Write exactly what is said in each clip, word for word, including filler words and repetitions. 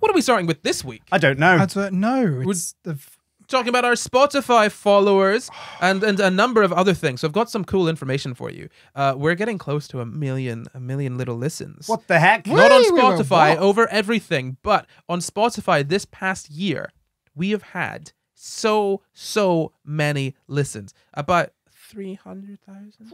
What are we starting with this week? I don't know. I don't know. It's We're the talking about our Spotify followers and, and a number of other things. So I've got some cool information for you. Uh, we're getting close to a million, a million little listens. What the heck? Not on Spotify, over everything. But on Spotify this past year, we have had so, so many listens. About three hundred thousand.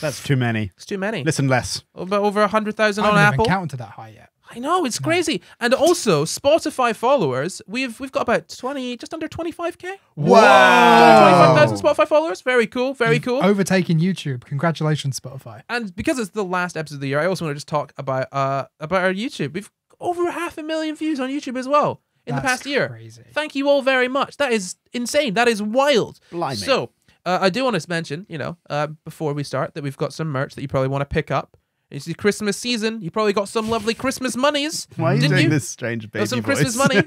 That's too many. It's too many. Listen less. Over, over one hundred thousand on Apple. I haven't even counted to that high yet. I know, it's crazy. And also, Spotify followers, we've we've got about twenty, just under twenty-five K. Wow. twenty-five thousand Spotify followers. Very cool, very You've cool. Overtaking YouTube. Congratulations, Spotify. And because it's the last episode of the year, I also want to just talk about uh about our YouTube. We've over half a million views on YouTube as well in That's the past year. Crazy. Thank you all very much. That is insane. That is wild. Blimey. So, uh, I do want to mention, you know, uh, before we start, that we've got some merch that you probably want to pick up. It's the Christmas season. You probably got some lovely Christmas monies. Why are you didn't doing you? This strange baby got some voice. Christmas money.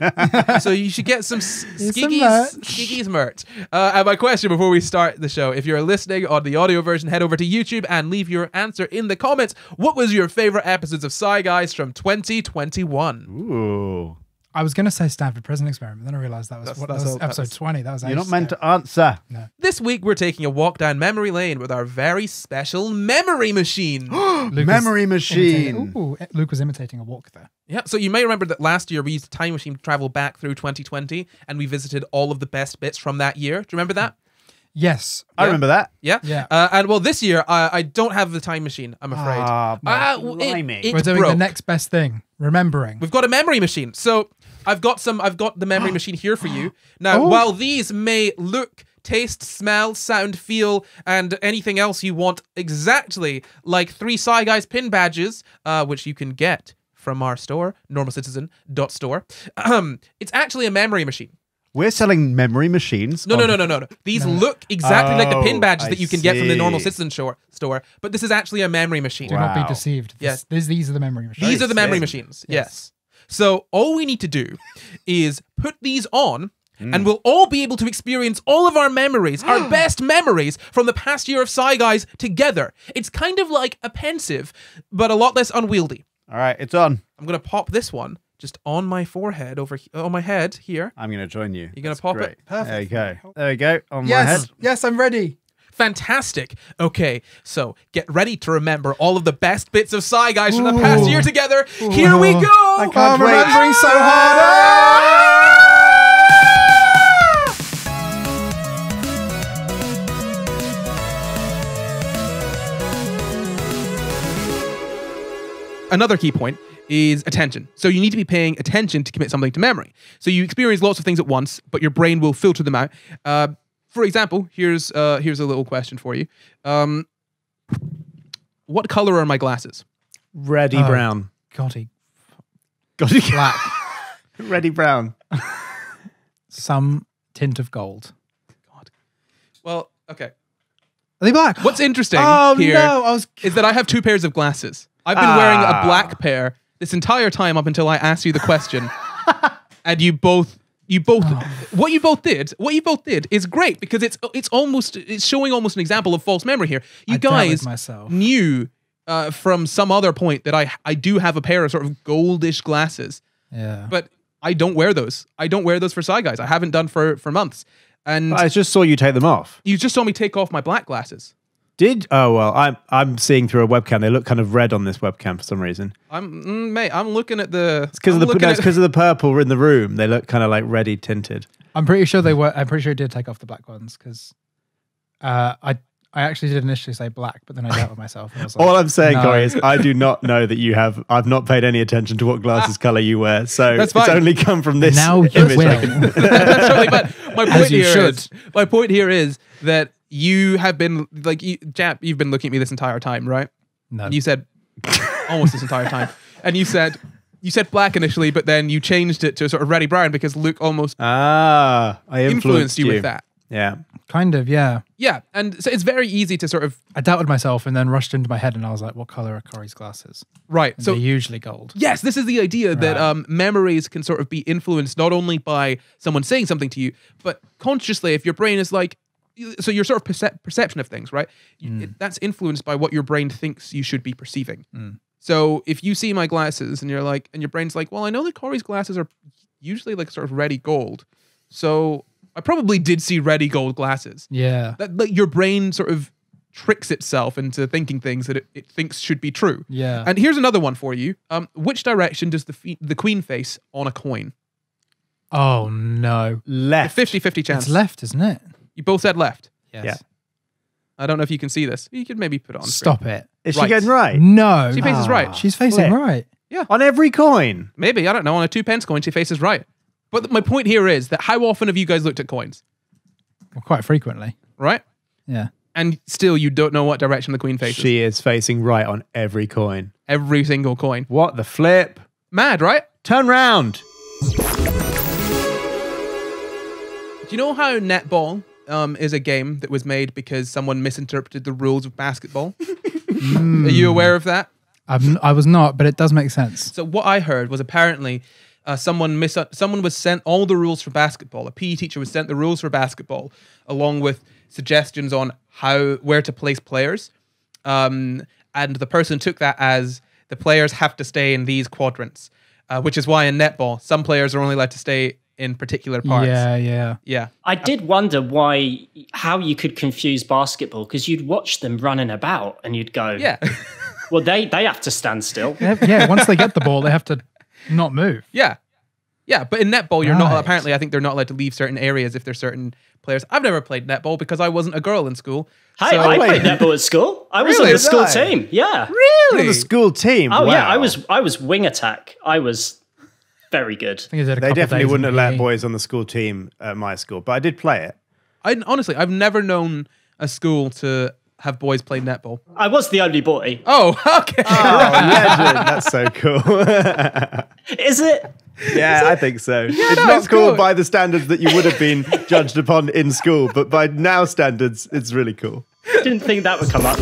So you should get some Skiggy's merch. Uh, and my question before we start the show, if you're listening on the audio version, head over to YouTube and leave your answer in the comments. What was your favorite episodes of Sci Guys from twenty twenty-one? Ooh. I was going to say Stanford Prison Experiment, then I realised that was, that's, what, that's that was all, episode that's, twenty. That was You're not meant to answer. No. This week, we're taking a walk down memory lane with our very special memory machine. Memory machine. Ooh, Luke was imitating a walk there. Yeah, so you may remember that last year we used a time machine to travel back through twenty twenty and we visited all of the best bits from that year. Do you remember that? Yes. Yeah. I remember that. Yeah. yeah. Uh, and well, this year, I, I don't have the time machine, I'm afraid. Ah, uh, it, it We're doing broke. the next best thing, remembering. We've got a memory machine. So I've got some, I've got the memory machine here for you. Now, oh. while these may look, taste, smell, sound, feel, and anything else you want exactly like three Sci Guys pin badges, uh, which you can get from our store, normal citizen dot store, it's actually a memory machine. We're selling memory machines. No, no, no, no, no, no. These no. look exactly oh, like the pin badges I that you can see. get from the Normal Citizen store, store, but this is actually a memory machine. Do wow. not be deceived. This, yes. this, these are the memory machines. These are the memory machines, yes. yes. So all we need to do is put these on mm. and we'll all be able to experience all of our memories, our best memories from the past year of Sci Guys together. It's kind of like a pensive, but a lot less unwieldy. All right, it's on. I'm going to pop this one. Just on my forehead, over on my head here. I'm going to join you. You're going to pop great. it? Perfect. There you go. There you go. On yes. my head. Yes, I'm ready. Fantastic. Okay, so get ready to remember all of the best bits of Sci Guys Ooh. from the past year together. Ooh. Here we go. I can't I'm wait. remembering so hard. Ah! Another key point is attention. So you need to be paying attention to commit something to memory. So you experience lots of things at once, but your brain will filter them out. Uh, for example, here's uh, here's a little question for you. Um, what color are my glasses? Reddy oh, brown. Gotty. Gotty black. Reddy brown. Some tint of gold. God. Well, okay. Are they black? What's interesting oh, here no, I was... is that I have two pairs of glasses. I've been ah. wearing a black pair this entire time up until I asked you the question, and you both, you both, oh. what you both did, what you both did is great because it's it's almost it's showing almost an example of false memory here. You I guys knew uh, from some other point that I I do have a pair of sort of goldish glasses, yeah. But I don't wear those. I don't wear those for Sci Guys. I haven't done for for months. And I just saw you take them off. You just saw me take off my black glasses. Did oh well, I'm I'm seeing through a webcam. They look kind of red on this webcam for some reason. I'm mate, I'm looking at the. It's because of the no, it's because of the purple in the room. They look kind of like reddy tinted. I'm pretty sure they were. I'm pretty sure I did take off the black ones because uh, I I actually did initially say black, but then I doubted myself. And I was like, all I'm saying, no. Corey, is I do not know that you have. I've not paid any attention to what glasses color you wear, so it's only come from this. Now you will. That's totally bad. My point As you here should. is my point here is that. You have been, like, you, Jap, you've been looking at me this entire time, right? No. And you said, almost this entire time. And you said, you said black initially, but then you changed it to sort of reddy brown because Luke almost ah, I influenced, influenced you, you with that. Yeah. Kind of, yeah. Yeah, and so it's very easy to sort of... I doubted myself and then rushed into my head and I was like, what colour are Corey's glasses? Right. And so they're usually gold. Yes, this is the idea right. that um, memories can sort of be influenced not only by someone saying something to you, but consciously if your brain is like, so your sort of percep perception of things, right? Mm. It, that's influenced by what your brain thinks you should be perceiving. Mm. So if you see my glasses and you're like, and your brain's like, well, I know that Corey's glasses are usually like sort of reddy gold, so I probably did see reddy gold glasses. Yeah. That, like, your brain sort of tricks itself into thinking things that it, it thinks should be true. Yeah. And here's another one for you. Um, which direction does the the queen face on a coin? Oh, no. Left. A fifty fifty chance. It's left, isn't it? You both said left. Yes. Yeah. I don't know if you can see this. You could maybe put it on screen. Stop it. Is right. she going right? No. She faces oh. right. She's facing Flip. right. Yeah. On every coin. Maybe. I don't know. On a two pence coin, she faces right. But my point here is that how often have you guys looked at coins? Well, quite frequently. Right? Yeah. And still you don't know what direction the queen faces. She is facing right on every coin. Every single coin. What the flip? Mad, right? Turn round. Do you know how netball um, is a game that was made because someone misinterpreted the rules of basketball? Mm. Are you aware of that? I'm, I was not, but it does make sense. So what I heard was apparently... Uh, someone mis someone was sent all the rules for basketball. A P E teacher was sent the rules for basketball, along with suggestions on how where to place players. Um, and the person took that as the players have to stay in these quadrants, uh, which is why in netball some players are only allowed to stay in particular parts. Yeah, yeah, yeah. I did wonder why how you could confuse basketball, because you'd watch them running about and you'd go, yeah, well they they have to stand still. Yeah, once they get the ball, they have to. Not move. Yeah. Yeah, but in netball, you're right. not, apparently, I think they're not allowed to leave certain areas if there's certain players. I've never played netball because I wasn't a girl in school. Hey, so I played netball at school. I was really? on the school I? team. Yeah. Really? On the school team? Oh, wow. yeah. I was I was wing attack. I was very good. I think they definitely wouldn't have let boys on the school team at my school, but I did play it. I, honestly, I've never known a school to... have boys played netball. I was the only boy. Oh, okay. Oh, legend. That's so cool. Is it? Yeah, Is it? I think so. Yeah, it's no, not it's cool, cool by the standards that you would have been judged upon in school, but by now standards, it's really cool. Didn't think that would come up.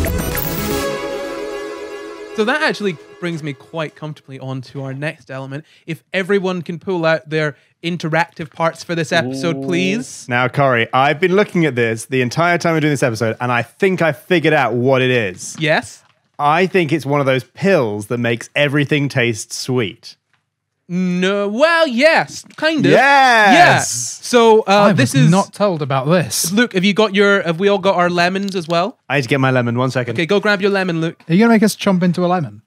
So that actually brings me quite comfortably on to our next element. If everyone can pull out their interactive parts for this episode, Ooh. please. Now, Corey, I've been looking at this the entire time we're doing this episode, and I think I figured out what it is. Yes? I think it's one of those pills that makes everything taste sweet. No, well, yes, kind of. Yes! Yeah. So, uh, I this was is... not told about this. Luke, have you got your... Have we all got our lemons as well? I need to get my lemon. One second. Okay, go grab your lemon, Luke. Are you going to make us chomp into a lemon?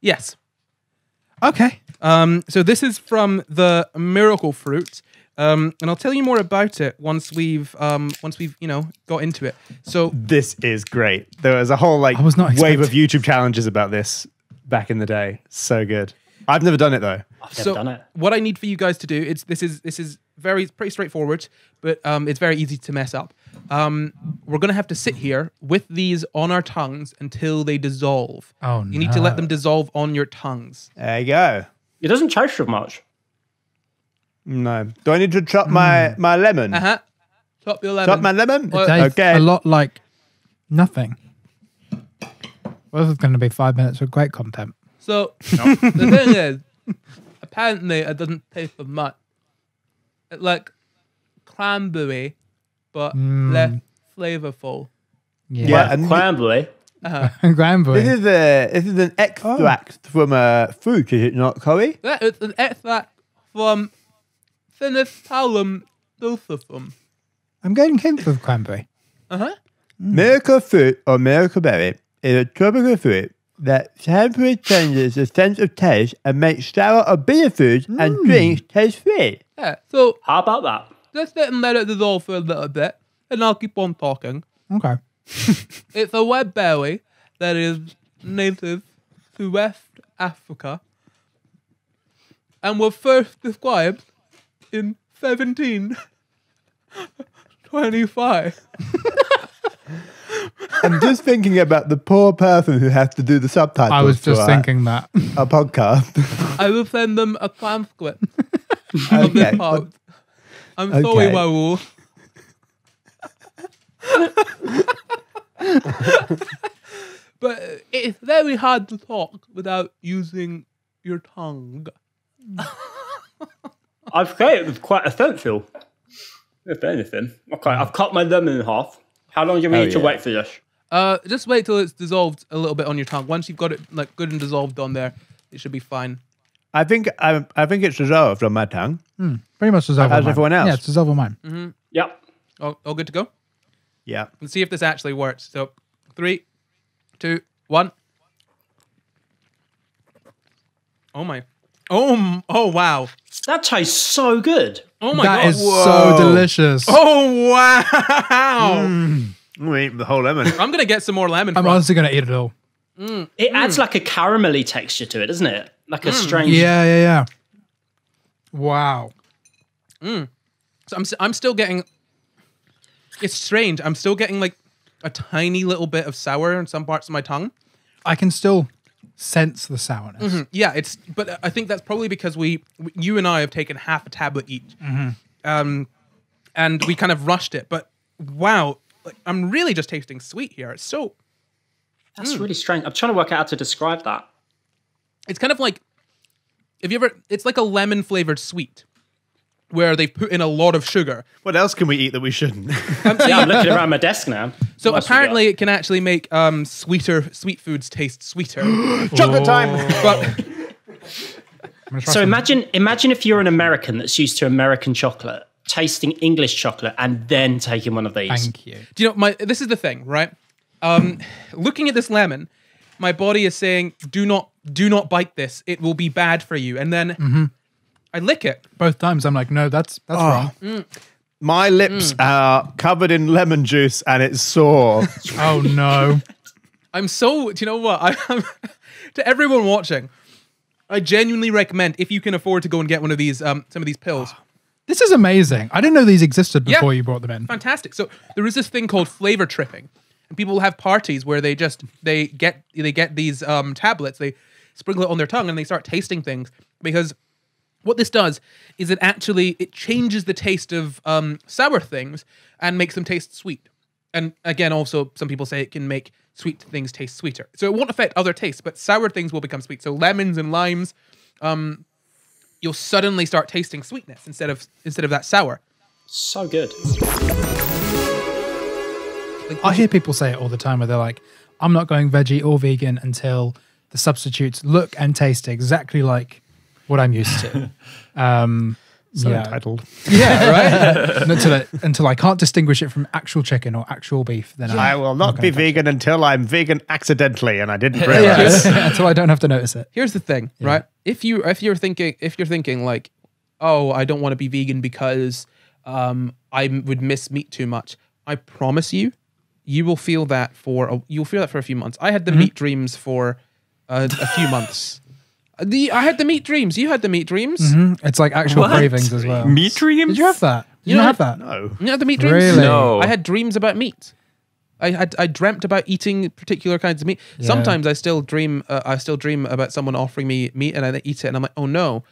Yes. Okay. Um, so this is from the miracle fruit, um, and I'll tell you more about it once we've, um, once we've, you know, got into it. So this is great. There was a whole like wave of YouTube challenges about this back in the day. So good. I've never done it though. I've never so done it. What I need for you guys to do is this is this is very pretty straightforward, but um, it's very easy to mess up. Um, we're gonna have to sit here with these on our tongues until they dissolve. Oh no! You need to let them dissolve on your tongues. There you go. It doesn't taste so much. No. Do I need to chop mm. my my lemon? Uh huh. Chop your lemon. Chop my lemon. It tastes okay. A lot like nothing. Well, this is gonna be five minutes of great content. So, nope. The thing is, apparently it doesn't taste of much. It's like cranberry, but mm. less flavourful. Yeah, yeah, and cranberry. Uh -huh. Cranberry. This is, a, this is an extract oh. from a fruit, is it not, Corey? Yeah, it's an extract from Sinistalum dulcifum. I'm going to with cranberry. Uh-huh. Mm. Miracle fruit, or miracle berry, is a tropical fruit that temporarily changes the sense of taste and makes sour or bitter foods mm. and drinks taste free. Yeah, so... How about that? Just sit and let it dissolve for a little bit, and I'll keep on talking. Okay. It's a red berry that is native to West Africa and was first described in seventeen twenty-five. I'm just thinking about the poor person who has to do the subtitles. I was just thinking that. A podcast. I will send them a transcript of okay. this part. I'm okay. sorry, my rule. But it's very hard to talk without using your tongue. I've created it quite essential. If anything. Okay, I've cut my lemon in half. How long do we oh, need yeah. to wait for this? Uh, just wait till it's dissolved a little bit on your tongue. Once you've got it like good and dissolved on there, it should be fine. I think I, I think it's dissolved on my tongue. Mm, pretty much dissolved. As on everyone mine. else, yeah, it's dissolved on mine. Mm-hmm. Yep. All, all good to go. Yeah. Let's see if this actually works. So, three, two, one. Oh my! Oh! Oh wow! That tastes so good. Oh my that god! That is Whoa. so delicious. Oh wow! Mm. I'm gonna eat the whole lemon. I'm gonna get some more lemon. I'm from. honestly gonna eat it all. Mm. It mm. adds like a caramelly texture to it, doesn't it? Like a mm. strange. Yeah, yeah, yeah. Wow. Mm. So I'm I'm still getting. It's strange. I'm still getting like a tiny little bit of sour in some parts of my tongue. I can still sense the sourness. Mm-hmm. Yeah, it's. But I think that's probably because we, you and I, have taken half a tablet each, mm-hmm. um, and we kind of rushed it. But wow. Like, I'm really just tasting sweet here. It's so... That's mm. really strange. I'm trying to work out how to describe that. It's kind of like... If you ever... It's like a lemon-flavored sweet where they've put in a lot of sugar. What else can we eat that we shouldn't? Um, so yeah, I'm looking around my desk now. So what apparently it can actually make um, sweeter... Sweet foods taste sweeter. Chocolate time! But, so imagine, imagine if you're an American that's used to American chocolate, tasting English chocolate and then taking one of these. Thank you. Do you know, my, this is the thing, right? Um, looking at this lemon, my body is saying, do not, do not bite this. It will be bad for you. And then mm-hmm. I lick it. Both times I'm like, no, that's, that's oh. wrong. Mm. My lips mm. are covered in lemon juice and it's sore. Oh no. I'm so, do you know what? I, I'm, to everyone watching, I genuinely recommend, if you can afford to go and get one of these, um, some of these pills, oh. This is amazing. I didn't know these existed before yeah. you brought them in. Fantastic. So there is this thing called flavor tripping. And people will have parties where they just, they get they get these um, tablets, they sprinkle it on their tongue and they start tasting things. Because what this does is it actually, it changes the taste of um, sour things and makes them taste sweet. And again, also some people say it can make sweet things taste sweeter. So it won't affect other tastes, but sour things will become sweet. So lemons and limes, um, you'll suddenly start tasting sweetness instead of instead of that sour. So good. Like, I hear people say it all the time where they're like, I'm not going veggie or vegan until the substitutes look and taste exactly like what I'm used to. Um, so yeah. entitled. Yeah, right? until, it, until I can't distinguish it from actual chicken or actual beef. Then yeah. I will not, not be vegan until I'm vegan accidentally and I didn't realize. yeah, until I don't have to notice it. Here's the thing, yeah. right? If you if you're thinking if you're thinking like, oh, I don't want to be vegan because um, I would miss meat too much. I promise you, you will feel that for a, you'll feel that for a few months. I had the mm-hmm. meat dreams for a, a few months. The I had the meat dreams. You had the meat dreams. Mm-hmm. It's like actual what? cravings as well. Meat dreams? Did you have that? Did you, you have that? No. You had the meat dreams? Really? No. I had dreams about meat. I had I dreamt about eating particular kinds of meat. Yeah. Sometimes I still dream. Uh, I still dream about someone offering me meat, and I eat it, and I'm like, oh no,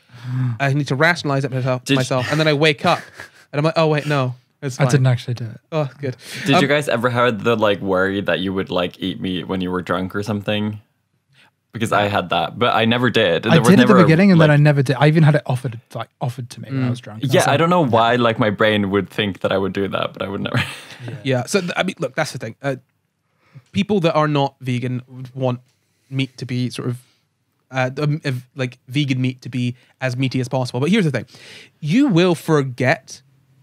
I need to rationalize it myself. Did myself, and then I wake up, and I'm like, oh wait, no. I didn't actually do it. Oh, good. Did um, you guys ever have the like worry that you would like eat meat when you were drunk or something? Because I had that, but I never did. I there did was never at the beginning, and like, then I never did. I even had it offered, like offered to me mm, when I was drunk. Yeah, I, like, I don't know why. Like my brain would think that I would do that, but I would never. Yeah. yeah so I mean, look, that's the thing. Uh, people that are not vegan want meat to be sort of uh, like vegan meat to be as meaty as possible. But here's the thing: you will forget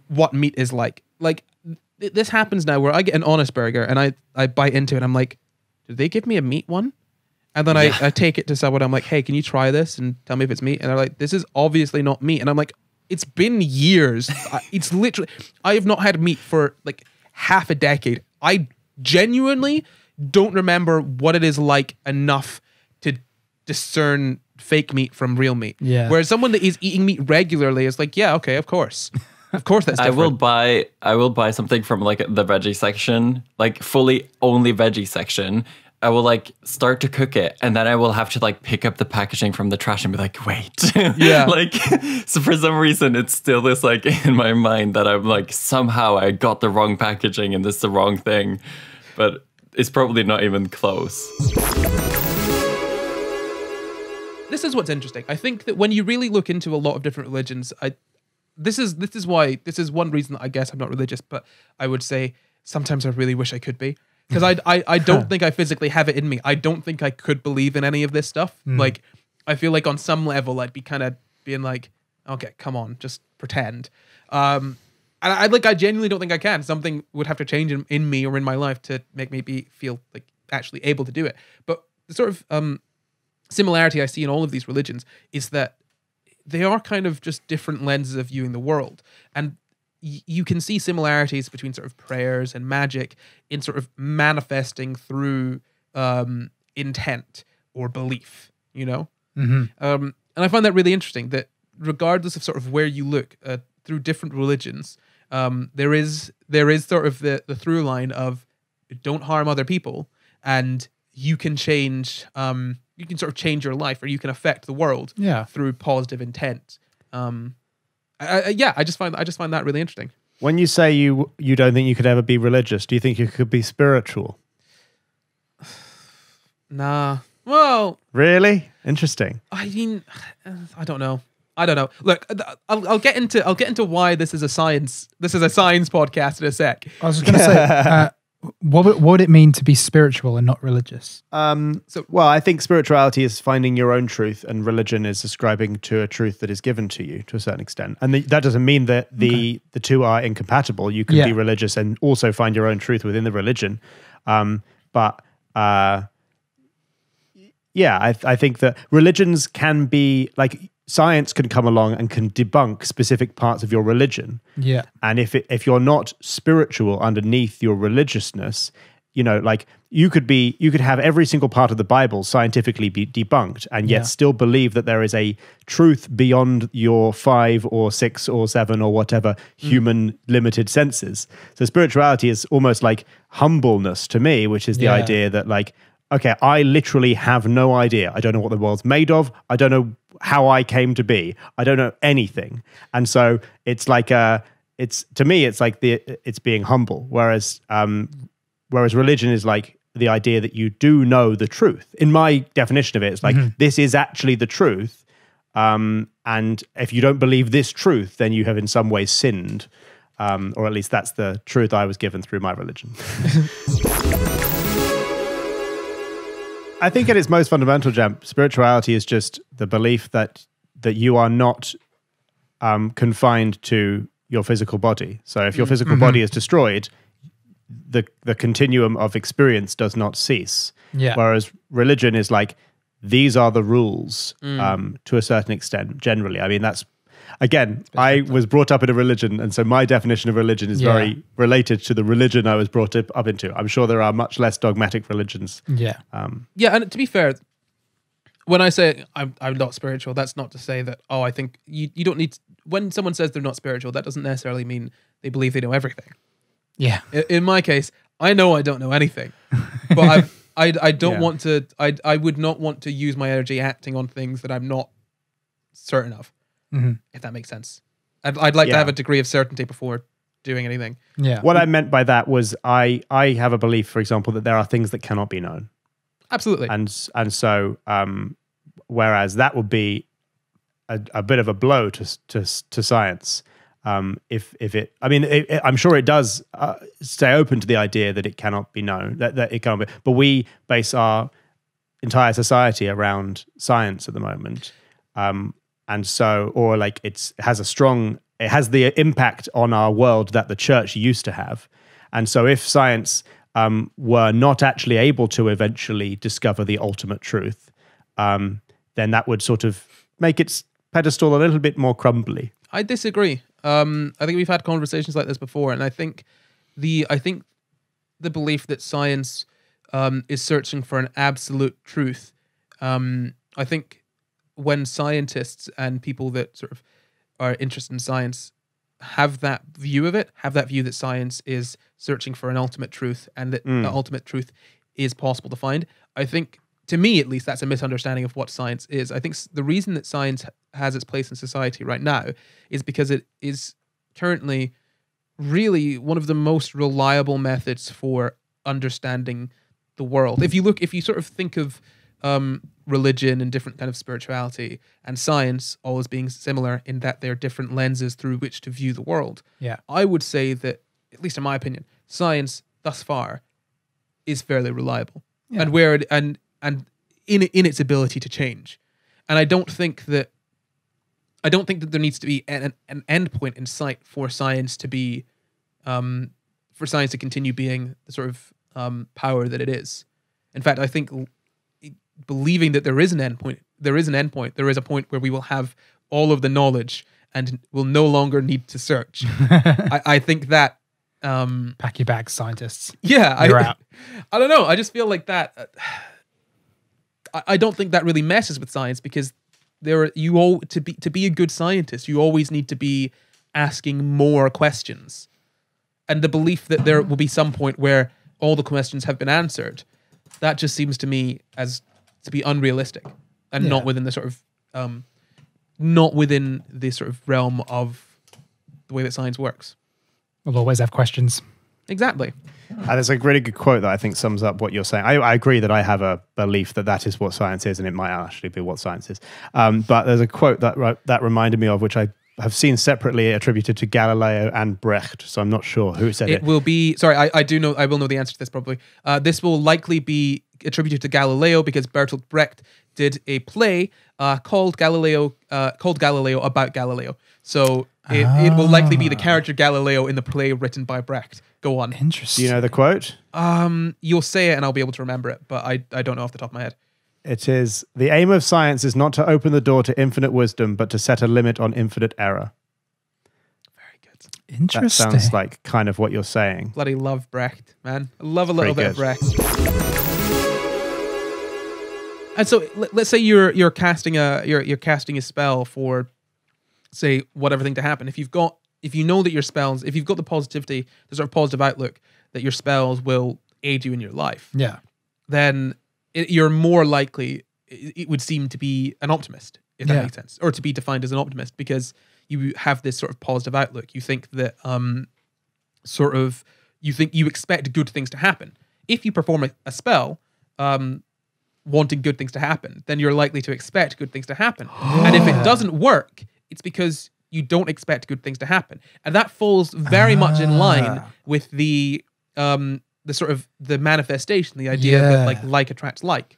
what meat is like. Like th this happens now, where I get an Honest burger and I I bite into it. And I'm like, did they give me a meat one? And then yeah. I, I take it to someone, I'm like, hey, can you try this and tell me if it's meat? And they're like, this is obviously not meat. And I'm like, it's been years. I, it's literally, I have not had meat for like half a decade. I genuinely don't remember what it is like enough to discern fake meat from real meat. Yeah. Whereas someone that is eating meat regularly is like, yeah, okay, of course. Of course that's different. I will buy I will buy something from like the veggie section, like fully only veggie section. I will like start to cook it and then I will have to like pick up the packaging from the trash and be like, wait. Yeah. Like, so for some reason, it's still this like in my mind that I'm like, somehow I got the wrong packaging and this is the wrong thing, but it's probably not even close. This is what's interesting. I think that when you really look into a lot of different religions, I, this is, this is why, this is one reason that I guess I'm not religious, but I would say sometimes I really wish I could be. because I, I I don't think I physically have it in me. I don't think I could believe in any of this stuff. Mm. Like, I feel like on some level I'd be kind of being like, okay, come on, just pretend. Um, and I like I genuinely don't think I can. Something would have to change in, in me or in my life to make me be, feel like actually able to do it. But the sort of um, similarity I see in all of these religions is that they are kind of just different lenses of viewing the world, and you can see similarities between sort of prayers and magic in sort of manifesting through um, intent or belief, you know? Mm-hmm. Um, and I find that really interesting that regardless of sort of where you look uh, through different religions, um, there is there is sort of the, the through line of don't harm other people and you can change, um, you can sort of change your life or you can affect the world yeah. through positive intent. Um I, I, yeah, I just find I just find that really interesting. When you say you you don't think you could ever be religious, do you think you could be spiritual? Nah. Well, really interesting. I mean, I don't know. I don't know. Look, I'll, I'll get into I'll get into why this is a science this is a science podcast in a sec. I was going to say, uh, what would, what would it mean to be spiritual and not religious? Um, so, well, I think spirituality is finding your own truth, and religion is ascribing to a truth that is given to you to a certain extent. And the, that doesn't mean that the okay. the two are incompatible. You can yeah. be religious and also find your own truth within the religion. Um, but uh, yeah, I, I think that religions can be like. Science can come along and can debunk specific parts of your religion. Yeah. And if it, if you're not spiritual underneath your religiousness, you know, like you could be, you could have every single part of the Bible scientifically be debunked and yet yeah. still believe that there is a truth beyond your five or six or seven or whatever human mm. limited senses. So spirituality is almost like humbleness to me, which is the yeah. idea that like, okay, I literally have no idea. I don't know what the world's made of. I don't know how I came to be. I don't know anything. And so it's like a, it's to me, it's like the, it's being humble. Whereas, um, whereas religion is like the idea that you do know the truth. In my definition of it, it's like, mm-hmm. this is actually the truth. Um, and if you don't believe this truth, then you have in some way sinned. Um, or at least that's the truth I was given through my religion. I think at its most fundamental, Jam, spirituality is just the belief that that you are not um, confined to your physical body. So if your physical mm-hmm. body is destroyed, the the continuum of experience does not cease. Yeah. Whereas religion is like, these are the rules mm. um, to a certain extent, generally. I mean, that's, again, I was brought up in a religion, and so my definition of religion is yeah. very related to the religion I was brought up into. I'm sure there are much less dogmatic religions. Yeah. Um, yeah, and to be fair, when I say I'm, I'm not spiritual, that's not to say that, oh, I think you, you don't need to, when someone says they're not spiritual, that doesn't necessarily mean they believe they know everything. Yeah. In, in my case, I know I don't know anything, but I've, I, I don't yeah. want to, I, I would not want to use my energy acting on things that I'm not certain of. Mm-hmm. If that makes sense. I'd, I'd like yeah. to have a degree of certainty before doing anything. Yeah. What I meant by that was I, I have a belief, for example, that there are things that cannot be known. Absolutely. And, and so, um, whereas that would be a, a bit of a blow to, to, to science. Um, if, if it, I mean, it, it, I'm sure it does uh, stay open to the idea that it cannot be known, that, that it can't be, but we base our entire society around science at the moment. Um, And so, or like it's has a strong, it has the impact on our world that the church used to have. And so if science um, were not actually able to eventually discover the ultimate truth, um, then that would sort of make its pedestal a little bit more crumbly. I disagree. Um, I think we've had conversations like this before. And I think the, I think the belief that science um, is searching for an absolute truth, um, I think... when scientists and people that sort of are interested in science have that view of it, have that view that science is searching for an ultimate truth and that mm. the ultimate truth is possible to find, I think, to me at least, that's a misunderstanding of what science is. I think the reason that science has its place in society right now is because it is currently really one of the most reliable methods for understanding the world. If you look, if you sort of think of um, religion and different kind of spirituality and science always being similar in that they're different lenses through which to view the world. Yeah. I would say that, at least in my opinion, science thus far is fairly reliable, yeah. and where it, and and in in its ability to change. And I don't think that I don't think that there needs to be an an endpoint in sight for science to be, um, for science to continue being the sort of um, power that it is. In fact, I think believing that there is an endpoint, there is an endpoint, there is a point where we will have all of the knowledge and will no longer need to search. I, I think that. Um, Pack your bags, scientists. Yeah, you're I, out. I don't know. I just feel like that. Uh, I, I don't think that really messes with science, because there are you all to be to be a good scientist, you always need to be asking more questions, and the belief that there will be some point where all the questions have been answered, that just seems to me as to be unrealistic and yeah. not within the sort of um, not within the sort of realm of the way that science works. We'll always have questions. Exactly. Uh, there's a really good quote that I think sums up what you're saying. I, I agree that I have a belief that that is what science is, and it might actually be what science is. Um, but there's a quote that that reminded me of, which I have seen separately attributed to Galileo and Brecht. So I'm not sure who said it. It will be, sorry, I, I do know, I will know the answer to this probably. Uh, this will likely be attributed to Galileo, because Bertolt Brecht did a play uh, called Galileo, uh, called Galileo about Galileo. So it, ah. it will likely be the character Galileo in the play written by Brecht. Go on. Interesting. Do you know the quote? Um, you'll say it and I'll be able to remember it, but I, I don't know off the top of my head. It is, the aim of science is not to open the door to infinite wisdom, but to set a limit on infinite error. Very good. Interesting. That sounds like kind of what you're saying. Bloody love Brecht, man. I love a little Pretty bit good. of Brecht. And so let's say you're you're casting a you're you're casting a spell for, say, whatever thing to happen. If you've got if you know that your spells, if you've got the positivity, the sort of positive outlook that your spells will aid you in your life, yeah, then it, you're more likely, it, it would seem, to be an optimist, if that yeah. makes sense, or to be defined as an optimist, because you have this sort of positive outlook. You think that um, sort of you think you expect good things to happen. If you perform a, a spell, um. wanting good things to happen, then you're likely to expect good things to happen. And if it doesn't work, it's because you don't expect good things to happen. And that falls very ah. much in line with the um the sort of the manifestation, the idea yeah. that like like attracts like.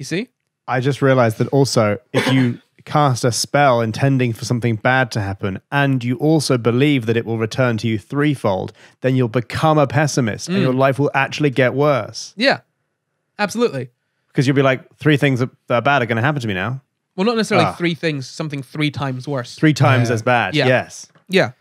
You see? I just realized that also, if you cast a spell intending for something bad to happen, and you also believe that it will return to you threefold, then you'll become a pessimist mm. and your life will actually get worse. Yeah, absolutely. Because you'll be like, three things that are bad are going to happen to me now. Well, not necessarily ah. three things, something three times worse. Three times yeah. as bad, yeah. yes. Yeah.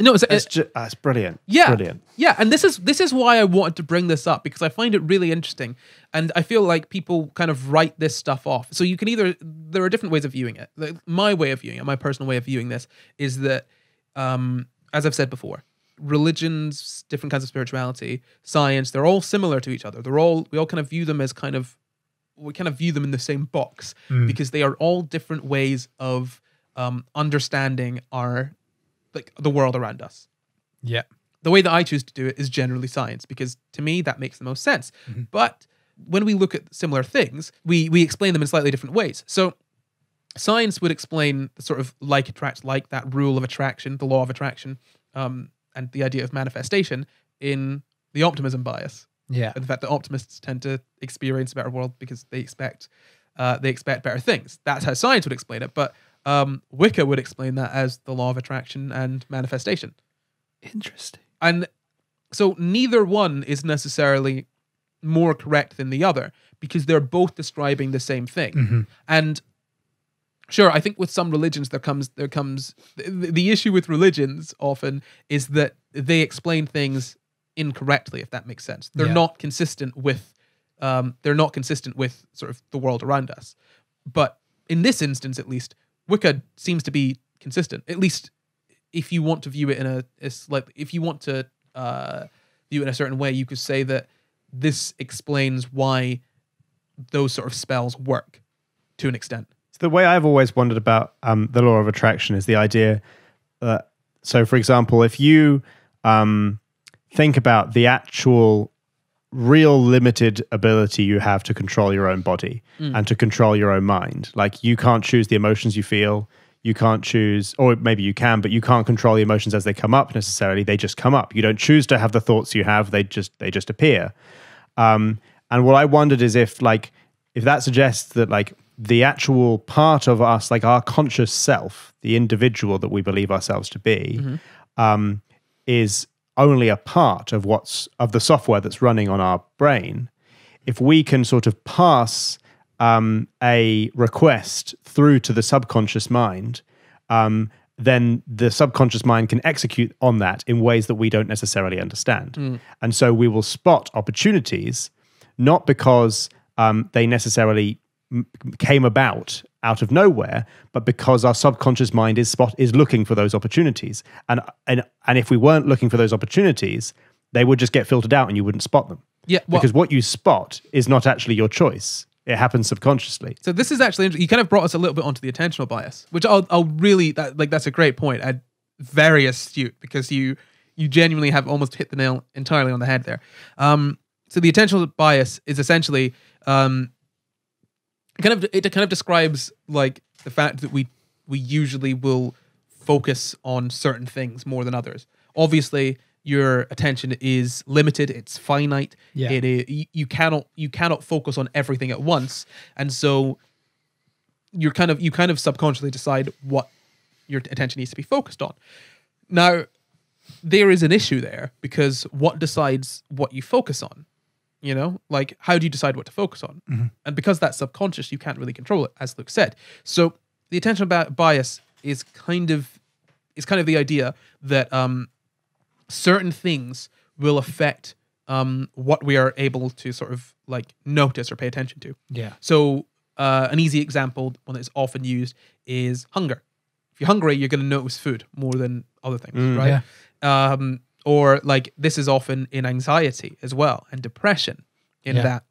No, it's, it's, it, just, oh, it's brilliant. Yeah. Brilliant. Yeah, and this is, this is why I wanted to bring this up, because I find it really interesting. And I feel like people kind of write this stuff off. So you can either, there are different ways of viewing it. Like, my way of viewing it, my personal way of viewing this, is that, um, as I've said before, religions, different kinds of spirituality, science, they're all similar to each other. They're all, we all kind of view them as kind of, we kind of view them in the same box mm. because they are all different ways of um, understanding our, like, the world around us. Yeah. The way that I choose to do it is generally science, because to me that makes the most sense. Mm-hmm. But when we look at similar things, we we explain them in slightly different ways. So science would explain the sort of like attracts like, that rule of attraction, the law of attraction, um, and the idea of manifestation in the optimism bias. Yeah, and the fact that optimists tend to experience a better world because they expect uh, they expect better things. That's how science would explain it. But um, Wicca would explain that as the law of attraction and manifestation. Interesting. And so neither one is necessarily more correct than the other, because they're both describing the same thing. Mm-hmm. And sure, I think with some religions there comes there comes the, the issue with religions often is that they explain things incorrectly, if that makes sense. They're yeah. not consistent with um they're not consistent with sort of the world around us. But in this instance, at least, Wicca seems to be consistent, at least if you want to view it in a, a slightly, if you want to uh view it in a certain way, you could say that this explains why those sort of spells work to an extent. So the way I've always wondered about um the law of attraction is the idea that, so for example, if you um think about the actual real limited ability you have to control your own body mm. and to control your own mind. Like, you can't choose the emotions you feel. You can't choose, or maybe you can, but you can't control the emotions as they come up necessarily. They just come up. You don't choose to have the thoughts you have. They just they just appear. Um, and what I wondered is if like if that suggests that like the actual part of us, like our conscious self, the individual that we believe ourselves to be, mm-hmm. um, is only a part of what's of the software that's running on our brain. If we can sort of pass um, a request through to the subconscious mind, um, then the subconscious mind can execute on that in ways that we don't necessarily understand. Mm. And so we will spot opportunities, not because um, they necessarily m came about out of nowhere, but because our subconscious mind is spot is looking for those opportunities. And, and, and if we weren't looking for those opportunities, they would just get filtered out and you wouldn't spot them. Yeah, well, because what you spot is not actually your choice. It happens subconsciously. So this is actually interesting. You kind of brought us a little bit onto the attentional bias, which I'll, I'll really, that, like that's a great point. I, very astute, because you you genuinely have almost hit the nail entirely on the head there. Um, so the attentional bias is essentially, um, kind of it kind of describes like the fact that we we usually will focus on certain things more than others. Obviously, your attention is limited, it's finite. Yeah. It is, you cannot you cannot focus on everything at once, and so you're kind of you kind of subconsciously decide what your attention needs to be focused on. Now, there is an issue there, because what decides what you focus on? You know, like how do you decide what to focus on? Mm-hmm. And because that's subconscious, you can't really control it, as Luke said. So the attentional bias is kind of is kind of the idea that um. certain things will affect um, what we are able to sort of like notice or pay attention to. Yeah. So uh, an easy example, one that's often used, is hunger. If you're hungry, you're going to notice food more than other things, mm, right? Yeah. Um, or like this is often in anxiety as well, and depression, in yeah. that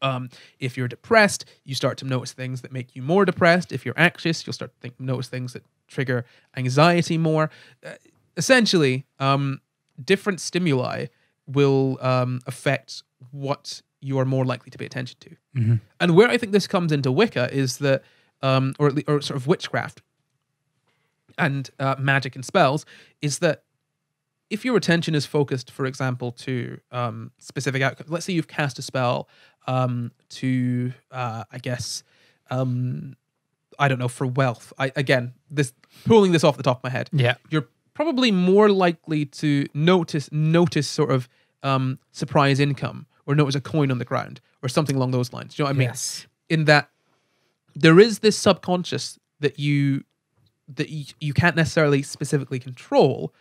um, if you're depressed, you start to notice things that make you more depressed. If you're anxious, you'll start to think, notice things that trigger anxiety more. Uh, Essentially, um, different stimuli will um, affect what you are more likely to pay attention to. Mm-hmm. And where I think this comes into Wicca is that, um, or, or sort of witchcraft and uh, magic and spells, is that if your attention is focused, for example, to um, specific outcomes, let's say you've cast a spell um, to, uh, I guess, um, I don't know, for wealth. I, again, this pulling this off the top of my head. Yeah. You're probably more likely to notice notice sort of um, surprise income, or notice a coin on the ground, or something along those lines. Do you know what I mean? Yes. In that there is this subconscious that you that you, you can't necessarily specifically control,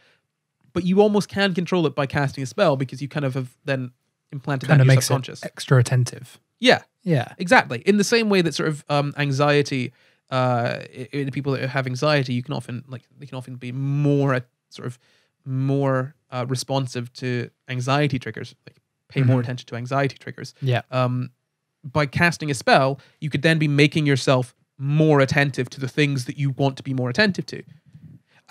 but you almost can control it by casting a spell, because you kind of have then implanted kind that in your subconscious. It extra attentive. Yeah. Yeah. Exactly. In the same way that sort of um, anxiety. Uh, in people that have anxiety, you can often like they can often be more uh, sort of more uh, responsive to anxiety triggers. Like pay mm-hmm. more attention to anxiety triggers. Yeah. Um, by casting a spell, you could then be making yourself more attentive to the things that you want to be more attentive to.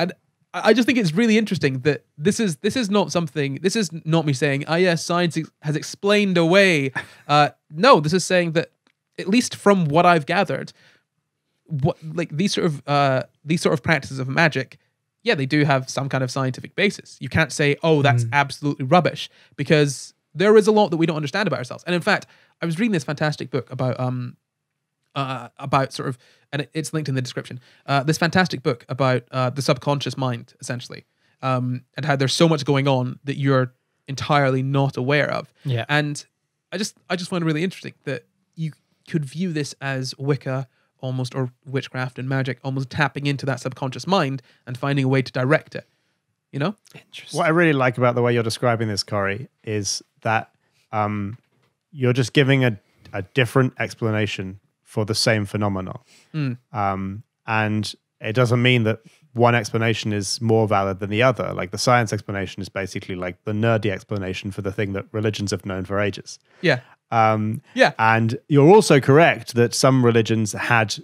And I just think it's really interesting that this is this is not something. This is not me saying, "Ah, oh, yes, science has explained away." Uh, no, this is saying that, at least from what I've gathered. What like these sort of uh these sort of practices of magic, yeah, they do have some kind of scientific basis. You can't say, oh, that's mm. absolutely rubbish, because there is a lot that we don't understand about ourselves. And in fact, I was reading this fantastic book about um uh about sort of, and it, it's linked in the description, uh this fantastic book about uh the subconscious mind, essentially, um and how there's so much going on that you're entirely not aware of. Yeah. And I just I just find it really interesting that you could view this as Wicca almost, or witchcraft and magic, almost tapping into that subconscious mind and finding a way to direct it, you know? Interesting. What I really like about the way you're describing this, Corey, is that um, you're just giving a, a different explanation for the same phenomenon. Mm. Um, and it doesn't mean that one explanation is more valid than the other. Like the science explanation is basically like the nerdy explanation for the thing that religions have known for ages. Yeah. Um, yeah, and you're also correct that some religions had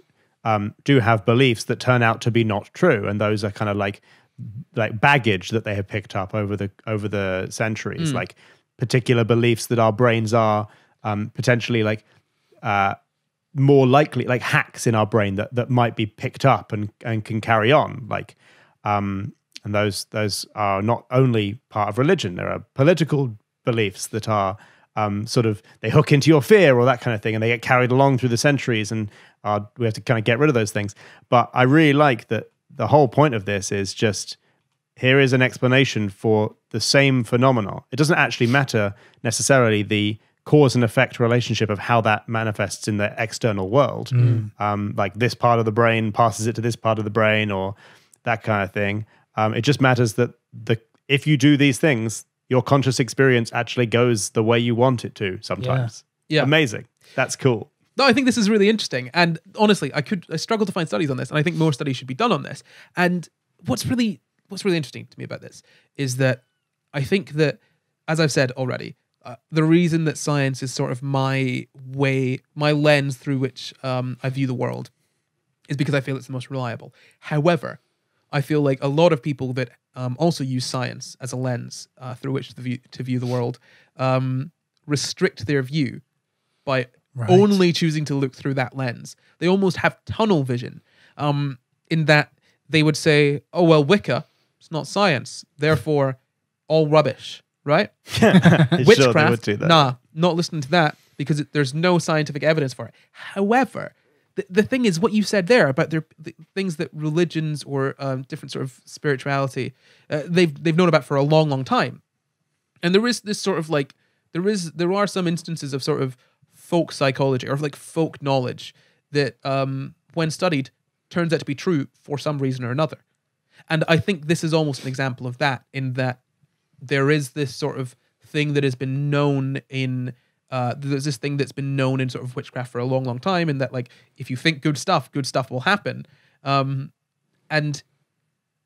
um, do have beliefs that turn out to be not true, and those are kind of like like baggage that they have picked up over the over the centuries, mm. like particular beliefs that our brains are um, potentially like uh, more likely, like hacks in our brain that that might be picked up and and can carry on, like um and those those are not only part of religion. There are political beliefs that are um sort of, they hook into your fear or that kind of thing, and they get carried along through the centuries, and uh, we have to kind of get rid of those things. But I really like that the whole point of this is just, here is an explanation for the same phenomenon. It doesn't actually matter necessarily the cause and effect relationship of how that manifests in the external world. Mm. Um, like this part of the brain passes it to this part of the brain, or that kind of thing. Um, it just matters that the if you do these things, your conscious experience actually goes the way you want it to sometimes. Yeah. Yeah. Amazing. That's cool. No, I think this is really interesting. And honestly, I could I struggle to find studies on this, and I think more studies should be done on this. And what's really what's really interesting to me about this is that I think that, as I've said already, uh, the reason that science is sort of my way, my lens through which um, I view the world, is because I feel it's the most reliable. However, I feel like a lot of people that um, also use science as a lens uh, through which to view, to view the world um, restrict their view by right. only choosing to look through that lens. They almost have tunnel vision um, in that they would say, oh, well, Wicca, it's not science, therefore all rubbish, right? Witchcraft, sure nah, not listening to that because it, there's no scientific evidence for it. However, the, the thing is what you said there about their, the things that religions or um, different sort of spirituality, uh, they've, they've known about for a long, long time. And there is this sort of like, there is there are some instances of sort of folk psychology or like folk knowledge that um, when studied turns out to be true for some reason or another. And I think this is almost an example of that, in that there is this sort of thing that has been known in, uh, there's this thing that's been known in sort of witchcraft for a long, long time, and that like, if you think good stuff, good stuff will happen. Um, and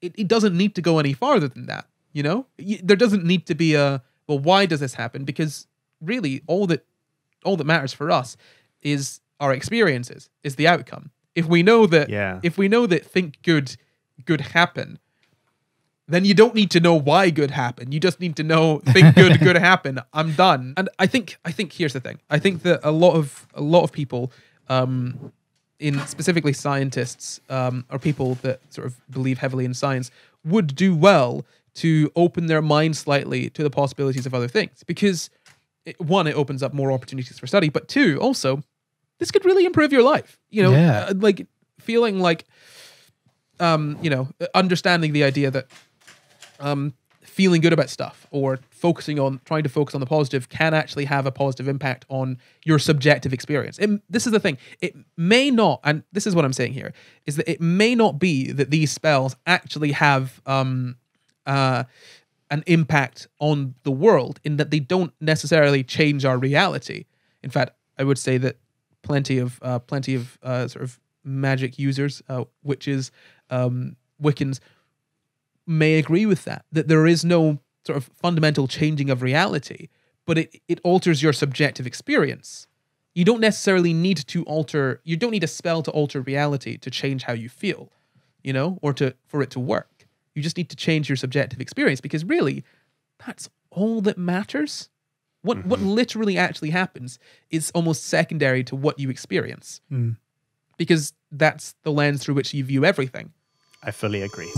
it, it doesn't need to go any farther than that, you know? There doesn't need to be a, well, why does this happen? Because really all that, all that matters for us is our experiences, is the outcome. If we know that, yeah. if we know that think good, good happen, then you don't need to know why good happen. You just need to know think good, good happen. I'm done. And I think, I think here's the thing. I think that a lot of a lot of people, um, in specifically scientists, um, or people that sort of believe heavily in science, would do well to open their mind slightly to the possibilities of other things, because it, one, it opens up more opportunities for study, but two, also, this could really improve your life, you know, yeah. uh, like feeling like, um, you know, understanding the idea that um, feeling good about stuff or focusing on, trying to focus on the positive can actually have a positive impact on your subjective experience. It, this is the thing. It may not, and this is what I'm saying here, is that it may not be that these spells actually have um, uh, an impact on the world, in that they don't necessarily change our reality. In fact, I would say that plenty of uh, plenty of uh, sort of magic users, uh, witches, um, Wiccans, may agree with that, that there is no sort of fundamental changing of reality, but it, it alters your subjective experience. You don't necessarily need to alter, you don't need a spell to alter reality to change how you feel, you know, or to for it to work. You just need to change your subjective experience, because really, that's all that matters. What mm-hmm. what literally actually happens is almost secondary to what you experience, mm. because that's the lens through which you view everything. I fully agree.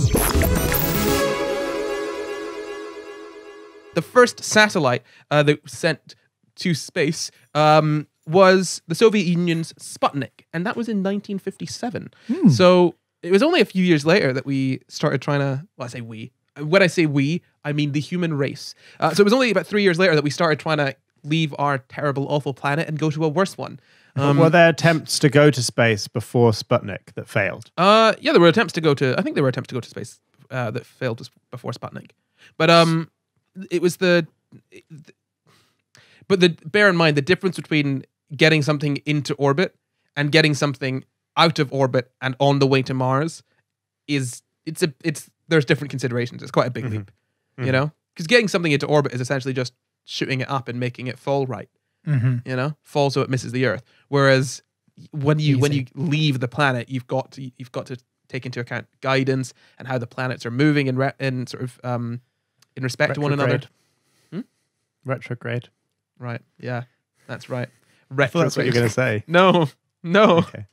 The first satellite uh, that was sent to space um, was the Soviet Union's Sputnik, and that was in nineteen fifty-seven. Mm. So it was only a few years later that we started trying to, well, I say we, when I say we, I mean the human race. Uh, so it was only about three years later that we started trying to leave our terrible, awful planet and go to a worse one. Um, were there attempts to go to space before Sputnik that failed? Uh, yeah, there were attempts to go to, I think there were attempts to go to space uh, that failed before Sputnik. But um, it was the, but the bear in mind the difference between getting something into orbit and getting something out of orbit and on the way to Mars is, it's a, it's, there's different considerations. It's quite a big mm-hmm. leap, mm-hmm. you know? Because getting something into orbit is essentially just shooting it up and making it fall right, mm-hmm. you know? Fall so it misses the Earth. Whereas when you Easy. when you leave the planet, you've got to, you've got to take into account guidance and how the planets are moving in, re in sort of um, in respect Retrograde. to one another. Hmm? Retrograde. Right, yeah, that's right. Retrograde. I thought that's what you were going to say. No, No. Okay.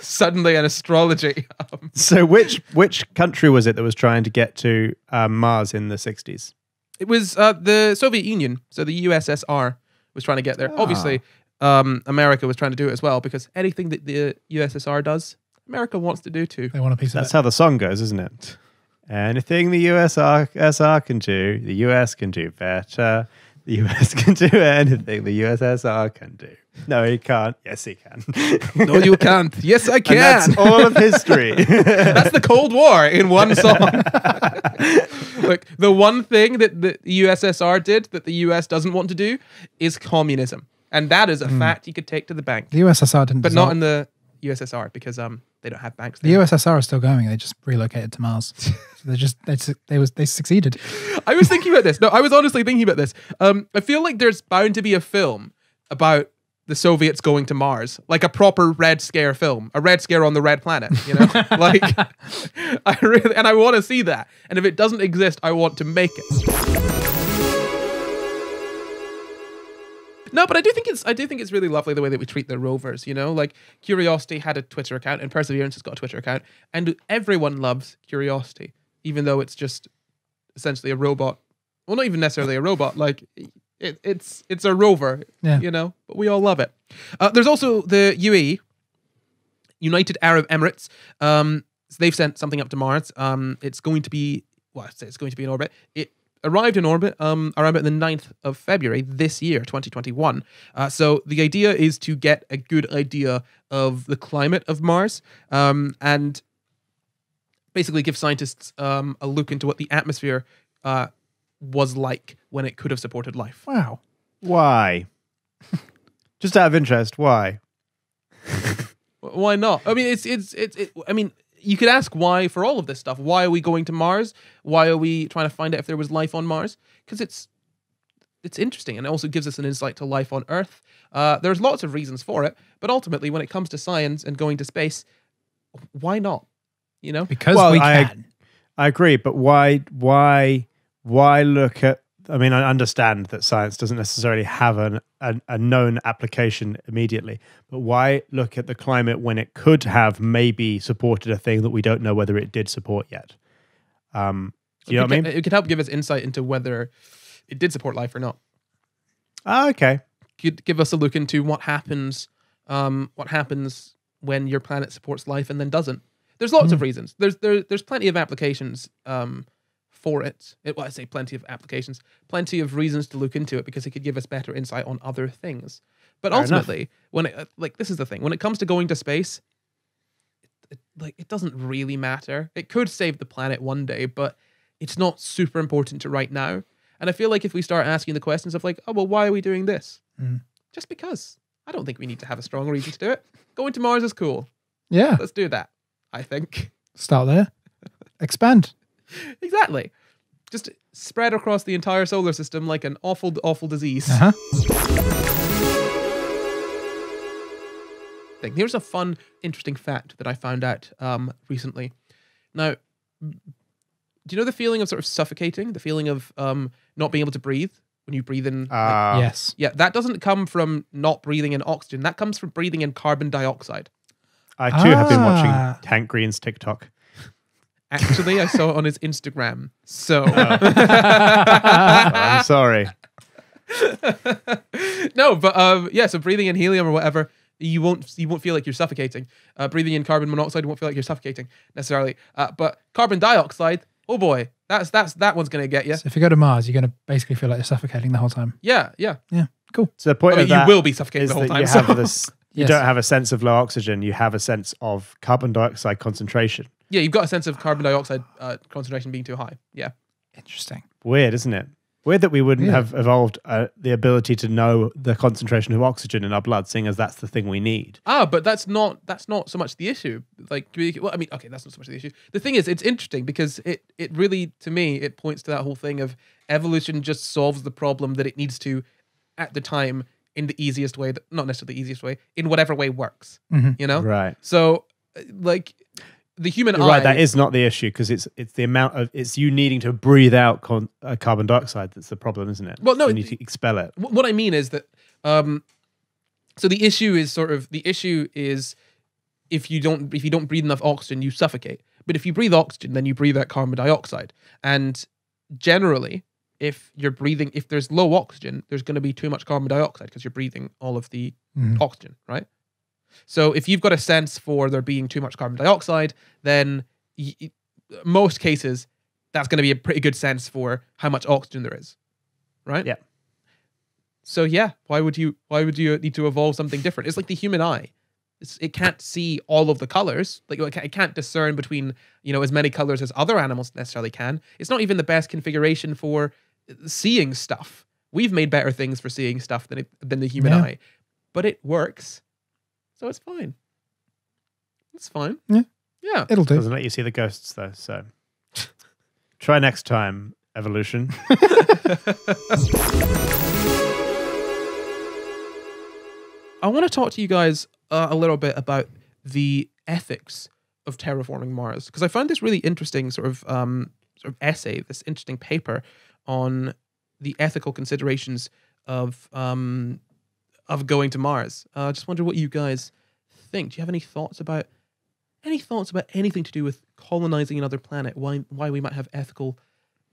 Suddenly an astrology. So which which country was it that was trying to get to uh, Mars in the sixties? It was uh, the Soviet Union. So the U S S R was trying to get there. Ah. Obviously, um, America was trying to do it as well, because anything that the U S S R does, America wants to do too. They want a piece of it. That's how the song goes, isn't it? Anything the U S S R can do, the U S can do better. The U S can do anything the U S S R can do. No, he can't. Yes, he can. No, you can't. Yes, I can. And that's all of history. That's the Cold War in one song. Look, the one thing that the U S S R did that the U S doesn't want to do is communism. And that is a mm. fact you could take to the bank. The U S S R didn't. But dissolve. Not in the U S S R, because um, they don't have banks. The U S S R is still going. They just relocated to Mars. So they just they they was they succeeded. I was thinking about this. No, I was honestly thinking about this. Um, I feel like there's bound to be a film about the Soviets going to Mars, like a proper Red Scare film, a Red Scare on the Red Planet. You know, like I really and I want to see that. And if it doesn't exist, I want to make it. No, but I do think it's I do think it's really lovely the way that we treat the rovers, you know? Like, Curiosity had a Twitter account and Perseverance has got a Twitter account, and everyone loves Curiosity, even though it's just essentially a robot. Well, not even necessarily a robot, like it, it's it's a rover, yeah. You know? But we all love it. Uh, there's also the U A E, United Arab Emirates. Um, so they've sent something up to Mars. Um, it's going to be, well, I say it's going to be in orbit. It arrived in orbit um, around the ninth of February this year, twenty twenty-one. Uh, so the idea is to get a good idea of the climate of Mars um, and basically give scientists um, a look into what the atmosphere uh, was like when it could have supported life. Wow. Why? Just out of interest, why? Why not? I mean, it's, it's, it's, it, I mean, you could ask why for all of this stuff. Why are we going to Mars? Why are we trying to find out if there was life on Mars? Because it's it's interesting, and it also gives us an insight to life on Earth. Uh, there's lots of reasons for it, but ultimately, when it comes to science and going to space, why not? You know, because well, we can. I, I agree, but why? Why? Why look at? I mean, I understand that science doesn't necessarily have an, an, a known application immediately, but why look at the climate when it could have maybe supported a thing that we don't know whether it did support yet? Um, do you know what I mean? It could help give us insight into whether it did support life or not. Ah, okay. Could give us a look into what happens, um, what happens when your planet supports life and then doesn't. There's lots mm. of reasons. There's there, there's plenty of applications. Um, for it. it. Well, I say plenty of applications, plenty of reasons to look into it, because it could give us better insight on other things. But Fair ultimately, enough. when it, like this is the thing, when it comes to going to space, it, it, like it doesn't really matter. It could save the planet one day, but it's not super important to right now. And I feel like if we start asking the questions of like, oh, well, why are we doing this? Mm. Just because. I don't think we need to have a strong reason to do it. Going to Mars is cool. Yeah. Let's do that, I think. Start there. Expand. Exactly. Just spread across the entire solar system like an awful, awful disease. Uh-huh. Here's a fun, interesting fact that I found out um, recently. Now, do you know the feeling of sort of suffocating, the feeling of um, not being able to breathe when you breathe in? Uh, like, yes. Yeah, that doesn't come from not breathing in oxygen. That comes from breathing in carbon dioxide. I too ah. have been watching Tank Green's TikTok. Actually, I saw it on his Instagram. So. Oh. I'm sorry. No, but um, yeah, so breathing in helium or whatever, you won't you won't feel like you're suffocating. Uh, breathing in carbon monoxide, you won't feel like you're suffocating necessarily. Uh, but carbon dioxide, oh boy, that's that's that one's going to get you. So if you go to Mars, you're going to basically feel like you're suffocating the whole time. Yeah, yeah. Yeah, cool. So the point I mean, of that you will be suffocating the whole time. You, so. have this, you yes. don't have a sense of low oxygen, you have a sense of carbon dioxide concentration. Yeah, you've got a sense of carbon dioxide uh, concentration being too high. Yeah. Interesting. Weird, isn't it? Weird that we wouldn't yeah. have evolved uh, the ability to know the concentration of oxygen in our blood, seeing as that's the thing we need. Ah, but that's not that's not so much the issue. Like, well, I mean, okay, that's not so much the issue. The thing is, it's interesting because it it really, to me, it points to that whole thing of evolution just solves the problem that it needs to at the time in the easiest way, that, not necessarily the easiest way, in whatever way works, mm-hmm. you know? Right. So, like... The human You're eye. Right, that is not the issue because it's it's the amount of it's you needing to breathe out con, uh, carbon dioxide that's the problem, isn't it? Well, no, you need to expel it. What I mean is that um, So the issue is sort of, the issue is if you don't, if you don't breathe enough oxygen, you suffocate. But if you breathe oxygen, then you breathe out carbon dioxide. And generally, if you're breathing, if there's low oxygen, there's going to be too much carbon dioxide because you're breathing all of the mm. oxygen, right? So if you've got a sense for there being too much carbon dioxide, then y most cases, that's going to be a pretty good sense for how much oxygen there is, right? Yeah. So yeah, why would you why would you need to evolve something different? It's like the human eye. It's, it can't see all of the colors. Like it can't discern between, you know, as many colors as other animals necessarily can. It's not even the best configuration for seeing stuff. We've made better things for seeing stuff than it, than the human yeah. eye, but it works, so it's fine. It's fine. Yeah, yeah. It'll do. Doesn't let you see the ghosts though. So try next time, evolution. I want to talk to you guys uh, a little bit about the ethics of terraforming Mars, because I found this really interesting sort of um, sort of essay, this interesting paper on the ethical considerations of um, of going to Mars. I uh, just wonder what you guys think. Do you have any thoughts about any thoughts about anything to do with colonizing another planet? Why why we might have ethical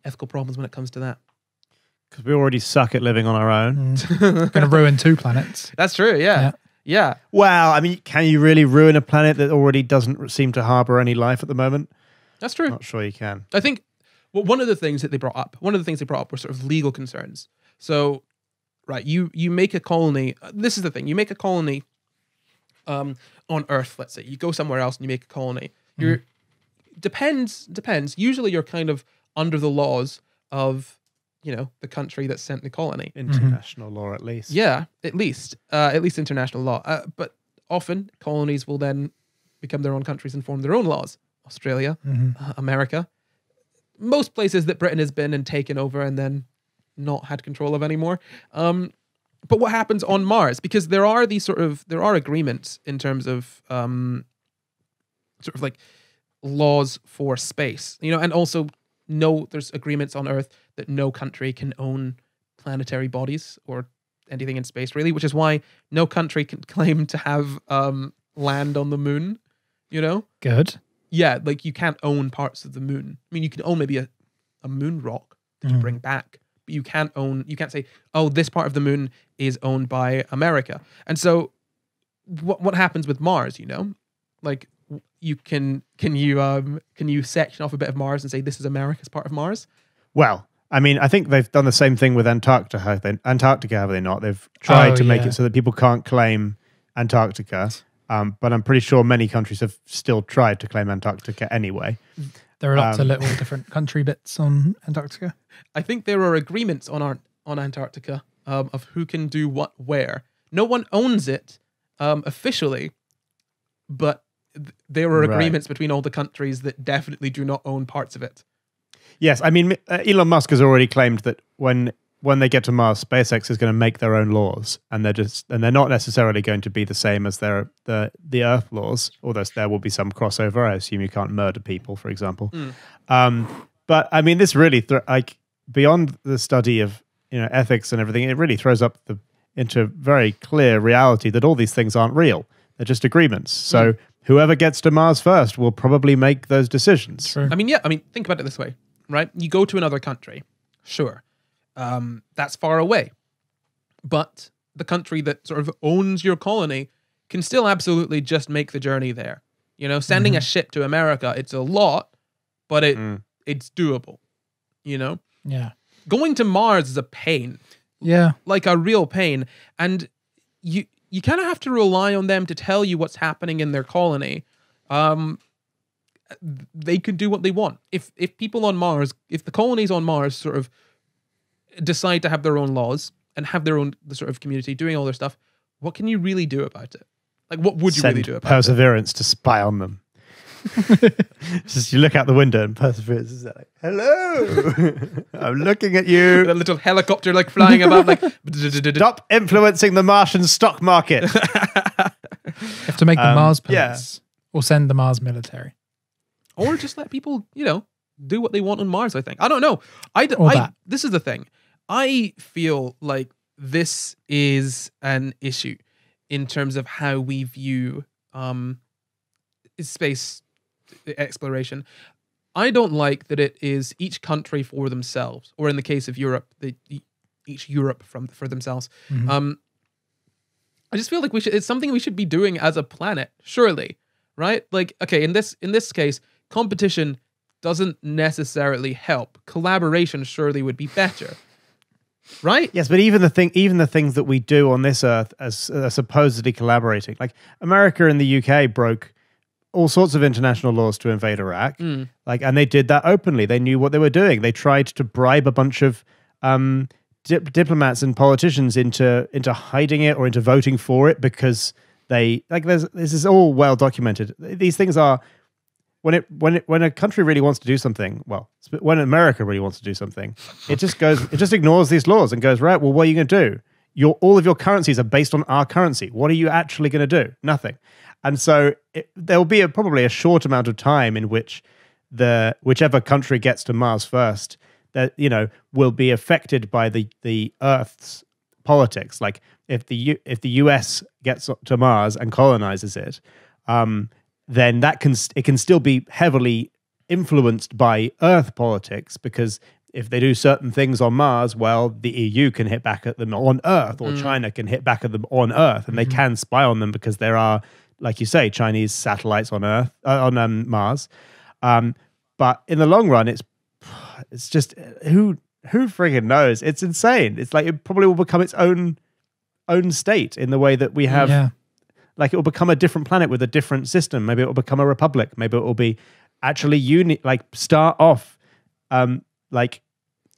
ethical problems when it comes to that? Because we already suck at living on our own. Mm. Going to ruin two planets. That's true, yeah. yeah. Yeah. Well, I mean, can you really ruin a planet that already doesn't seem to harbor any life at the moment? That's true. Not sure you can. I think well, one of the things that they brought up, one of the things they brought up were sort of legal concerns. So, right, you, you make a colony. This is the thing. You make a colony um, on Earth, let's say. You go somewhere else and you make a colony. You're, mm. Depends, depends. Usually you're kind of under the laws of... you know, the country that sent the colony. International mm-hmm. law, at least. Yeah, at least. Uh, at least international law. Uh, but often, colonies will then become their own countries and form their own laws. Australia, mm-hmm. uh, America. Most places that Britain has been and taken over and then not had control of anymore. Um, but what happens on Mars? Because there are these sort of, there are agreements in terms of um, sort of like laws for space, you know, and also no, there's agreements on Earth that no country can own planetary bodies or anything in space, really, which is why no country can claim to have um, land on the moon, you know? Good. Yeah, like you can't own parts of the moon. I mean, you can own maybe a, a moon rock that mm. you bring back, but you can't own, you can't say, oh, this part of the moon is owned by America. And so what what happens with Mars, you know? Like, you can can you um can you section off a bit of Mars and say this is America's part of Mars? Well, I mean, I think they've done the same thing with Antarctica. Have they? Antarctica, have they not? They've tried oh, to yeah. make it so that people can't claim Antarctica, um, but I'm pretty sure many countries have still tried to claim Antarctica anyway. There are lots um, of little different country bits on Antarctica. I think there are agreements on our, on Antarctica um, of who can do what where. No one owns it um, officially, but there were agreements right. between all the countries that definitely do not own parts of it. Yes, I mean, uh, Elon Musk has already claimed that when when they get to Mars, SpaceX is going to make their own laws, and they're just and they're not necessarily going to be the same as their the the Earth laws. Although there will be some crossover. I assume you can't murder people, for example. Mm. Um, but I mean, this really th like beyond the study of you know ethics and everything, it really throws up the into very clear reality that all these things aren't real. They're just agreements. So. Mm. Whoever gets to Mars first will probably make those decisions. Sure. I mean, yeah, I mean, think about it this way, right? You go to another country, sure, um, that's far away. But the country that sort of owns your colony can still absolutely just make the journey there. You know, sending mm-hmm. a ship to America, it's a lot, but it mm. it's doable, you know? Yeah. Going to Mars is a pain. Yeah. Like a real pain. And you... you kind of have to rely on them to tell you what's happening in their colony. Um, they can do what they want. If if people on Mars, if the colonies on Mars sort of decide to have their own laws and have their own the sort of community doing all their stuff, what can you really do about it? Like, what would you Send really do about Perseverance it? Perseverance to spy on them. Just you look out the window and Perseverance is like, hello, I'm looking at you. With a little helicopter like flying above, like, stop influencing the Martian stock market. Have to make the um, Mars police yeah. or send the Mars military. Or just let people, you know, do what they want on Mars, I think. I don't know. I, d I This is the thing. I feel like this is an issue. in terms of how we view um, space exploration. I don't like that it is each country for themselves, or in the case of Europe, the, each Europe from for themselves. Mm-hmm. Um, I just feel like we should. It's something we should be doing as a planet, surely, right? Like, okay, in this in this case, competition doesn't necessarily help. Collaboration surely would be better, right? Yes, but even the thing, even the things that we do on this Earth as uh, supposedly collaborating, like America and the U K broke all sorts of international laws to invade Iraq, mm. like, and they did that openly. They knew what they were doing. They tried to bribe a bunch of um, dip diplomats and politicians into into hiding it or into voting for it, because they like. There's, this is all well documented. These things are when it when it, when a country really wants to do something. Well, when America really wants to do something, it just goes. It just ignores these laws and goes, right, well, what are you going to do? Your all of your currencies are based on our currency. What are you actually going to do? Nothing. And so it, there will be a, probably a short amount of time in which the whichever country gets to Mars first, that you know, will be affected by the the Earth's politics. Like if the U, if the U S gets to Mars and colonizes it, um, then that can it can still be heavily influenced by Earth politics, because if they do certain things on Mars, well, the E U can hit back at them on Earth, or mm. China can hit back at them on Earth, and mm-hmm. they can spy on them because there are, like you say, Chinese satellites on Earth, uh, on um, Mars. Um, but in the long run, it's it's just who who friggin' knows? It's insane. It's like it probably will become its own own state in the way that we have. Yeah. Like it will become a different planet with a different system. Maybe it will become a republic. Maybe it will be actually uni like start off um, like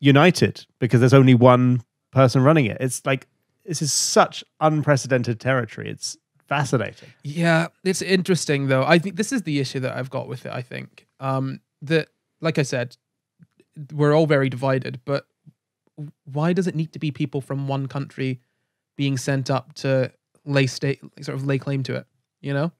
united because there's only one person running it. It's like this is such unprecedented territory. It's fascinating. Yeah, it's interesting though. I think this is the issue that I've got with it. I think um, that, like I said, we're all very divided, but why does it need to be people from one country being sent up to lay state, sort of lay claim to it? You know,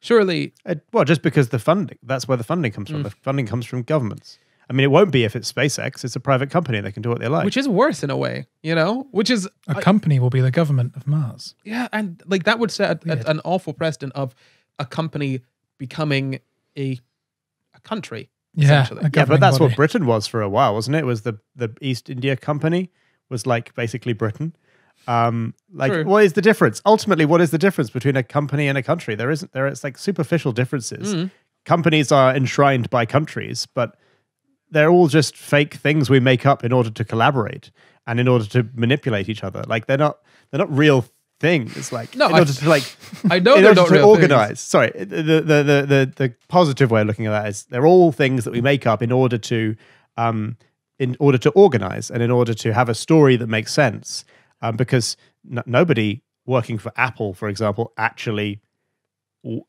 surely. Uh, well, just because the funding, that's where the funding comes from. Mm. The funding comes from governments. I mean, it won't be if it's SpaceX. It's a private company. They can do what they like. Which is worse in a way, you know? Which is... A I, company will be the government of Mars. Yeah, and like that would set a, a, an awful precedent of a company becoming a, a country, yeah, essentially. A yeah, but that's body. What Britain was for a while, wasn't it? It was the, the East India Company was like basically Britain. Um, like, True. What is the difference? Ultimately, what is the difference between a company and a country? There isn't... There, it's like superficial differences. Mm. Companies are enshrined by countries, but... They're all just fake things we make up in order to collaborate and in order to manipulate each other. Like they're not they're not real things. Like no, in order I, to like I know in they're order not to real organize. Things. Sorry, the, the the the the positive way of looking at that is they're all things that we make up in order to um in order to organize and in order to have a story that makes sense. Um, because n nobody working for Apple, for example, actually.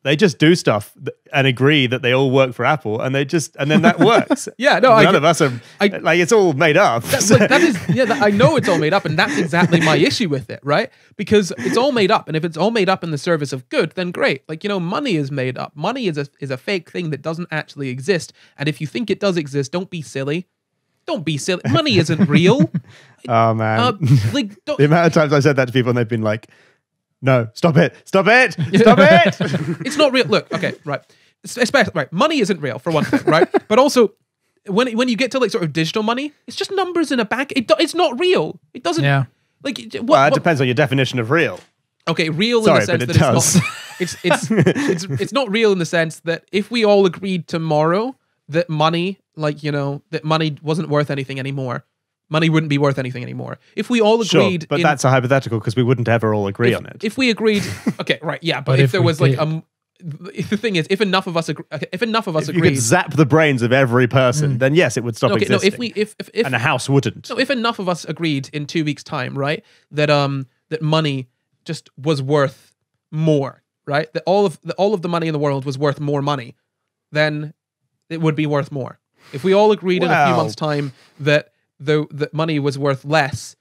They just do stuff and agree that they all work for Apple, and they just and then that works. Yeah, no, none I, of us are I, like it's all made up. That's so. Like, that is, yeah, that, I know it's all made up, and that's exactly my issue with it, right? Because it's all made up, and if it's all made up in the service of good, then great. Like you know, money is made up. Money is a is a fake thing that doesn't actually exist. And if you think it does exist, don't be silly. Don't be silly. Money isn't real. Oh man, uh, like don't, the amount of times I said that to people, and they've been like. No, stop it. Stop it. Stop it. It's not real. Look, okay, right. Especially, right. Money isn't real, for one thing, right? But also, when when you get to like sort of digital money, it's just numbers in a bank. It do, it's not real. It doesn't... Yeah. Like, what, well, that what, depends on your definition of real. Okay, real Sorry, in the sense it that does. It's not... It's, it's, it's, it's not real in the sense that if we all agreed tomorrow that money, like, you know, that money wasn't worth anything anymore, money wouldn't be worth anything anymore. If we all agreed... Sure, but in, that's a hypothetical because we wouldn't ever all agree if, on it. If we agreed... Okay, right, yeah, but, but if, if there was did. like... Um, the thing is, if enough of us agree... If enough of us if agreed... If you could zap the brains of every person, mm. then yes, it would stop okay, existing. No, if we, if, if, if, and a house wouldn't. No, if enough of us agreed in two weeks' time, right, that um that money just was worth more, right? That all of, that all of the money in the world was worth more money, then it would be worth more. If we all agreed well. in a few months' time that... though that money was worth less,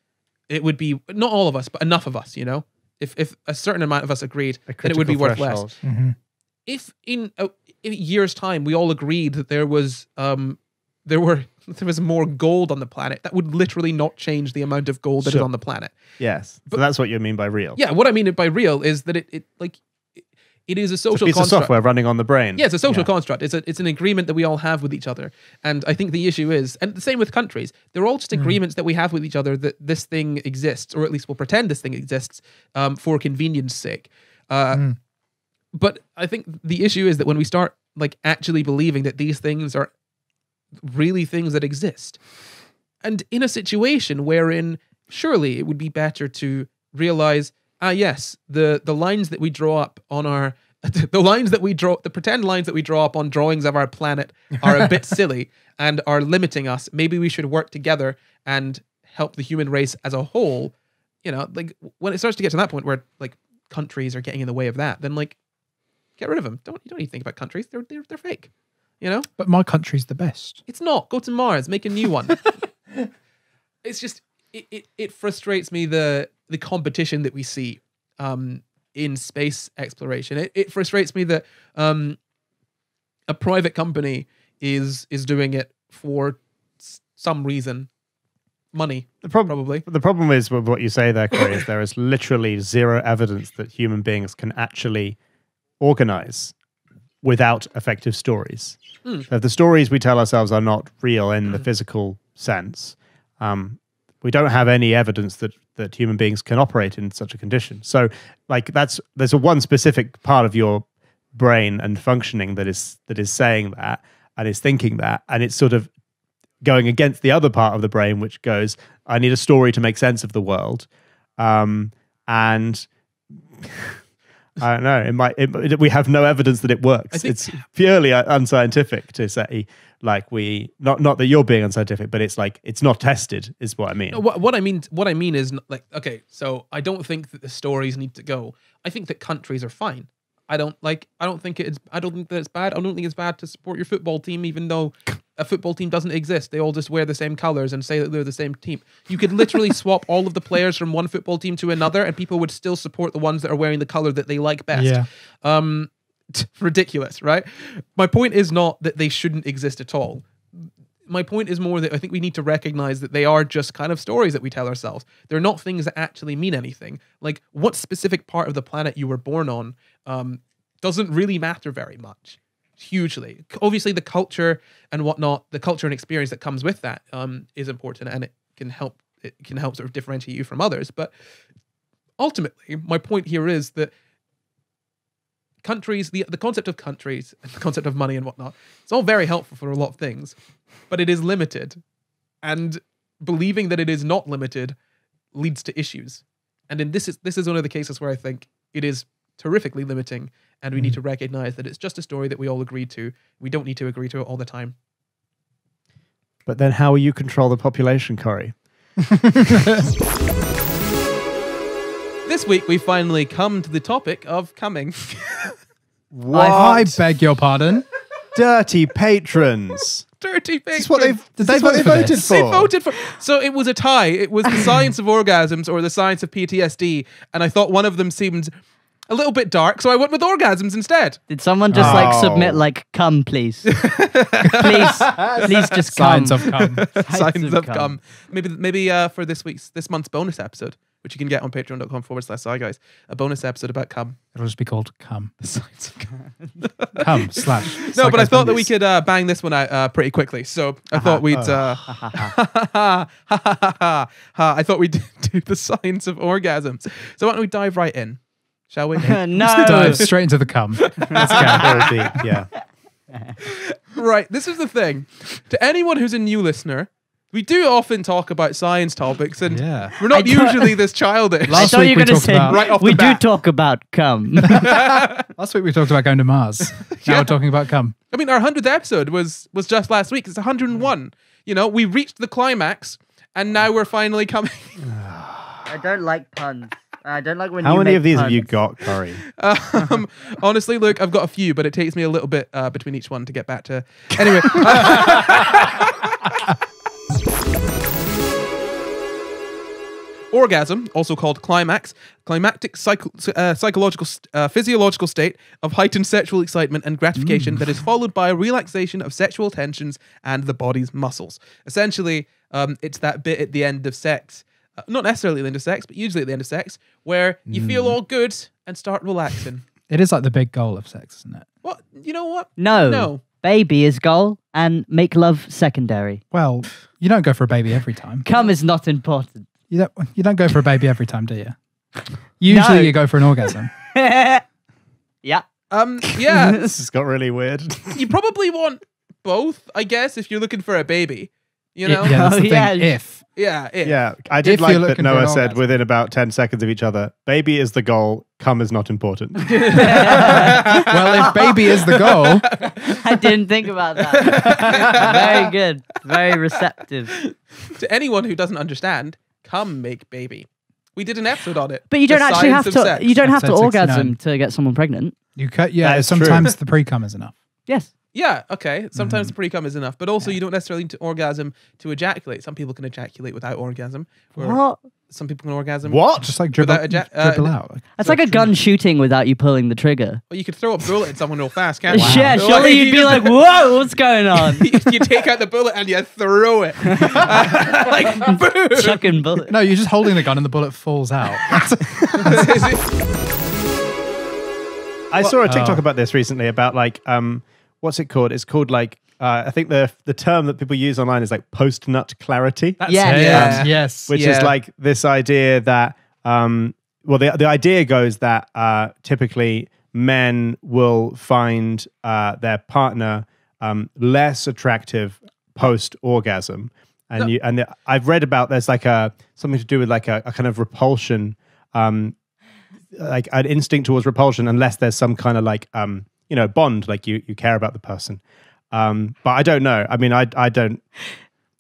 it would be, not all of us, but enough of us, you know? If if a certain amount of us agreed, then it would be worth threshold. less. Mm-hmm. If in a, in a year's time we all agreed that there was um, there were there was more gold on the planet, that would literally not change the amount of gold that sure. is on the planet. Yes. But so that's what you mean by real. Yeah, what I mean by real is that it, it like it, it is a social it's a piece construct. Of software running on the brain. Yeah, it's a social yeah. construct. It's a it's an agreement that we all have with each other. And I think the issue is, and the same with countries, they're all just agreements mm. that we have with each other that this thing exists, or at least we'll pretend this thing exists um, for convenience sake. Uh, mm. But I think the issue is that when we start like actually believing that these things are really things that exist, and in a situation wherein surely it would be better to realize, ah yes, the the lines that we draw up on our the lines that we draw the pretend lines that we draw up on drawings of our planet are a bit silly and are limiting us. Maybe we should work together and help the human race as a whole. You know, like when it starts to get to that point where like countries are getting in the way of that, then like get rid of them. Don't you don't need to think about countries. They're they're they're fake. You know? But my country's the best. It's not. Go to Mars. Make a new one. It's just, it, it, it frustrates me, the the competition that we see um, in space exploration. It, it frustrates me that um, a private company is is doing it for s some reason. Money, the prob probably. The problem is with what you say there, Corey, is there is literally zero evidence that human beings can actually organize without effective stories. Mm. So if the stories we tell ourselves are not real in mm. the physical sense, um, we don't have any evidence that that human beings can operate in such a condition. So, like that's there's a one specific part of your brain and functioning that is that is saying that and is thinking that, and it's sort of going against the other part of the brain, which goes, "I need a story to make sense of the world," um, and. I don't know. It might. It, it, we have no evidence that it works. Think, it's purely unscientific to say, like we not not that you're being unscientific, but it's like it's not tested. Is what I mean. No, what, what I mean. What I mean is not, like okay. So I don't think that the stories need to go. I think that countries are fine. I don't like. I don't think it's. I don't think that it's bad. I don't think it's bad to support your football team, even though a football team doesn't exist. They all just wear the same colors and say that they're the same team. You could literally swap all of the players from one football team to another, and people would still support the ones that are wearing the color that they like best. Yeah. Um, ridiculous, right? My point is not that they shouldn't exist at all. My point is more that I think we need to recognize that they are just kind of stories that we tell ourselves. They're not things that actually mean anything. Like what specific part of the planet you were born on um, doesn't really matter very much. Hugely. Obviously the culture and whatnot, the culture and experience that comes with that um, is important, and it can help it can help sort of differentiate you from others. But ultimately, my point here is that countries, the, the concept of countries and the concept of money and whatnot, it's all very helpful for a lot of things, but it is limited. And believing that it is not limited leads to issues. And in this is this is one of the cases where I think it is terrifically limiting, and we mm. need to recognize that it's just a story that we all agree to. We don't need to agree to it all the time. But then how will you control the population, Corey? This week we finally come to the topic of coming. What? I beg your pardon? Dirty patrons. Dirty patrons. This is what they've, this they, is what they voted this? for. They voted for. So it was a tie. It was the science of orgasms or the science of P T S D. And I thought one of them seemed a little bit dark, so I went with orgasms instead. Did someone just oh. like submit like come please? please, please just come. Signs of come. Signs, Signs of, of come. come. Maybe maybe uh, for this week's this month's bonus episode, which you can get on patreon.com forward slash sci guys, a bonus episode about cum. It'll just be called cum. The science of cum. cum slash. No, but I thought bonus. that we could uh, bang this one out uh, pretty quickly. So I uh -huh. thought we'd. Uh, I thought we'd do the science of orgasms. So why don't we dive right in? Shall we? no. Let's dive straight into the cum. Let's go. Yeah. Right. This is the thing. To anyone who's a new listener, we do often talk about science topics, and yeah. we're not usually this childish. Last I week you we talked say, about right off we the bat. do talk about cum. Last week we talked about going to Mars. Now yeah. we're talking about cum. I mean, our hundredth episode was was just last week. It's one hundred and one. You know, we reached the climax, and now we're finally coming. I don't like puns. I don't like when How you many of these puns. have you got, Corey? um, honestly, Luke, I've got a few, but it takes me a little bit uh, between each one to get back to. Anyway. orgasm, also called climax, climactic psycho uh, psychological, uh, physiological state of heightened sexual excitement and gratification mm. that is followed by a relaxation of sexual tensions and the body's muscles. Essentially, um, it's that bit at the end of sex, uh, not necessarily at the end of sex, but usually at the end of sex, where you mm. feel all good and start relaxing. It is like the big goal of sex, isn't it? Well, you know what? No. No. Baby is goal and make love secondary. Well, you don't go for a baby every time. Cum is not important. You don't, you don't go for a baby every time, do you? Usually no. you go for an orgasm. yeah. Um, yeah. This has got really weird. You probably want both, I guess, if you're looking for a baby. You know? It, yeah, that's the oh, thing. Yeah. If. Yeah, if. Yeah. I did if like that Noah said orgasm. Within about ten seconds of each other, baby is the goal, cum is not important. Well, if baby is the goal. I didn't think about that. Very good. Very receptive. To anyone who doesn't understand, cum make baby. We did an episode on it. But you don't actually have to sex. You don't have to orgasm no. to get someone pregnant. You cut, yeah, sometimes true. the pre-cum is enough. Yes. Yeah, okay. Sometimes mm. the pre-cum is enough, but also yeah. you don't necessarily need to orgasm to ejaculate. Some people can ejaculate without orgasm. Or what? Some people can orgasm. What? Just like dribble, dribble uh, out. Like, it's like a gun trigger. shooting without you pulling the trigger. Well, you could throw a bullet at someone real fast, can't you? Wow. Yeah, surely like, you'd be like, whoa, what's going on? You take out the bullet and you throw it. uh, like, boom! Chucking bullet. No, you're just holding the gun and the bullet falls out. I what? saw a TikTok oh. about this recently, about like... um. What's it called? It's called like, uh, I think the the term that people use online is like post-nut clarity. That's yeah. yeah. Um, yes. Which yeah. is like this idea that, um, well, the, the idea goes that uh, typically men will find uh, their partner um, less attractive post-orgasm. And no. you, and the, I've read about there's like a, something to do with like a, a kind of repulsion, um, like an instinct towards repulsion, unless there's some kind of like, um, you know, bond, like you you care about the person, um but I don't know. I mean, I I don't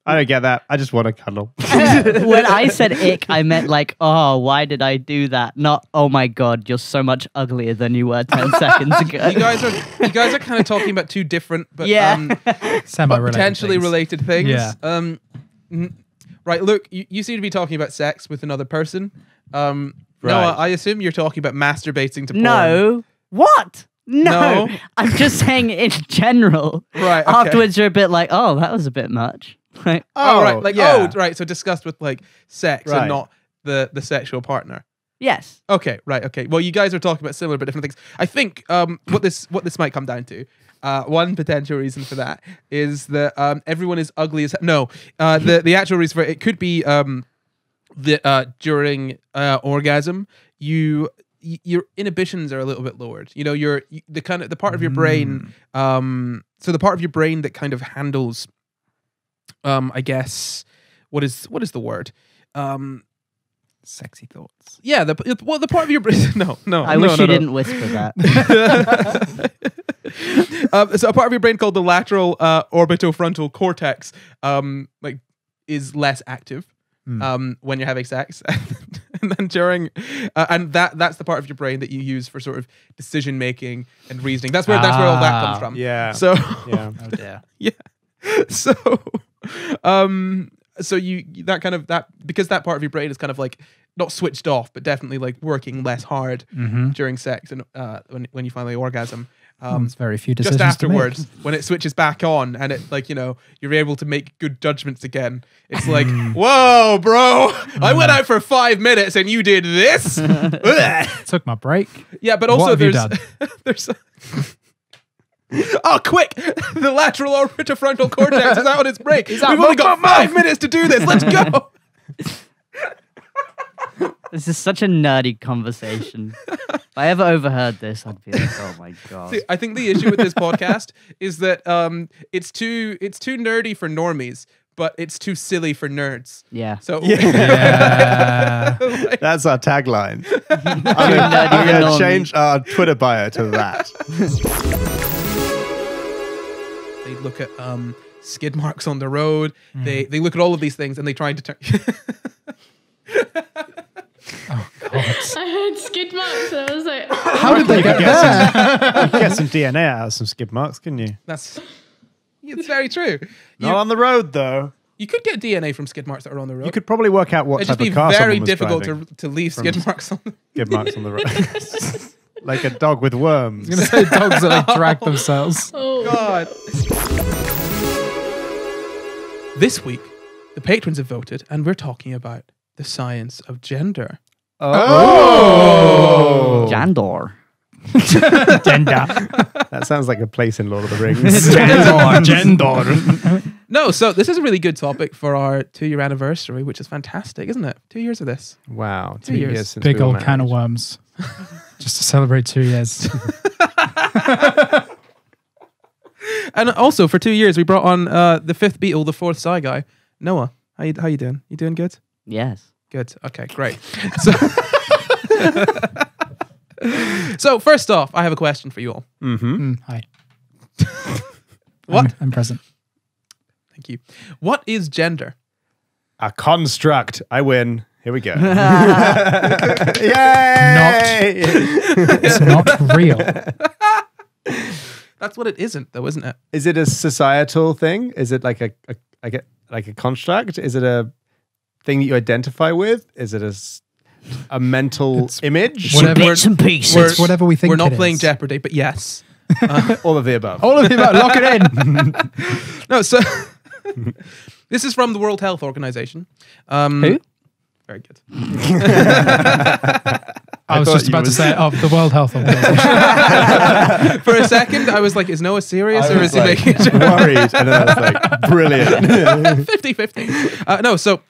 I don't get that. I just want to cuddle. When I said ick, I meant like, oh, why did I do that? Not, oh my god, you're so much uglier than you were ten seconds ago. You guys are you guys are kind of talking about two different, but yeah, um, semi-related, potentially things. related things. Yeah. Um, right, Luke, you, you seem to be talking about sex with another person. Um, right. Noah, I assume you're talking about masturbating to porn. No, what? No, no, I'm just saying in general. Right. Okay. Afterwards, you're a bit like, oh, that was a bit much. Like, oh, oh, right. Like, yeah. oh, right. So discussed with like sex right. and not the the sexual partner. Yes. Okay. Right. Okay. Well, you guys are talking about similar but different things. I think um, what this what this might come down to. Uh, one potential reason for that is that um, everyone is ugly as no. Uh, the the actual reason for it, it could be um, the uh, during uh, orgasm you. your inhibitions are a little bit lowered. You know, your the kind of the part of your brain. Um, so the part of your brain that kind of handles, um, I guess, what is what is the word? Um, sexy thoughts. Yeah. The well, the part of your brain. No, no. I no, wish no, you no. didn't whisper that. um, so a part of your brain called the lateral uh, orbitofrontal cortex, um, like, is less active. Mm. Um, when you're having sex, and then during, uh, and that that's the part of your brain that you use for sort of decision making and reasoning. That's where ah, that's where all that comes from. Yeah. So yeah, oh dear. yeah. So, um, so you that kind of that because that part of your brain is kind of like not switched off, but definitely like working less hard mm-hmm. during sex and uh, when when you finally orgasm. Um, it's very few decisions just afterwards when it switches back on and it like you know you're able to make good judgments again. It's like whoa, bro! I went out for five minutes and you did this. Took my break. Yeah, but also there's there's. Oh, quick! The lateral orbitofrontal cortex is out on its break. We've only got five minutes to do this. Let's go. This is such a nerdy conversation. If I ever overheard this, I'd be like, oh my god. See, I think the issue with this podcast is that um, it's too it's too nerdy for normies, but it's too silly for nerds. Yeah. So yeah. like, that's our tagline. I'm gonna change our Twitter bio to that. They look at um, skid marks on the road. Mm. They they look at all of these things and they try to turn. Oh, God. I heard skid marks and I was like... Oh. How did they get there? You could get some D N A out of some skid marks, couldn't you? That's... It's very true. Not you, on the road, though. You could get D N A from skid marks that are on the road. You could probably work out what It'd type of car someone was driving. It'd just be very difficult to, to leave skid marks on the skid marks on the road. Like a dog with worms. I was going to say dogs that like drag themselves. Oh, God. This week, the patrons have voted, and we're talking about the science of gender. Oh! oh. Jandor. Gender. That sounds like a place in Lord of the Rings. Jandor. Jandor. No, so this is a really good topic for our two-year anniversary, which is fantastic, isn't it? Two years of this. Wow. Two, two years. years since Big we old can of worms. Just to celebrate two years. And also for two years, we brought on uh, the fifth Beatle, the fourth Sci Guy. Noah, how you, how you doing? You doing good? Yes. Good. Okay, great. So, so first off, I have a question for you all. Mm-hmm. Mm, hi. What? I'm, I'm present. Thank you. What is gender? A construct. I win. Here we go. Yay! Not, it's not real. That's what it isn't, though, isn't it? Is it a societal thing? Is it like a, a like a like a construct? Is it a thing that you identify with? Is it a a mental it's image? Whatever, bits and pieces. It's whatever we think. We're not it playing is. Jeopardy, but yes, uh, all of the above. All of the above. Lock it in. No, so this is from the World Health Organization. Um, Who? Very good. I, I was just about to say, of the World Health Organization. For a second, I was like, is Noah serious I or is like, he making a joke? Worried. And then I was like, brilliant. fifty fifty. Uh, no, so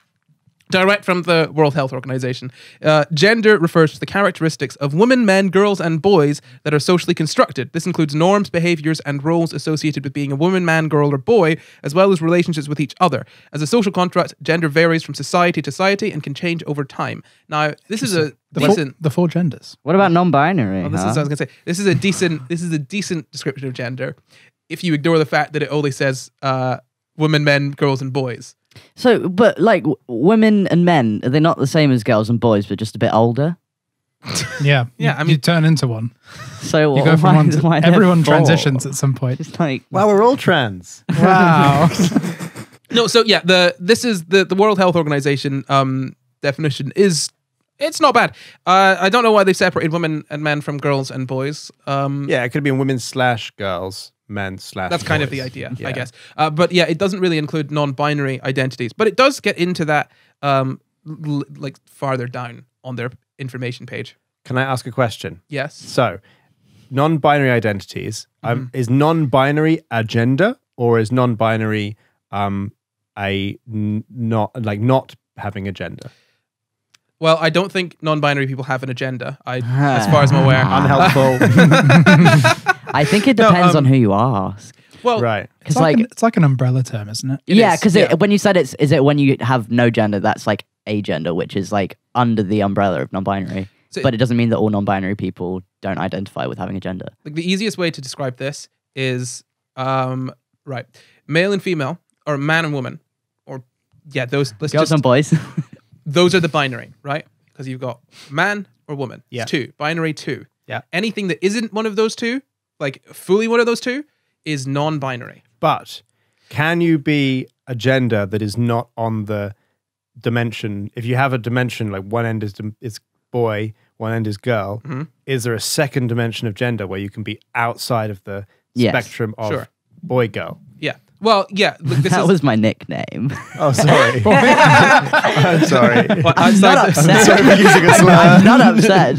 direct from the World Health Organization. Uh, gender refers to the characteristics of women, men, girls, and boys that are socially constructed. This includes norms, behaviors, and roles associated with being a woman, man, girl, or boy, as well as relationships with each other. As a social contract, gender varies from society to society and can change over time. Now, this is a the decent... Four, the four genders. What about non-binary? Oh, this huh? is what I was going to say. This is a decent. This is a decent description of gender, if you ignore the fact that it only says uh, women, men, girls, and boys. So, but like women and men, are they not the same as girls and boys, but just a bit older? Yeah, yeah. I mean, you turn into one. So what? You go from one to, everyone transitions at some point. It's like, wow, we're all trans. Wow. No, so yeah, the this is the the World Health Organization um, definition is it's not bad. Uh, I don't know why they separated women and men from girls and boys. Um, yeah, it could have been women slash girls. Men slash that's kind boys. Of the idea, yeah. I guess. Uh, but yeah, it doesn't really include non-binary identities, but it does get into that um, l like farther down on their information page. Can I ask a question? Yes. So, non-binary identities um, mm-hmm. is non-binary a gender, or is non-binary um, a n not like not having a gender? Well, I don't think non-binary people have an agenda. I, as far as I'm aware, unhelpful. I think it depends no, um, on who you ask. Well, right. It's like, like an, it's like an umbrella term, isn't it? it yeah, because yeah. when you said it's, is it when you have no gender, that's like agender, which is like under the umbrella of non-binary. So but it doesn't mean that all non-binary people don't identify with having a gender. Like the easiest way to describe this is, um, right, male and female, or man and woman, or yeah, those. Let's Girls just, and boys. Those are the binary, right? Because you've got man or woman. Yeah. It's two, binary two. Yeah. Anything that isn't one of those two, like fully one of those two, is non-binary. But can you be a gender that is not on the dimension? If you have a dimension, like one end is, is boy, one end is girl, mm-hmm. is there a second dimension of gender where you can be outside of the yes. spectrum of sure. boy, girl? Yeah. Well, yeah. Look, this that is... was my nickname. Oh, sorry. I'm sorry. Well, I'm, I'm not sorry. upset. I'm, sorry for using a slur. I'm not upset.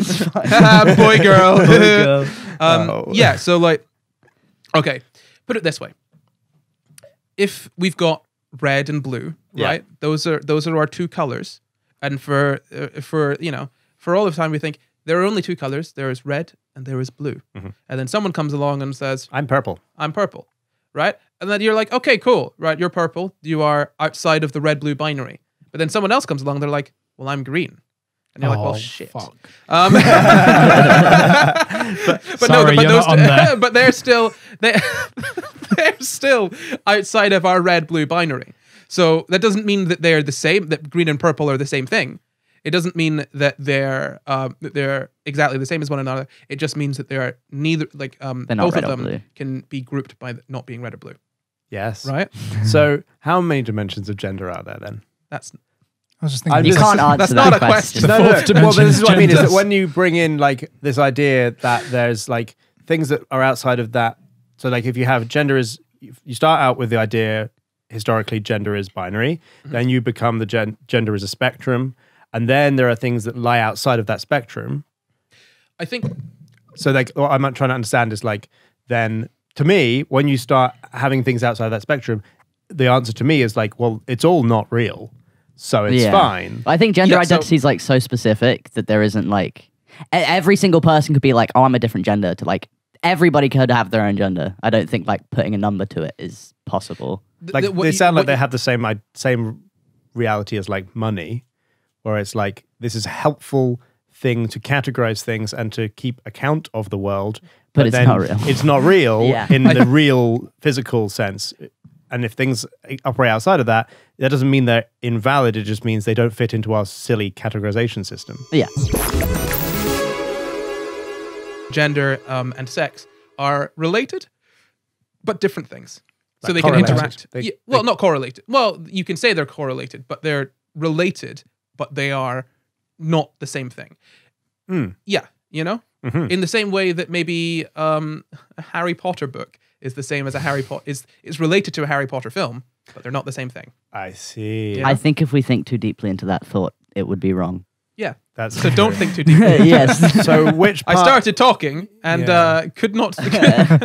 Boy, girl. Boy, girl. Um, oh. Yeah, so like, okay, put it this way. If we've got red and blue, yeah. right? Those are those are our two colors, and for uh, for you know for all of time we think there are only two colors. There is red and there is blue, mm-hmm. and then someone comes along and says, "I'm purple. I'm purple," right? And then you're like, "Okay, cool, right? You're purple. You are outside of the red-blue binary." But then someone else comes along, they're like, "Well, I'm green." And you're oh, like, well, shit. Fuck. Um, but, but Sorry, no, but, you're those, not on there. But they're still they're, they're still outside of our red-blue binary. So that doesn't mean that they're the same. That green and purple are the same thing. It doesn't mean that they're um, that they're exactly the same as one another. It just means that they are neither like um, both of them can be grouped by not being red or blue. Yes. Right? So how many dimensions of gender are there then? That's... I was just thinking... You just, can't answer that's that not question. A question. No, no. Well, but this is what I mean, is that when you bring in like this idea that there's like things that are outside of that. So like if you have gender is... You start out with the idea, historically, gender is binary. Mm-hmm. Then you become the gen gender is a spectrum. And then there are things that lie outside of that spectrum. I think... So like what I'm trying to understand is like then... To me, when you start having things outside that spectrum, the answer to me is like, well, it's all not real, so it's yeah. fine. I think gender yeah, identity so is like so specific that there isn't like... Every single person could be like, oh, I'm a different gender to like... Everybody could have their own gender. I don't think like putting a number to it is possible. Like the, the, They sound you, like they you, have the same, same reality as like money, where it's like, this is helpful... thing to categorize things and to keep account of the world, but, but it's then not real. It's not real yeah. in the real physical sense. And if things operate outside of that, that doesn't mean they're invalid. It just means they don't fit into our silly categorization system. Yeah. Gender um, and sex are related, but different things. Like so they can interact. They, yeah, well, they, not correlated. Well, you can say they're correlated, but they're related, but they are not the same thing. Mm. Yeah, you know? Mm-hmm. In the same way that maybe um, a Harry Potter book is the same as a Harry Potter... Is, is related to a Harry Potter film, but they're not the same thing. I see. You know? I think if we think too deeply into that thought, it would be wrong. Yeah. That's so don't think too deeply. Yes. So which part... I started talking and yeah. uh, could not...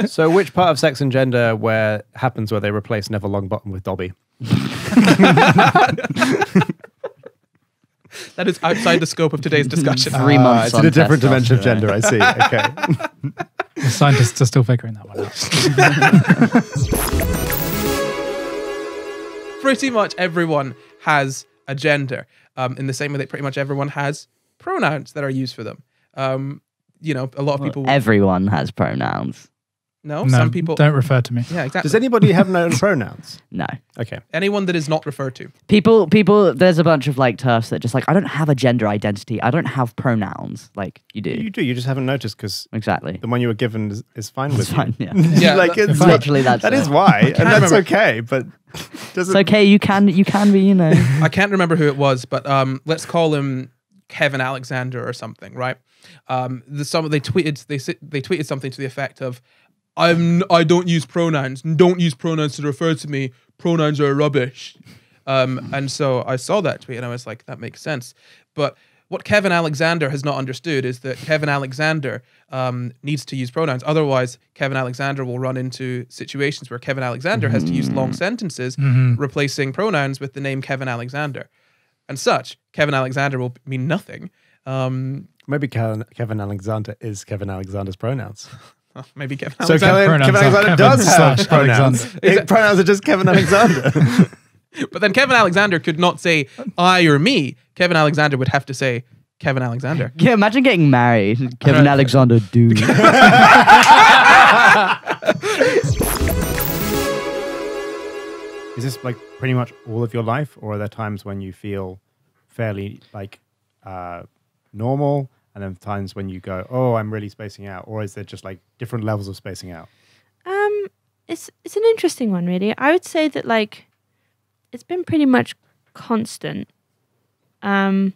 So which part of sex and gender where happens where they replace Neville Longbottom with Dobby? That is outside the scope of today's discussion. Three months. Uh, it's in a different dimension of gender, I see. Okay. The scientists are still figuring that one out. Pretty much everyone has a gender, um, in the same way that pretty much everyone has pronouns that are used for them. Um, you know, a lot of well, people... Everyone has pronouns. No, no, some people... Don't refer to me. Yeah, exactly. Does anybody have known pronouns? No. Okay. Anyone that is not referred to. People, people. There's a bunch of like TERFs that just like, I don't have a gender identity. I don't have pronouns. Like, you do. You do. You just haven't noticed because... Exactly. The one you were given is, is fine with it's you. Fine, yeah. yeah like, that, it's literally that's That it. is why. And that's remember. okay, but... Doesn't... It's okay. You can, you can be, you know... I can't remember who it was, but um, let's call him Kevin Alexander or something, right? Um, the, some, they, tweeted, they, they tweeted something to the effect of, I'm, I don't use pronouns. Don't use pronouns to refer to me. Pronouns are rubbish. Um, and so I saw that tweet and I was like, that makes sense. But what Kevin Alexander has not understood is that Kevin Alexander um, needs to use pronouns. Otherwise, Kevin Alexander will run into situations where Kevin Alexander mm-hmm. has to use long sentences, mm-hmm. replacing pronouns with the name Kevin Alexander. And such, Kevin Alexander will mean nothing. Um, Maybe Kevin, Kevin Alexander is Kevin Alexander's pronouns. Oh, maybe Kevin so Alexander. Kevin, Kevin Alexander Kevin does have pronouns. Exactly. Pronouns are just Kevin Alexander. But then Kevin Alexander could not say I or me. Kevin Alexander would have to say Kevin Alexander. Yeah, imagine getting married. Kevin Alexander, dude. Is this like pretty much all of your life, or are there times when you feel fairly like uh, normal? And then times when you go, oh, I'm really spacing out, or is there just like different levels of spacing out? Um, it's it's an interesting one, really. I would say that like it's been pretty much constant. Um,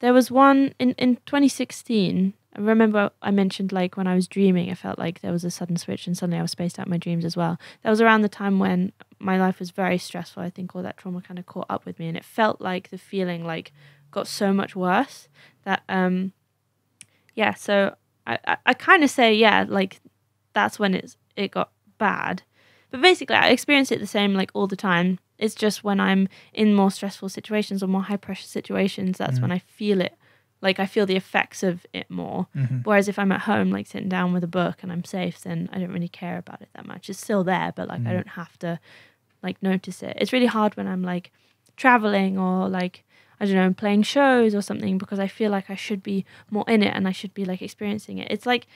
there was one in in twenty sixteen. I remember I mentioned like when I was dreaming, I felt like there was a sudden switch, and suddenly I was spaced out in my dreams as well. That was around the time when my life was very stressful. I think all that trauma kind of caught up with me, and it felt like the feeling like got so much worse. That um yeah, so I, I, I kinda say yeah, like that's when it's it got bad. But basically I experience it the same like all the time. It's just when I'm in more stressful situations or more high pressure situations, that's mm. when I feel it. Like I feel the effects of it more. Mm-hmm. Whereas if I'm at home like sitting down with a book and I'm safe, then I don't really care about it that much. It's still there, but like mm. I don't have to like notice it. It's really hard when I'm like traveling or like I don't know, I'm playing shows or something because I feel like I should be more in it and I should be like experiencing it. It's like,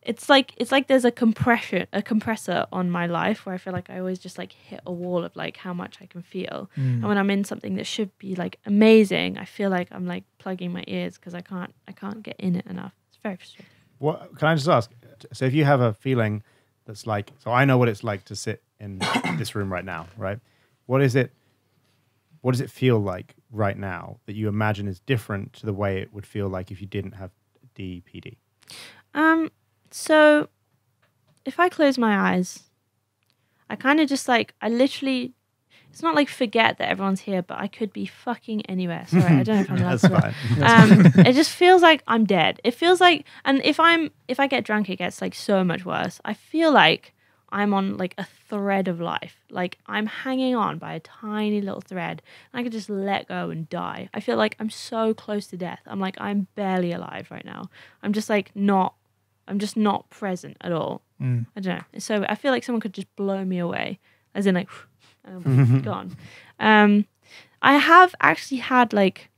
it's like, it's like there's a compression, a compressor on my life where I feel like I always just like hit a wall of like how much I can feel. Mm. And when I'm in something that should be like amazing, I feel like I'm like plugging my ears because I can't, I can't get in it enough. It's very frustrating. What, can I just ask? So if you have a feeling that's like, so I know what it's like to sit in this room right now, right? What is it? What does it feel like right now that you imagine is different to the way it would feel like if you didn't have D P D? Um, so if I close my eyes, I kind of just like, I literally, it's not like forget that everyone's here, but I could be fucking anywhere. Sorry, I don't know if I'm allowed to. That's fine. Um, it just feels like I'm dead. It feels like, and if I'm, if I get drunk, it gets like so much worse. I feel like I'm on like a thread of life. Like I'm hanging on by a tiny little thread and I could just let go and die. I feel like I'm so close to death. I'm like, I'm barely alive right now. I'm just like not, I'm just not present at all. Mm. I don't know. So I feel like someone could just blow me away as in like, whew, gone. Um, I have actually had like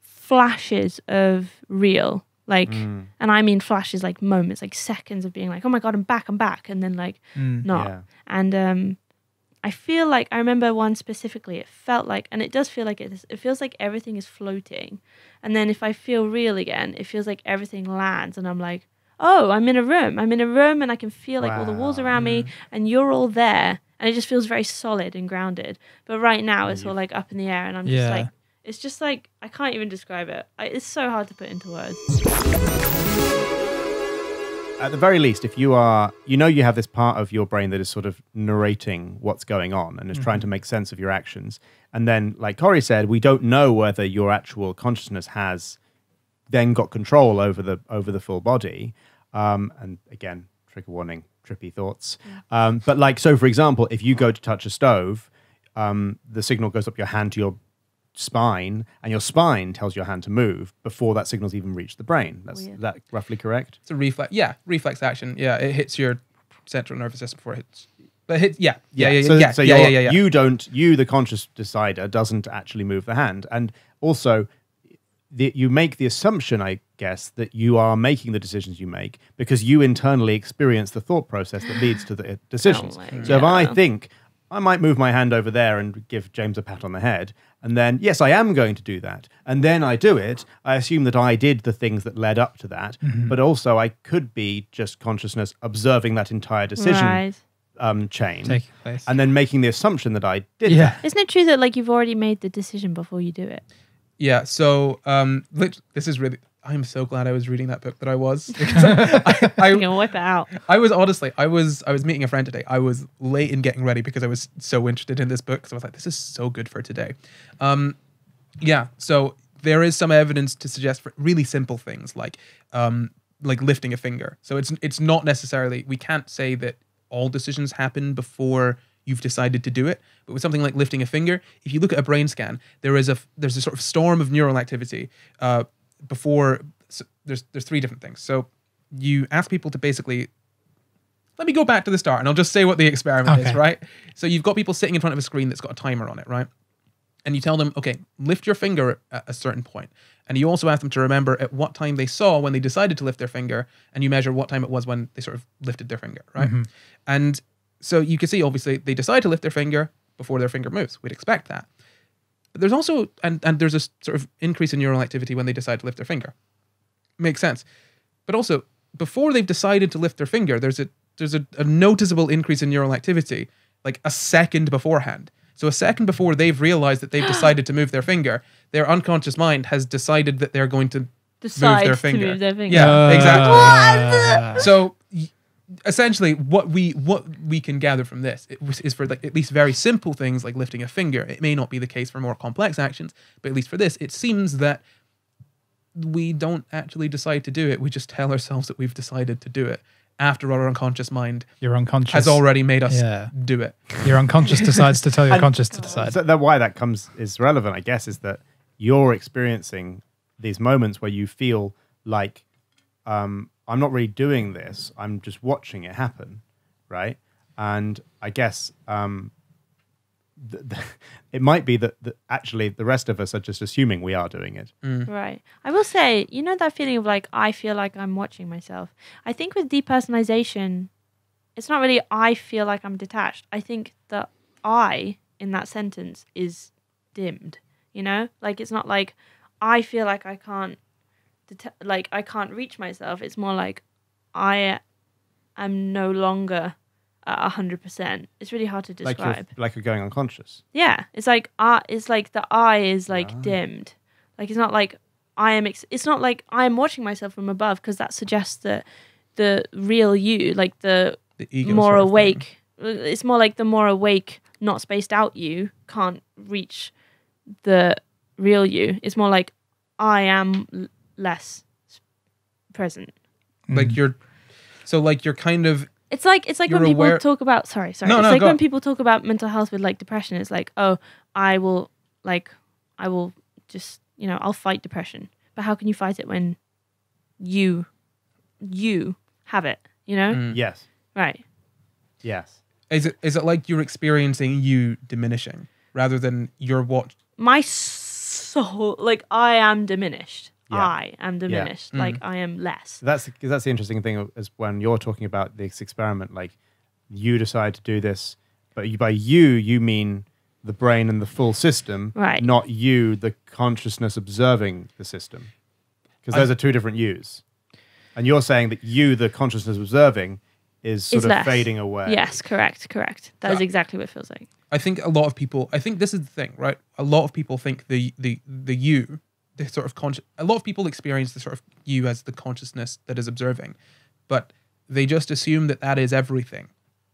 flashes of real, like, mm. and I mean flashes, like moments, like seconds of being like, oh my God, I'm back, I'm back. And then like, mm, not. Yeah. And um, I feel like, I remember one specifically, it felt like, and it does feel like it, it feels like everything is floating. And then if I feel real again, it feels like everything lands and I'm like, oh, I'm in a room. I'm in a room and I can feel like wow. all the walls around me and you're all there. And it just feels very solid and grounded. But right now it's all like up in the air and I'm yeah. just like, it's just like, I can't even describe it. I, it's so hard to put into words. At the very least, if you are, you know, you have this part of your brain that is sort of narrating what's going on and is mm-hmm. trying to make sense of your actions. And then, like Corey said, we don't know whether your actual consciousness has then got control over the over the full body. Um, and again, trigger warning, trippy thoughts. Um, but like, so for example, if you go to touch a stove, um, the signal goes up your hand to your spine and your spine tells your hand to move before that signal's even reached the brain. That's Weird. That roughly correct? It's a reflex. Yeah. Reflex action. Yeah. It hits your central nervous system before it hits. But it hits, yeah. Yeah. Yeah. Yeah. So, yeah, so yeah, yeah, yeah, yeah. You don't, you, the conscious decider doesn't actually move the hand. And also the, you make the assumption, I guess, that you are making the decisions you make because you internally experience the thought process that leads to the decisions. Like, so yeah. if I think I might move my hand over there and give James a pat on the head, and then, yes, I am going to do that, and then I do it, I assume that I did the things that led up to that, mm-hmm. but also I could be just consciousness observing that entire decision. Right. Um, chain and then making the assumption that I did yeah. that. Isn't it true that like you've already made the decision before you do it? Yeah, so um, this is really, I'm so glad I was reading that book that I was. I, I, You're gonna wipe it out. I was honestly, I was I was meeting a friend today. I was late in getting ready because I was so interested in this book. So I was like, this is so good for today. Um, yeah, so there is some evidence to suggest for really simple things like um, like lifting a finger. So it's it's not necessarily, we can't say that all decisions happen before you've decided to do it. But with something like lifting a finger, if you look at a brain scan, there is a there's a sort of storm of neural activity uh, before, so there's, there's three different things. So you ask people to basically, let me go back to the start and I'll just say what the experiment okay. is, right? So you've got people sitting in front of a screen that's got a timer on it, right? And you tell them, okay, lift your finger at a certain point. And you also ask them to remember at what time they saw when they decided to lift their finger, and you measure what time it was when they sort of lifted their finger, right? Mm-hmm. And so you can see, obviously, they decide to lift their finger before their finger moves. We'd expect that. But there's also, and, and there's a sort of increase in neural activity when they decide to lift their finger. Makes sense. But also, before they've decided to lift their finger, there's a there's a, a noticeable increase in neural activity, like a second beforehand. So a second before they've realized that they've decided to move their finger, their unconscious mind has decided that they're going to decide move their finger. To move their finger. Yeah, uh, exactly. What? So essentially what we what we can gather from this is for like at least very simple things like lifting a finger, it may not be the case for more complex actions, but at least for this it seems that we don't actually decide to do it, we just tell ourselves that we've decided to do it after our unconscious mind your unconscious has already made us yeah. do it. Your unconscious decides to tell your conscious to decide. So that why that comes is relevant, I guess, is that you're experiencing these moments where you feel like um I'm not really doing this. I'm just watching it happen, right? And I guess um, th th it might be that the, actually the rest of us are just assuming we are doing it. Mm. Right. I will say, you know that feeling of like, I feel like I'm watching myself. I think with depersonalization, it's not really I feel like I'm detached. I think the I in that sentence is dimmed, you know? Like it's not like I feel like I can't like I can't reach myself. It's more like I am no longer a hundred percent. It's really hard to describe. Like you're, like you're going unconscious. Yeah, it's like uh, it's like the eye is like oh. dimmed. Like it's not like I am. Ex it's not like I am watching myself from above, because that suggests that the real you, like the, the more awake. It's more like the more awake, not spaced out you can't reach the real you. It's more like I am less present. Mm. Like you're, so like you're kind of. It's like it's like when people aware... talk about sorry sorry. No, it's no, like when on. people talk about mental health with like depression. It's like, oh, I will like I will just you know I'll fight depression. But how can you fight it when you you have it? You know. Mm. Yes. Right. Yes. Is it is it like you're experiencing you diminishing rather than your what? My soul, like I am diminished. Yeah. I am diminished. Yeah. Like mm. I am less. That's that's the interesting thing is when you're talking about this experiment. Like you decide to do this, but you, by you you mean the brain and the full system, right? Not you, the consciousness observing the system, because those I, are two different yous. And you're saying that you, the consciousness observing, is sort is of less. fading away. Yes, correct, correct. That yeah. is exactly what it feels like. I think a lot of people. I think this is the thing, right? A lot of people think the the the you. The sort of conscious, a lot of people experience the sort of you as the consciousness that is observing, but they just assume that that is everything,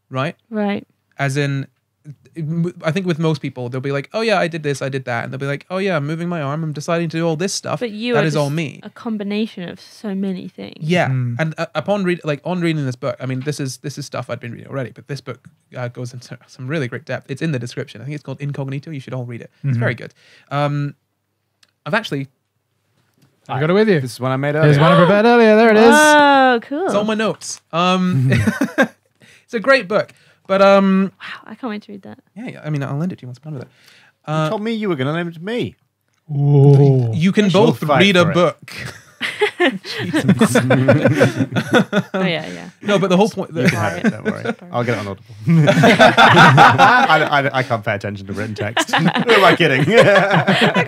right? Right. As in, I think with most people, they'll be like, "Oh yeah, I did this, I did that," and they'll be like, "Oh yeah, I'm moving my arm, I'm deciding to do all this stuff." But you that are is just all me. A combination of so many things. Yeah, mm. and uh, upon read, like on reading this book, I mean, this is this is stuff I'd been reading already, but this book uh, goes into some really great depth. It's in the description. I think it's called Incognito. You should all read it. Mm-hmm. It's very good. Um, I've actually... I got it with you. This is one I made earlier. This is one I prepared earlier. There it is. Oh, cool. It's on my notes. Um, it's a great book. But um, wow, I can't wait to read that. Yeah, I mean, I'll lend it to you once I'm done with it. Uh, you told me you were going to lend it to me. Ooh. You can I both read a book. Jesus. Oh, yeah, yeah. No, but the whole point... You can have it, don't worry. I'll get it on Audible. I, I, I can't pay attention to written text. Who am I kidding? I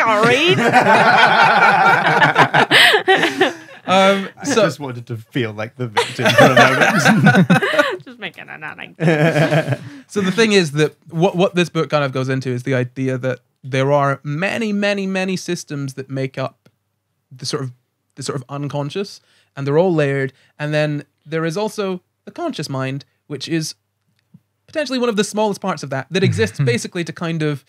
can't read. um, so, I just wanted to feel like the victim for a moment. Just making an anecdote. So the thing is that what, what this book kind of goes into is the idea that there are many, many, many systems that make up the sort of the sort of unconscious, and they're all layered. And then there is also the conscious mind, which is potentially one of the smallest parts of that, that exists basically to kind of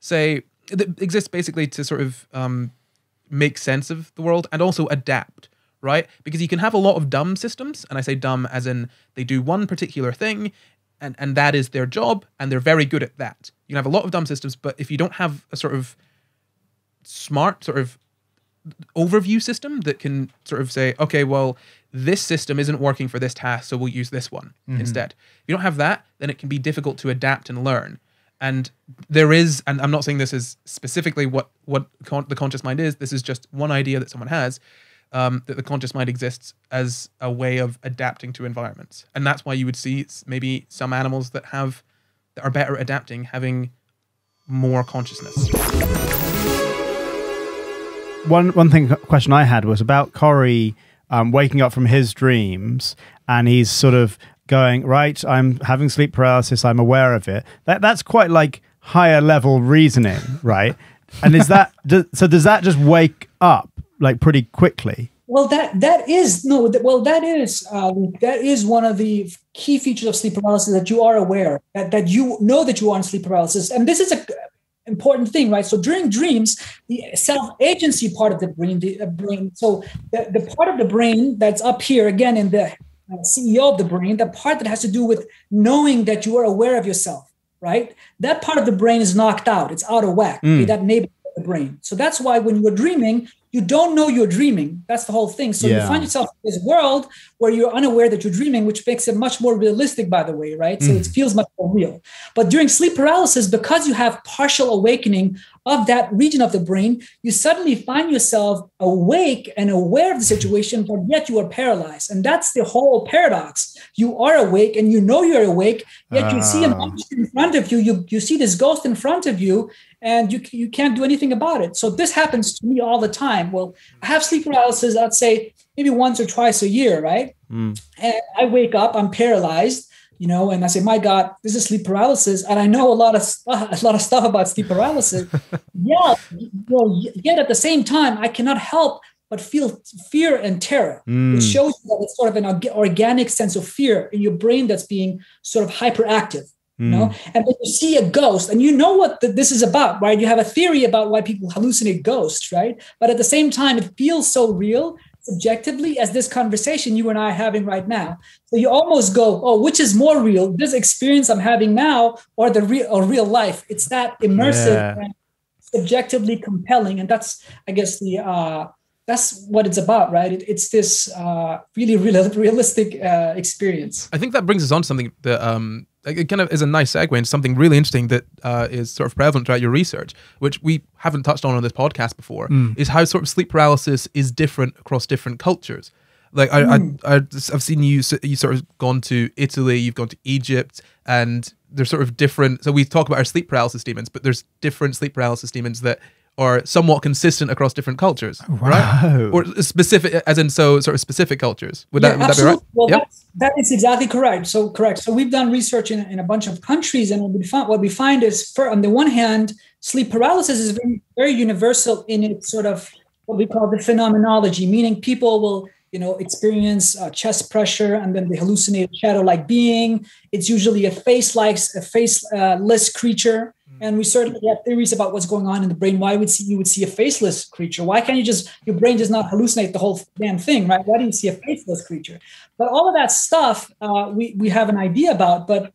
say, that exists basically to sort of um, make sense of the world and also adapt, right? Because you can have a lot of dumb systems, and I say dumb as in they do one particular thing, and, and that is their job, and they're very good at that. You can have a lot of dumb systems, but if you don't have a sort of smart sort of overview system that can sort of say, okay, well, this system isn't working for this task, so we'll use this one mm-hmm. instead. If you don't have that, then it can be difficult to adapt and learn. And there is, and I'm not saying this is specifically what, what con the conscious mind is, this is just one idea that someone has, um, that the conscious mind exists as a way of adapting to environments. And that's why you would see maybe some animals that have, that are better adapting, having more consciousness. One one thing question I had was about Corrie um, waking up from his dreams, and he's sort of going, right, I'm having sleep paralysis, I'm aware of it. That that's quite like higher level reasoning, right? And is that do, so? Does that just wake up like pretty quickly? Well, that that is no. Well, that is um, that is one of the key features of sleep paralysis, that you are aware that that you know that you are in sleep paralysis, and this is a. important thing, right? So during dreams, the self-agency part of the brain, the uh, brain so the, the part of the brain that's up here, again, in the uh, C E O of the brain, the part that has to do with knowing that you are aware of yourself, right? That part of the brain is knocked out. It's out of whack, mm. that neighbor of the brain. So that's why when you're dreaming, you don't know you're dreaming. That's the whole thing. So yeah. you find yourself in this world where you're unaware that you're dreaming, which makes it much more realistic, by the way, right? Mm. So it feels much more real. But during sleep paralysis, because you have partial awakening of that region of the brain, you suddenly find yourself awake and aware of the situation, but yet you are paralyzed. And that's the whole paradox. You are awake and you know you're awake, yet uh. you see an monster in front of you. You, you see this ghost in front of you, and you, you can't do anything about it. So this happens to me all the time. Well, I have sleep paralysis, I'd say, maybe once or twice a year, right? Mm. And I wake up, I'm paralyzed. you know, and I say, my God, this is sleep paralysis. And I know a lot of stuff, a lot of stuff about sleep paralysis. yeah. Well, yet at the same time, I cannot help but feel fear and terror. Mm. It shows you that it's sort of an organic sense of fear in your brain that's being sort of hyperactive. Mm. You know, and when you see a ghost, and you know what the, this is about, right? You have a theory about why people hallucinate ghosts, right? But at the same time, it feels so real subjectively as this conversation you and I are having right now. So you almost go, oh, which is more real, this experience I'm having now, or the real or real life? It's that immersive, yeah. and subjectively compelling, and that's, I guess, the uh, that's what it's about, right? It, it's this uh, really, real, realistic uh, experience. I think that brings us on to something that. Um It kind of is a nice segue into something really interesting that uh, is sort of prevalent throughout your research, which we haven't touched on on this podcast before, mm. is how sort of sleep paralysis is different across different cultures. Like I, mm. I, I, I've seen you, you sort of gone to Italy, you've gone to Egypt, and there's sort of different. So we talk about our sleep paralysis demons, but there's different sleep paralysis demons that are somewhat consistent across different cultures, wow. right? Or specific, as in so sort of specific cultures. Would, yeah, that, would that be right? Well, yep. that's, that is exactly correct. So correct. So we've done research in, in a bunch of countries, and what we find, what we find is, for, on the one hand, sleep paralysis is very, very universal in its sort of what we call the phenomenology, meaning people will, you know, experience uh, chest pressure, and then they hallucinate a shadow-like being. It's usually a face-like, a faceless creature. And we certainly have theories about what's going on in the brain. Why would see, you would see a faceless creature? Why can't you just, your brain does not hallucinate the whole damn thing, right? Why do you see a faceless creature? But all of that stuff uh, we, we have an idea about. But,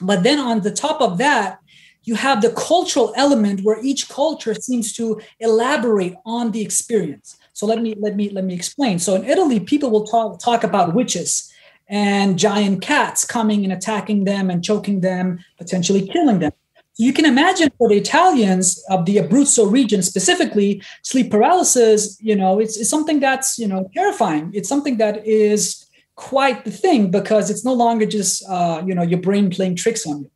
but then on the top of that, you have the cultural element where each culture seems to elaborate on the experience. So let me, let me, let me explain. So in Italy, people will talk, talk about witches and giant cats coming and attacking them and choking them, potentially killing them. You can imagine for the Italians of the Abruzzo region specifically, sleep paralysis, you know, it's, it's something that's, you know, terrifying. It's something that is quite the thing, because it's no longer just, uh, you know, your brain playing tricks on you.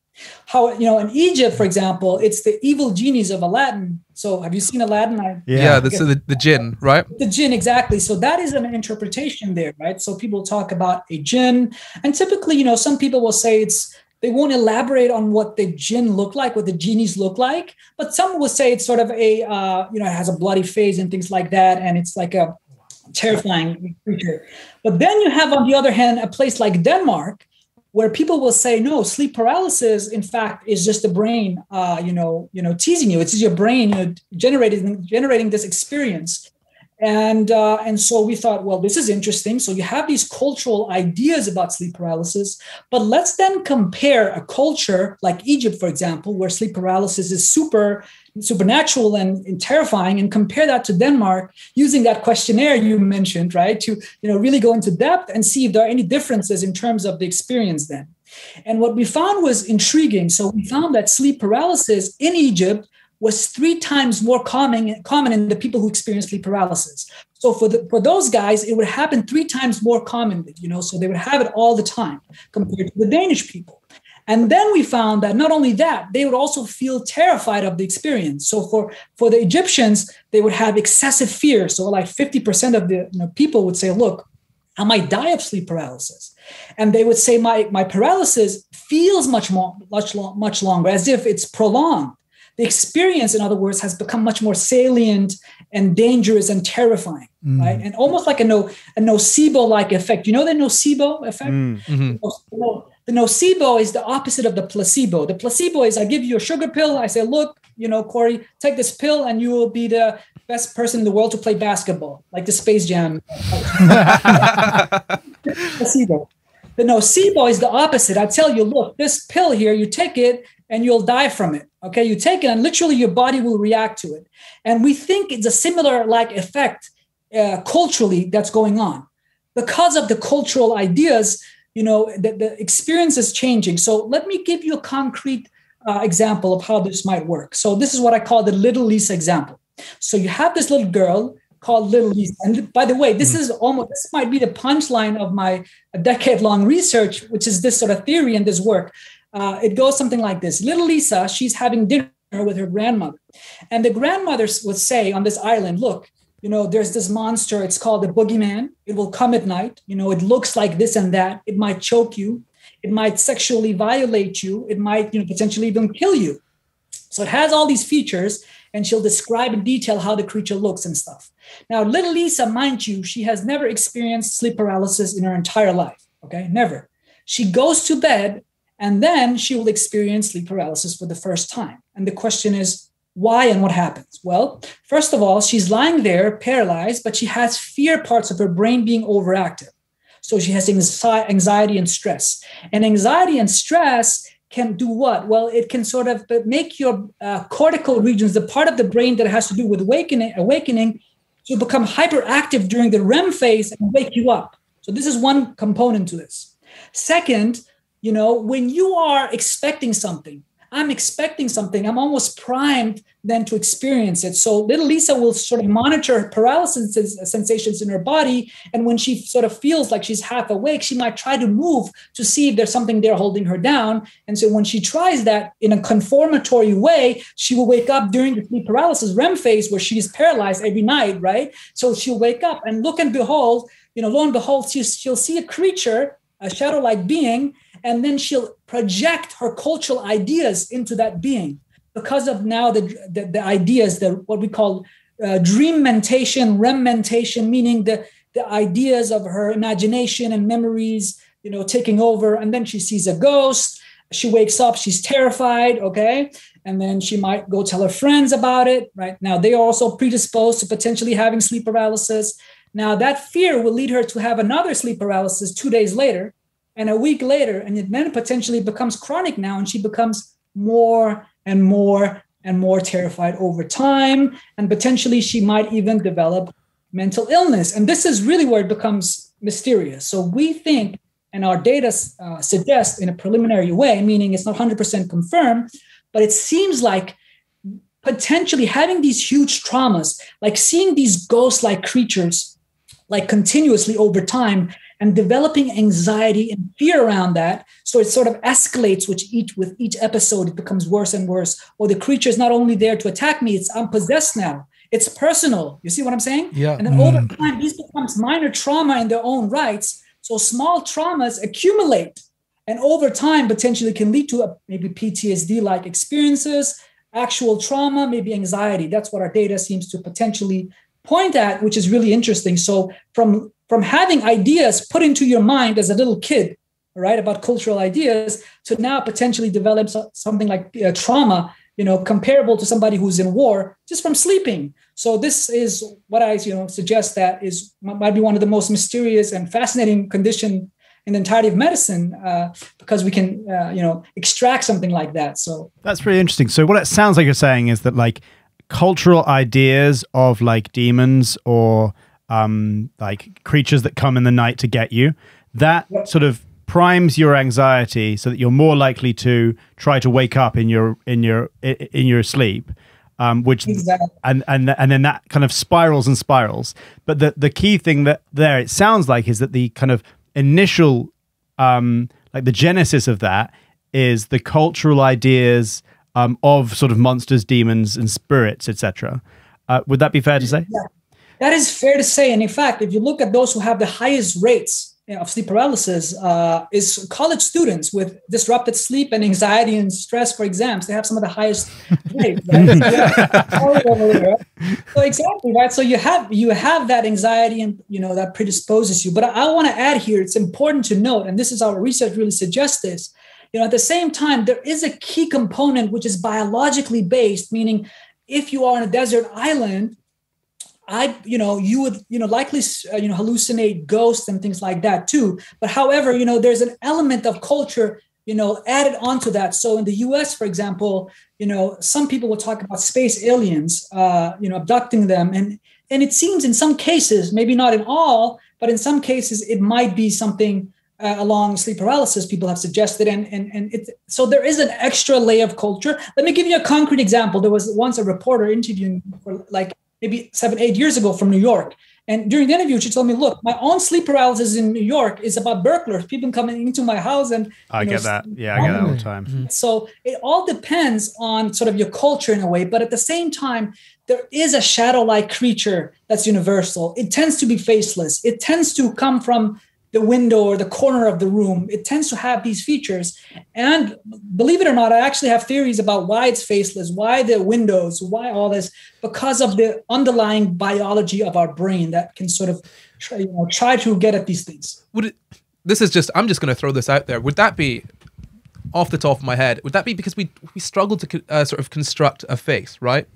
How, you know, in Egypt, for example, it's the evil genies of Aladdin. So have you seen Aladdin? I, yeah, yeah that's the, the djinn, right? The djinn, exactly. So that is an interpretation there, right? So people talk about a djinn, and typically, you know, some people will say it's, they won't elaborate on what the djinn look like, what the genies look like, but some will say it's sort of a, uh, you know, it has a bloody face and things like that, and it's like a terrifying creature. But then you have, on the other hand, a place like Denmark, where people will say, no, sleep paralysis, in fact, is just the brain, uh, you know, you know, teasing you. It's just your brain, you know, generating generating this experience. And uh, and so we thought, well, this is interesting. So you have these cultural ideas about sleep paralysis, but let's then compare a culture like Egypt, for example, where sleep paralysis is super supernatural and, and terrifying, and compare that to Denmark using that questionnaire you mentioned, right? To, you know, really go into depth and see if there are any differences in terms of the experience then. And what we found was intriguing. So we found that sleep paralysis in Egypt was three times more common, common in the people who experience sleep paralysis. So for the, for those guys, it would happen three times more commonly, you know, so they would have it all the time compared to the Danish people. And then we found that not only that, they would also feel terrified of the experience. So for, for the Egyptians, they would have excessive fear. So like fifty percent of the, you know, people would say, look, I might die of sleep paralysis. And they would say, my, my paralysis feels much more, much, much longer, as if it's prolonged. The experience, in other words, has become much more salient and dangerous and terrifying, mm. right? And almost like a, no, a nocebo-like effect. You know the nocebo effect? Mm. Mm-hmm. The nocebo is the opposite of the placebo. The placebo is, I give you a sugar pill. I say, look, you know, Corey, take this pill and you will be the best person in the world to play basketball, like the Space Jam. Placebo. The nocebo is the opposite. I tell you, look, this pill here, you take it and you'll die from it. Okay, you take it and literally your body will react to it. And we think it's a similar like effect uh, culturally that's going on. Because of the cultural ideas, you know, the, the experience is changing. So let me give you a concrete uh, example of how this might work. So this is what I call the Little Lisa example. So you have this little girl called Little Lisa. And by the way, this mm-hmm. is almost, this might be the punchline of my decade-long research, which is this sort of theory and this work. Uh, it goes something like this. Little Lisa, she's having dinner with her grandmother. And the grandmother would say on this island, look, you know, there's this monster. It's called the boogeyman. It will come at night. You know, it looks like this and that. It might choke you. It might sexually violate you. It might, you know, potentially even kill you. So it has all these features, and she'll describe in detail how the creature looks and stuff. Now, little Lisa, mind you, she has never experienced sleep paralysis in her entire life. Okay, never. She goes to bed, and then she will experience sleep paralysis for the first time. And the question is, why and what happens? Well, first of all, she's lying there paralyzed, but she has fear parts of her brain being overactive. So she has anxiety and stress. And anxiety and stress can do what? Well, it can sort of make your uh, cortical regions, the part of the brain that has to do with awakening, awakening, to become hyperactive during the R E M phase and wake you up. So this is one component to this. Second, you know, when you are expecting something, I'm expecting something, I'm almost primed then to experience it. So little Lisa will sort of monitor paralysis sensations in her body. And when she sort of feels like she's half awake, she might try to move to see if there's something there holding her down. And so when she tries that in a conformatory way, she will wake up during the sleep paralysis R E M phase where she's paralyzed every night, right? So she'll wake up and look and behold, you know, lo and behold, she'll see a creature, a shadow-like being, and then she'll project her cultural ideas into that being because of now the the, the ideas, the what we call uh, dream mentation, R E M mentation, meaning the, the ideas of her imagination and memories, you know, taking over. And then she sees a ghost. She wakes up. She's terrified. Okay, and then she might go tell her friends about it. Right now, they are also predisposed to potentially having sleep paralysis. Now, that fear will lead her to have another sleep paralysis two days later and a week later, and it then potentially becomes chronic now, and she becomes more and more and more terrified over time, and potentially she might even develop mental illness. And this is really where it becomes mysterious. So we think, and our data uh, suggests in a preliminary way, meaning it's not one hundred percent confirmed, but it seems like potentially having these huge traumas, like seeing these ghost-like creatures, like continuously over time, and developing anxiety and fear around that. So it sort of escalates with each, with each episode, it becomes worse and worse. Or the creature is not only there to attack me, it's I'm possessed now. It's personal. You see what I'm saying? Yeah. And then mm. over time, these becomes minor trauma in their own rights. So small traumas accumulate, and over time potentially can lead to a, maybe P T S D-like experiences, actual trauma, maybe anxiety. That's what our data seems to potentially point at, which is really interesting. So from from having ideas put into your mind as a little kid, right, about cultural ideas, to now potentially develop something like uh, trauma, you know, comparable to somebody who's in war just from sleeping. So this is what I, you know, suggest that is might be one of the most mysterious and fascinating condition in the entirety of medicine, uh, because we can, uh, you know, extract something like that. So that's pretty interesting. So what it sounds like you're saying is that, like, cultural ideas of like demons or um, like creatures that come in the night to get you, that sort of primes your anxiety so that you're more likely to try to wake up in your in your in your sleep, um, which exactly. and and and then that kind of spirals and spirals. But the the key thing that there it sounds like is that the kind of initial um, like the genesis of that is the cultural ideas Um, of sort of monsters, demons, and spirits, et cetera. Uh, would that be fair to say? Yeah. That is fair to say. And in fact, if you look at those who have the highest rates of sleep paralysis, uh, is college students with disrupted sleep and anxiety and stress for exams. They have some of the highest rates. Right? Yeah. So exactly, right? So you have you have that anxiety and, you know, that predisposes you. But I, I want to add here, it's important to note, and this is our research really suggests this, you know, at the same time, there is a key component which is biologically based, meaning if you are on a desert island, I, you know, you would, you know, likely, uh, you know, hallucinate ghosts and things like that too. But however, you know, there's an element of culture, you know, added onto that. So in the U S, for example, you know, some people will talk about space aliens, uh, you know, abducting them. And, and it seems in some cases, maybe not in all, but in some cases, it might be something Uh, along sleep paralysis, people have suggested. And, and, and it, so there is an extra layer of culture. Let me give you a concrete example. There was once a reporter interviewing for like maybe seven, eight years ago from New York. And during the interview, she told me, look, my own sleep paralysis in New York is about burglars, people coming into my house. And I know, get that. Yeah, I get that all the time. Mm-hmm. So it all depends on sort of your culture in a way. But at the same time, there is a shadow-like creature that's universal. It tends to be faceless. It tends to come from the window or the corner of the room. It tends to have these features. And believe it or not, I actually have theories about why it's faceless, why the windows, why all this, because of the underlying biology of our brain that can sort of try, you know, try to get at these things. Would it, this is just, I'm just going to throw this out there. Would that be, off the top of my head, would that be because we we struggle to uh, sort of construct a face, right?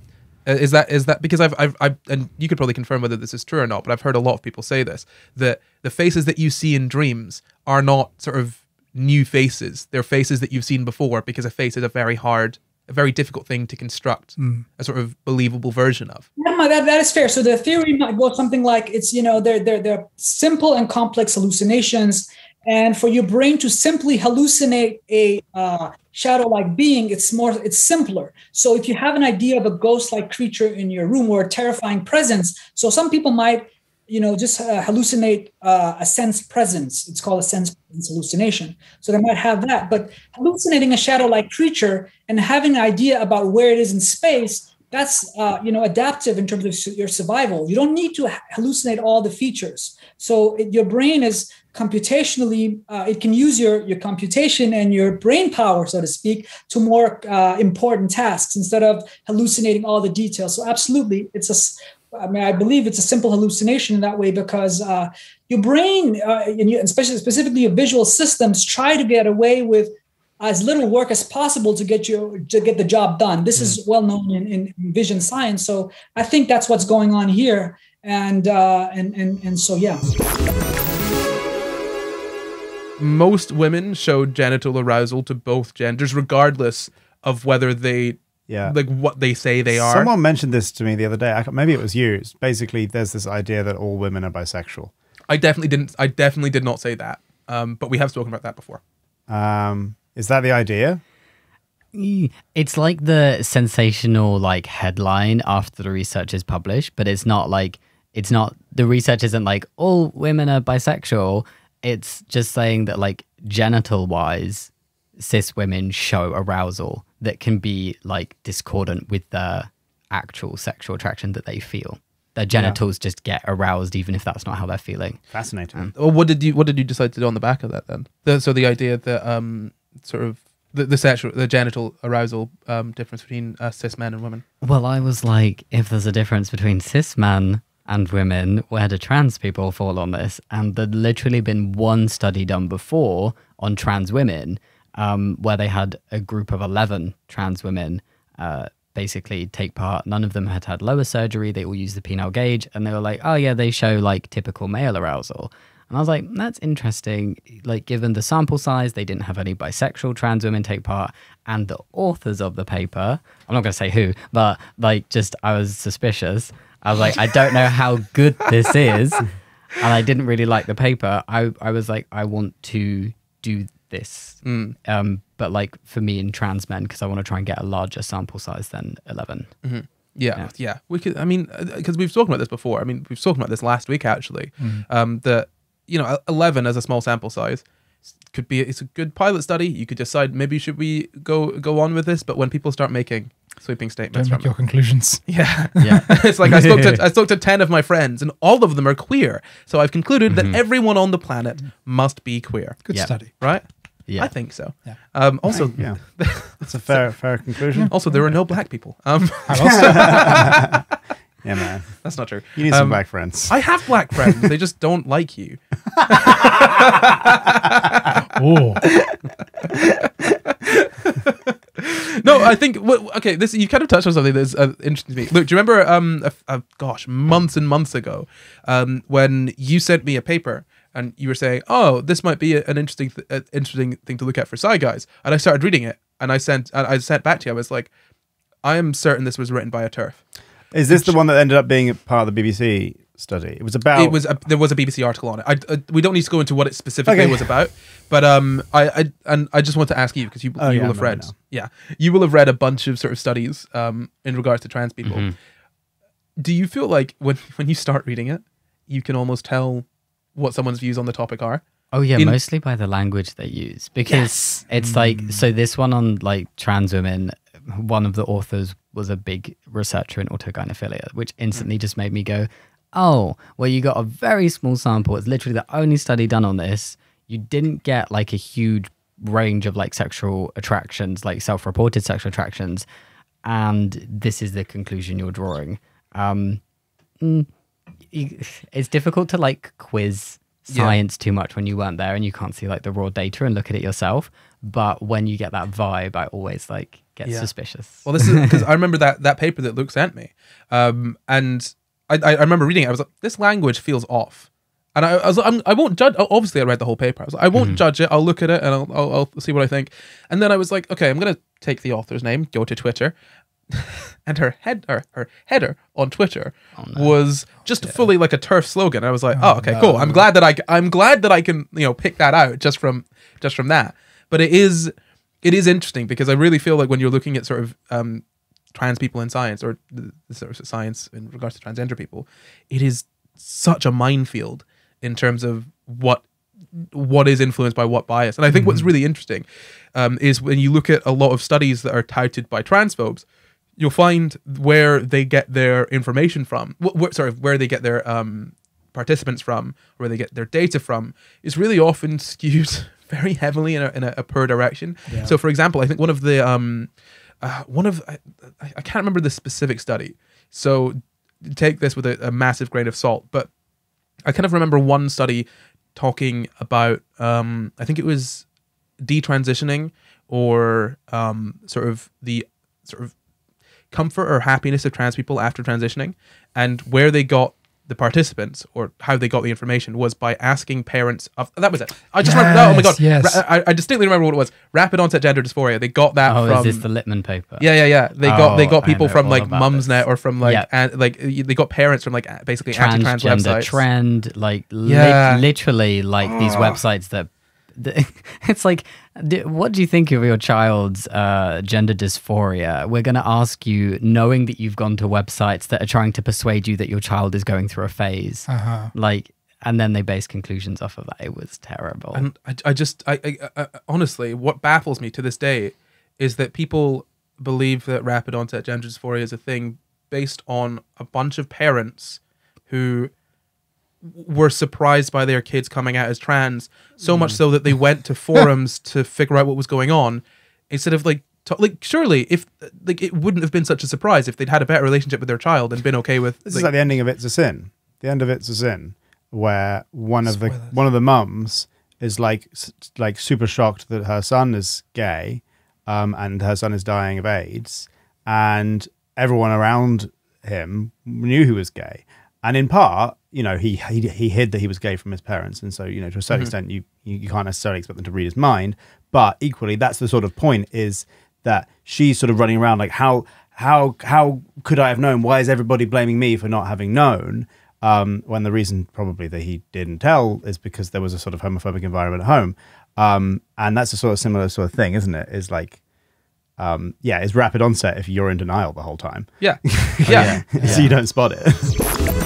Is that is that because I've, I've I've and you could probably confirm whether this is true or not, but I've heard a lot of people say this, that the faces that you see in dreams are not sort of new faces. They're faces that you've seen before, because a face is a very hard, a very difficult thing to construct mm. a sort of believable version of. Yeah, that that is fair. So the theory might go something like, it's, you know, they're they're they're simple and complex hallucinations. And for your brain to simply hallucinate a uh, shadow-like being, it's more, it's simpler. So if you have an idea of a ghost-like creature in your room or a terrifying presence, so some people might, you know, just uh, hallucinate uh, a sense presence. It's called a sense presence hallucination. So they might have that. But hallucinating a shadow-like creature and having an idea about where it is in space, that's, uh, you know, adaptive in terms of your survival. You don't need to hallucinate all the features. So it, your brain is... computationally, uh, it can use your, your computation and your brain power, so to speak, to more uh, important tasks instead of hallucinating all the details. So absolutely, it's a, I mean, I believe it's a simple hallucination in that way, because uh, your brain, uh, and you, especially specifically your visual systems, try to get away with as little work as possible to get you to get the job done. This mm. is well known in, in vision science. So I think that's what's going on here, and uh, and and and so yeah. Most women show genital arousal to both genders, regardless of whether they, yeah, like what they say they are. Someone mentioned this to me the other day. I, maybe it was you. It's basically, there's this idea that all women are bisexual. I definitely didn't. I definitely did not say that. Um, but we have spoken about that before. Um, is that the idea? It's like the sensational like headline after the research is published, but it's not like it's not the research isn't like all women are bisexual. It's just saying that, like, genital-wise, cis women show arousal that can be, like, discordant with their actual sexual attraction that they feel. Their genitals yeah. just get aroused, even if that's not how they're feeling. Fascinating. Um, well, what did you what did you decide to do on the back of that then? The, so the idea that um sort of the, the sexual the genital arousal um difference between uh, cis men and women. Well, I was like, if there's a difference between cis men and women, where do trans people fall on this? And there'd literally been one study done before on trans women, um, where they had a group of eleven trans women uh, basically take part. None of them had had lower surgery. They all used the penile gauge, and they were like, oh yeah, they show like typical male arousal. And I was like, that's interesting. Like, given the sample size, they didn't have any bisexual trans women take part. And the authors of the paper, I'm not going to say who, but like, just, I was suspicious. I was like, I don't know how good this is. And I didn't really like the paper. I, I was like, I want to do this. Mm. Um, but like for me in trans men, because I want to try and get a larger sample size than eleven. Mm-hmm. Yeah, yeah, yeah. We could, I mean, because we've talked about this before. I mean, we've talked about this last week, actually. Mm. Um, that, you know, eleven as a small sample size could be, it's a good pilot study. You could decide, maybe should we go go on with this? But when people start making sweeping statements, don't make your conclusions. Yeah, yeah. It's like I spoke to I spoke to ten of my friends, and all of them are queer. So I've concluded mm-hmm. that everyone on the planet must be queer. Good yeah. study, right? Yeah, I think so. Yeah. Um, also, right. yeah, that's a fair fair conclusion. Also, there are no black people. Um, yeah, man, that's not true. You need um, some black friends. I have black friends. They just don't like you. Oh. No, I think, okay, this, you kind of touched on something that's uh, interesting to me. Luke, do you remember, um, a, a, gosh, months and months ago, um, when you sent me a paper and you were saying, oh, this might be an interesting th an interesting thing to look at for Sci Guys. And I started reading it, and I sent, I sent back to you, I was like, I am certain this was written by a TERF. Is this Which, the one that ended up being part of the B B C study? It was about... It was a, there was a B B C article on it. I, I, we don't need to go into what it specifically okay. was about, but um, I, I and I just want to ask you, because you, oh, you yeah, will have read, yeah, you will have read a bunch of sort of studies um, in regards to trans people. Mm-hmm. Do you feel like when when you start reading it, you can almost tell what someone's views on the topic are? Oh yeah, in, mostly by the language they use, because yes. it's mm. like, so this one on like trans women, one of the authors was a big researcher in autogynephilia, which instantly mm. just made me go, oh, well, you got a very small sample. It's literally the only study done on this. You didn't get like a huge range of like sexual attractions, like self-reported sexual attractions. And this is the conclusion you're drawing. Um, it's difficult to like quiz science yeah. too much when you weren't there and you can't see like the raw data and look at it yourself. But when you get that vibe, I always like get yeah. suspicious. Well, this is because I remember that that paper that Luke sent me, um, and I, I remember reading it. I was like, this language feels off, and I, I was like, I'm, I won't judge. Obviously, I read the whole paper. I was like, I won't mm-hmm. judge it. I'll look at it and I'll, I'll, I'll see what I think. And then I was like, okay, I'm gonna take the author's name, go to Twitter. And her head, her, her header on Twitter oh, no. was just yeah. fully like a TERF slogan. I was like, oh, oh okay, no. cool. I'm glad that I, I'm glad that I can, you know, pick that out just from, just from that. But it is, it is interesting because I really feel like when you're looking at sort of um, trans people in science or the, the sort of science in regards to transgender people, it is such a minefield in terms of what what is influenced by what bias. And I think mm-hmm. what's really interesting um, is when you look at a lot of studies that are touted by transphobes, you'll find where they get their information from, wh wh sorry, where they get their um, participants from, where they get their data from, is really often skewed very heavily in a, in a, a per direction. Yeah. So for example, I think one of the, um, uh, one of, I, I can't remember the specific study, so take this with a, a massive grain of salt, but I kind of remember one study talking about, um, I think it was detransitioning or um, sort of the sort of comfort or happiness of trans people after transitioning, and where they got the participants or how they got the information was by asking parents of, that was it. I just yes, remember that, oh my God. Yes. I, I distinctly remember what it was. Rapid onset gender dysphoria. They got that oh, from. Oh, is this the Lippmann paper? Yeah, yeah, yeah. They oh, got they got people from like Mumsnet or from like, yeah. and, like they got parents from like basically anti-trans websites. Trend, like yeah. li literally like oh. these websites that, it's like, what do you think of your child's uh, gender dysphoria? We're going to ask you, knowing that you've gone to websites that are trying to persuade you that your child is going through a phase. Uh-huh. Like, and then they base conclusions off of that. It was terrible. And I, I just, I, I, I, honestly, what baffles me to this day is that people believe that rapid onset gender dysphoria is a thing based on a bunch of parents who were surprised by their kids coming out as trans, so much so that they went to forums to figure out what was going on instead of like like surely if like it wouldn't have been such a surprise if they'd had a better relationship with their child and been okay with this. Like, is like the ending of It's a Sin, the end of It's a Sin, where one of spoilers. the one of the mums is like like super shocked that her son is gay um and her son is dying of AIDS, and everyone around him knew he was gay. And in part, you know, he, he he hid that he was gay from his parents. And so, you know, to a certain mm-hmm. extent, you, you can't necessarily expect them to read his mind. But equally, that's the sort of point, is that she's sort of running around like, how how how could I have known? Why is everybody blaming me for not having known? Um, when the reason probably that he didn't tell is because there was a sort of homophobic environment at home. Um, and that's a sort of similar sort of thing, isn't it? Is like, um, yeah, it's rapid onset if you're in denial the whole time. Yeah. yeah. yeah. So you don't spot it.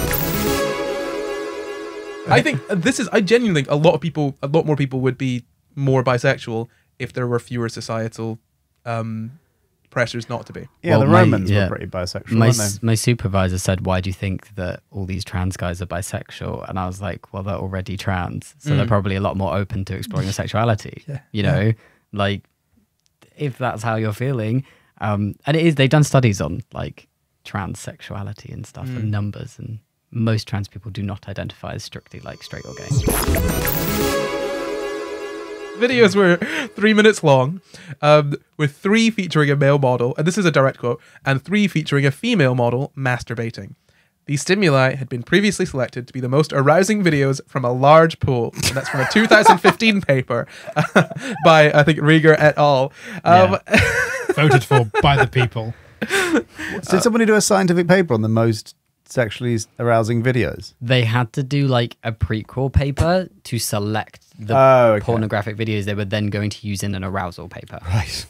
I think this is, I genuinely think a lot of people, a lot more people would be more bisexual if there were fewer societal um, pressures not to be. Yeah, well, the Romans my, yeah, were pretty bisexual. My, weren't they? My supervisor said, why do you think that all these trans guys are bisexual? And I was like, well, they're already trans. So mm. they're probably a lot more open to exploring their sexuality. yeah. You know, yeah. like if that's how you're feeling. Um, and it is, they've done studies on like trans sexuality and stuff mm. and numbers, and most trans people do not identify as strictly like straight or gay. Videos were three minutes long, um, with three featuring a male model, and this is a direct quote, and three featuring a female model masturbating. These stimuli had been previously selected to be the most arousing videos from a large pool. And that's from a two thousand fifteen paper uh, by, I think, Rieger et al. Um, yeah. Voted for by the people. So did somebody do a scientific paper on the most sexually arousing videos? They had to do like a prequel paper to select the oh, okay. pornographic videos they were then going to use in an arousal paper. Right.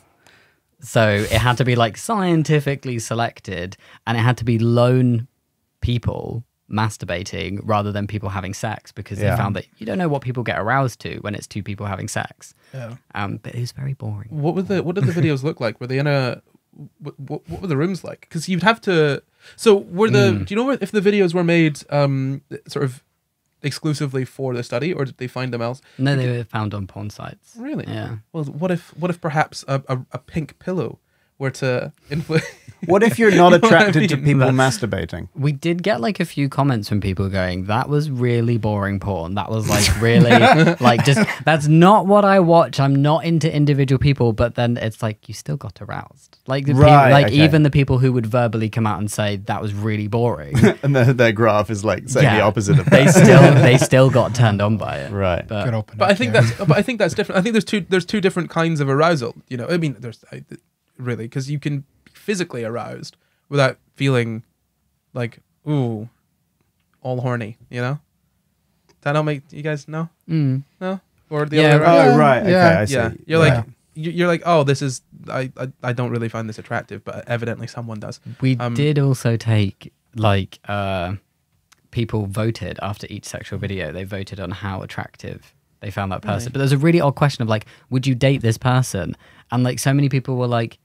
So it had to be like scientifically selected, and it had to be lone people masturbating rather than people having sex, because yeah. they found that you don't know what people get aroused to when it's two people having sex. Yeah. Um, but it was very boring. What were the what did the videos look like? Were they in a what, what, what were the rooms like? Because you'd have to. So were the? Mm. Do you know if the videos were made um, sort of exclusively for the study, or did they find them else? No, they were found on porn sites. Really? Yeah. Well, what if what if perhaps a, a, a pink pillow were to influence? What if you're not attracted you know I mean? to people That's... masturbating? We did get like a few comments from people going, that was really boring porn. That was like really like just, that's not what I watch. I'm not into individual people. But then it's like, you still got aroused. Like, the right, people, like okay. even the people who would verbally come out and say that was really boring. And the, their graph is like saying yeah, the opposite of that. They still, they still got turned on by it. Right. But, but, up, I think that's, but I think that's different. I think there's two, there's two different kinds of arousal. You know, I mean, there's I, really, because you can physically aroused without feeling like, ooh, all horny, you know? That don't make, you guys know? Mm. No? Or the yeah, other right. Oh, right. Yeah. Okay, I see. Yeah. You're yeah. like, you're like, oh, this is, I, I, I don't really find this attractive, but evidently someone does. We um, did also take, like, uh, people voted after each sexual video. They voted on how attractive they found that person. Really? But there's a really odd question of, like, would you date this person? And, like, so many people were like,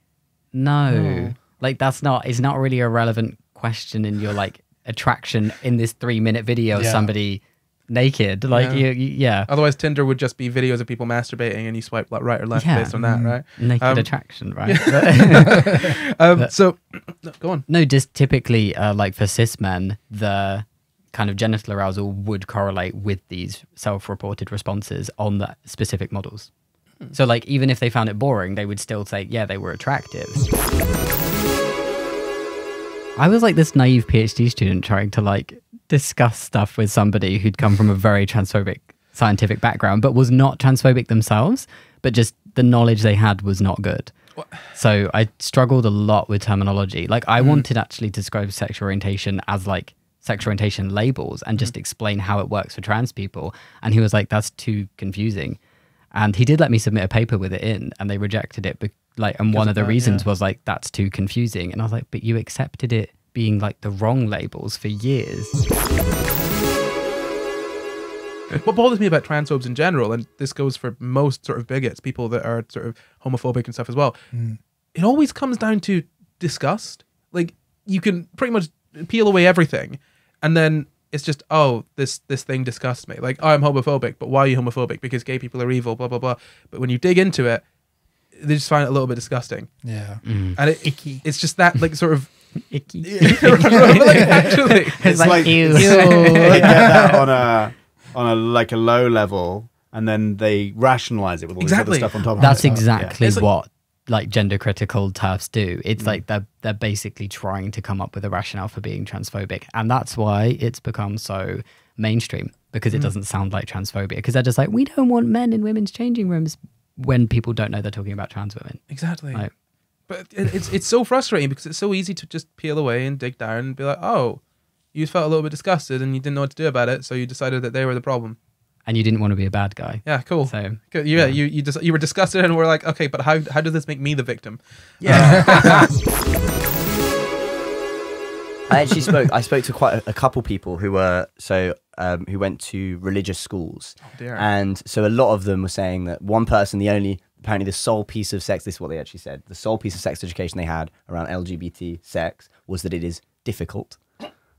No. no like that's not it's not really a relevant question in your like attraction in this three minute video of yeah. somebody naked like yeah. You, you, yeah otherwise Tinder would just be videos of people masturbating and you swipe like right or left yeah. based on that, right? Naked um, attraction, right? Yeah. um but, so go on. No, just typically uh like for cis men, the kind of genital arousal would correlate with these self-reported responses on the specific models. So, like, even if they found it boring, they would still say, yeah, they were attractive. I was, like, this naive PhD student trying to, like, discuss stuff with somebody who'd come from a very transphobic scientific background, but was not transphobic themselves, but just the knowledge they had was not good. What? So I struggled a lot with terminology. Like, I mm. wanted actually to describe sexual orientation as, like, sexual orientation labels and just mm. explain how it works for trans people. And he was like, that's too confusing. And he did let me submit a paper with it in, and they rejected it. But like, and one of the that, reasons yeah. was like, that's too confusing. And I was like, but you accepted it being like the wrong labels for years. What bothers me about transphobes in general, and this goes for most sort of bigots, people that are sort of homophobic and stuff as well, mm. it always comes down to disgust. Like, you can pretty much peel away everything, and then it's just, oh, this this thing disgusts me. Like, oh, I'm homophobic, but why are you homophobic? Because gay people are evil, blah, blah, blah. But when you dig into it, they just find it a little bit disgusting. Yeah. Mm. And it, Icky. it's just that, like, sort of... Icky. Right, right, like, actually. It's, it's like, like ew. It's, they get that on a, on a, like, a low level, and then they rationalize it with all exactly. this other stuff on top of That's it. That's exactly yeah. what... like gender critical TERFs do. It's mm. like they're, they're basically trying to come up with a rationale for being transphobic. And that's why it's become so mainstream, because mm. it doesn't sound like transphobia. Because they're just like, we don't want men in women's changing rooms when people don't know they're talking about trans women. Exactly. Like, but it, it's, it's so frustrating because it's so easy to just peel away and dig down and be like, oh, you felt a little bit disgusted and you didn't know what to do about it. So you decided that they were the problem. And you didn't want to be a bad guy. Yeah, cool. So yeah, yeah. you you just you were disgusted, and we're like, okay, but how how does this make me the victim? Yeah. Uh, I actually spoke. I spoke to quite a, a couple people who were so um, who went to religious schools, oh, dear. and so a lot of them were saying that one person, the only apparently the sole piece of sex. This is what they actually said. The sole piece of sex education they had around L G B T sex was that it is difficult.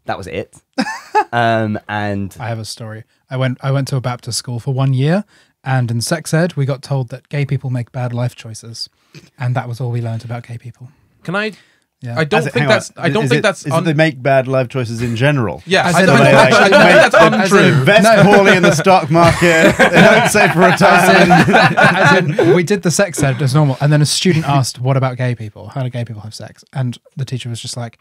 That was it. Um, and I have a story. I went I went to a Baptist school for one year, and in sex ed, we got told that gay people make bad life choices, and that was all we learned about gay people. Can I? Yeah. I don't it, think that's. On. I don't is think it, that's. Is it they make bad life choices in general? Yeah, I don't. Like, I make, that's untrue. Invest no. poorly in the stock market. They don't save for retirement. As in, as in, we did the sex ed as normal, and then a student asked, "What about gay people? How do gay people have sex?" And the teacher was just like,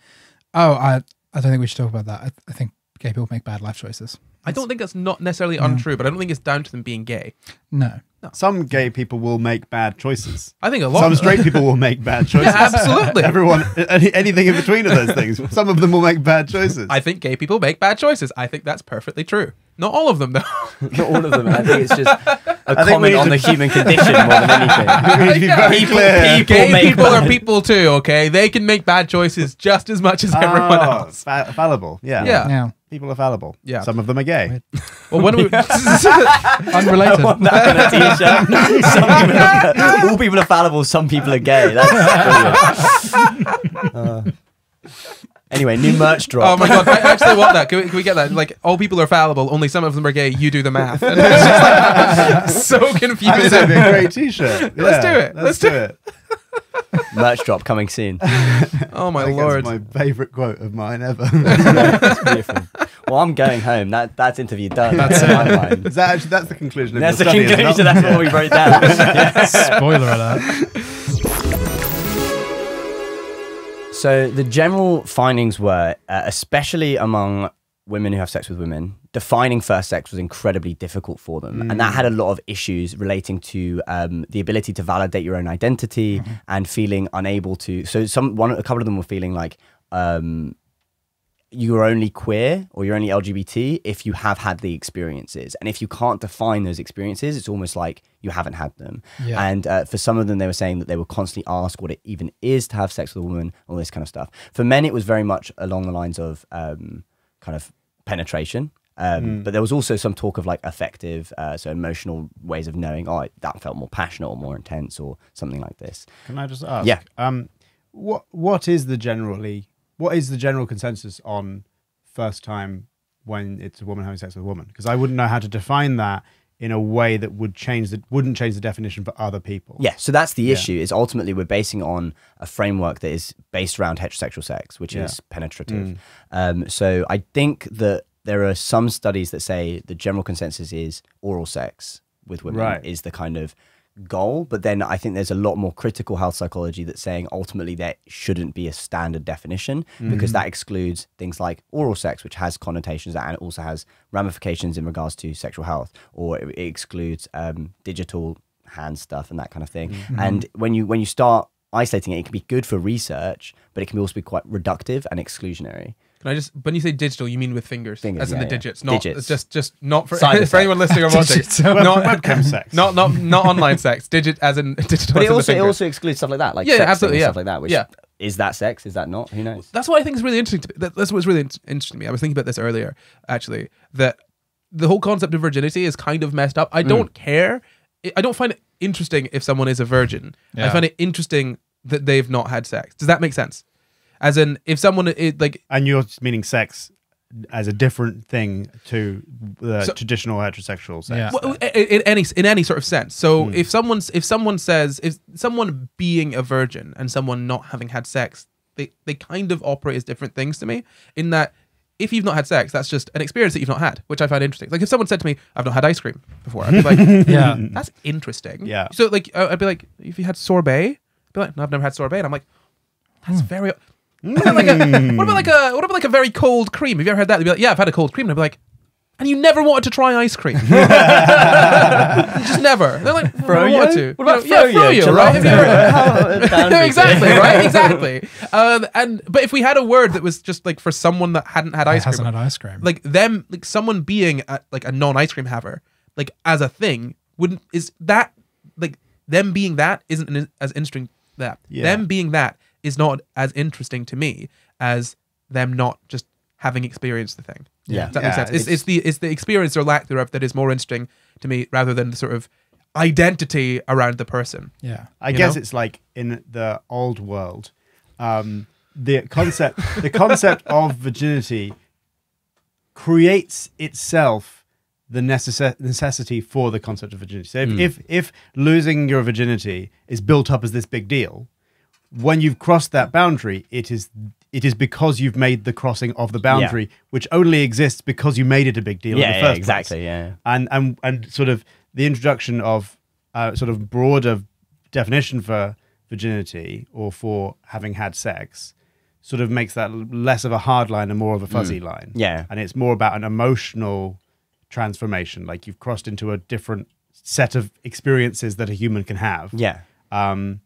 "Oh, I." I don't think we should talk about that. I, th I think gay people make bad life choices. That's, I don't think that's not necessarily yeah. untrue, but I don't think it's down to them being gay. No. no. Some gay people will make bad choices. I think a lot. Some straight people will make bad choices. Yeah, absolutely. Everyone, any, anything in between of those things. Some of them will make bad choices. I think gay people make bad choices. I think that's perfectly true. Not all of them, though. Not all of them. I think it's just a I comment on to... the human condition more than anything. We need to be yeah. very people, clear. People Gay make people bad. Are people too, okay? They can make bad choices just as much as oh, everyone else. Fa fallible, yeah. yeah. yeah. People are fallible. Yeah. Some of them are gay. Well, when we unrelated. All people, people are fallible. Some people are gay. That's brilliant. Uh, anyway, new merch drop. Oh my god! I actually want that. Can we, can we get that? Like, all people are fallible. Only some of them are gay. You do the math. And it's just like, so confusing. It's a great T-shirt. Yeah, let's do it. Let's, let's do, do it. Merch drop coming soon. Oh my lord! That's my favourite quote of mine ever. That's beautiful. Well, I'm going home. That that's interview done. That's in my mind. Is that actually, that's the conclusion. Of that's the study, conclusion. That's what we wrote down. Yeah. Spoiler alert. So the general findings were, uh, especially among women who have sex with women, defining first sex was incredibly difficult for them. Mm. And that had a lot of issues relating to um, the ability to validate your own identity mm-hmm. and feeling unable to. So some one, a couple of them were feeling like um, you're only queer or you're only L G B T if you have had the experiences. And if you can't define those experiences, it's almost like you haven't had them. Yeah. And uh, for some of them, they were saying that they were constantly asked what it even is to have sex with a woman, all this kind of stuff. For men, it was very much along the lines of um, kind of penetration. Um, mm. But there was also some talk of like affective, uh, so emotional ways of knowing, oh, that felt more passionate or more intense or something like this. Can I just ask? Yeah. Um, what what is the generally what is the general consensus on first time when it's a woman having sex with a woman? Because I wouldn't know how to define that in a way that would change that wouldn't change the definition for other people. Yeah, so that's the issue, yeah. is ultimately we're basing on a framework that is based around heterosexual sex, which yeah. is penetrative. Mm. Um, so I think that there are some studies that say the general consensus is oral sex with women right. is the kind of goal. But then I think there's a lot more critical health psychology that's saying ultimately there shouldn't be a standard definition mm-hmm. because that excludes things like oral sex, which has connotations and it also has ramifications in regards to sexual health, or it, it excludes um, digital hand stuff and that kind of thing. Mm-hmm. And when you, when you start isolating it, it can be good for research, but it can also be quite reductive and exclusionary. Can I just, when you say digital, you mean with fingers, fingers as in yeah, the digits, yeah. not digits. Just, just not for, for anyone listening or watching, not webcam sex, not not not online sex, digit as in digital. But it also it also excludes stuff like that, like yeah, sex absolutely, yeah. stuff like that. Which yeah. is that sex? Is that not? Who knows? That's what I think is really interesting. To me. That, that's what's really in interesting to me. I was thinking about this earlier, actually, that the whole concept of virginity is kind of messed up. I don't mm. care. I don't find it interesting if someone is a virgin. Yeah. I find it interesting that they've not had sex. Does that make sense? As in, if someone it, like, and you're just meaning sex as a different thing to the so, traditional heterosexual sex, yeah. well, in any in any sort of sense. So mm. if someone's if someone says if someone being a virgin and someone not having had sex, they they kind of operate as different things to me. In that, if you've not had sex, that's just an experience that you've not had, which I find interesting. Like if someone said to me, "I've not had ice cream before," I'd be like, "Yeah, that's interesting." Yeah. So like, I'd be like, "If you had sorbet," I'd be like, "No, I've never had sorbet," and I'm like, "That's mm. very." What about, like a, what about like a what about like a very cold cream? Have you ever had that? They'd be like, yeah, I've had a cold cream. And I'd be like, and you never wanted to try ice cream? Just never. They're like, I never wanted to. What about you know, froyo? Yeah, froyo, right? Have you exactly, right? Exactly. Um, and but if we had a word that was just like for someone that hadn't had ice cream, hasn't had ice cream, like them, like someone being a, like a non-ice cream haver, like as a thing, wouldn't is that like them being that isn't an, as interesting that yeah. them being that. Is not as interesting to me as them not just having experienced the thing. Yeah. Does that yeah, make sense? It's, it's, it's, the, it's the experience or lack thereof that is more interesting to me rather than the sort of identity around the person. Yeah. I you guess know? It's like in the old world, um, the concept, the concept of virginity creates itself the necess necessity for the concept of virginity. So if, mm. if, if losing your virginity is built up as this big deal, when you've crossed that boundary, it is it is because you've made the crossing of the boundary, yeah. which only exists because you made it a big deal yeah, in the first yeah, exactly, place. Yeah, and and and sort of the introduction of uh, sort of broader definition for virginity or for having had sex sort of makes that less of a hard line and more of a fuzzy mm. line. Yeah, and it's more about an emotional transformation, like you've crossed into a different set of experiences that a human can have. Yeah. Um,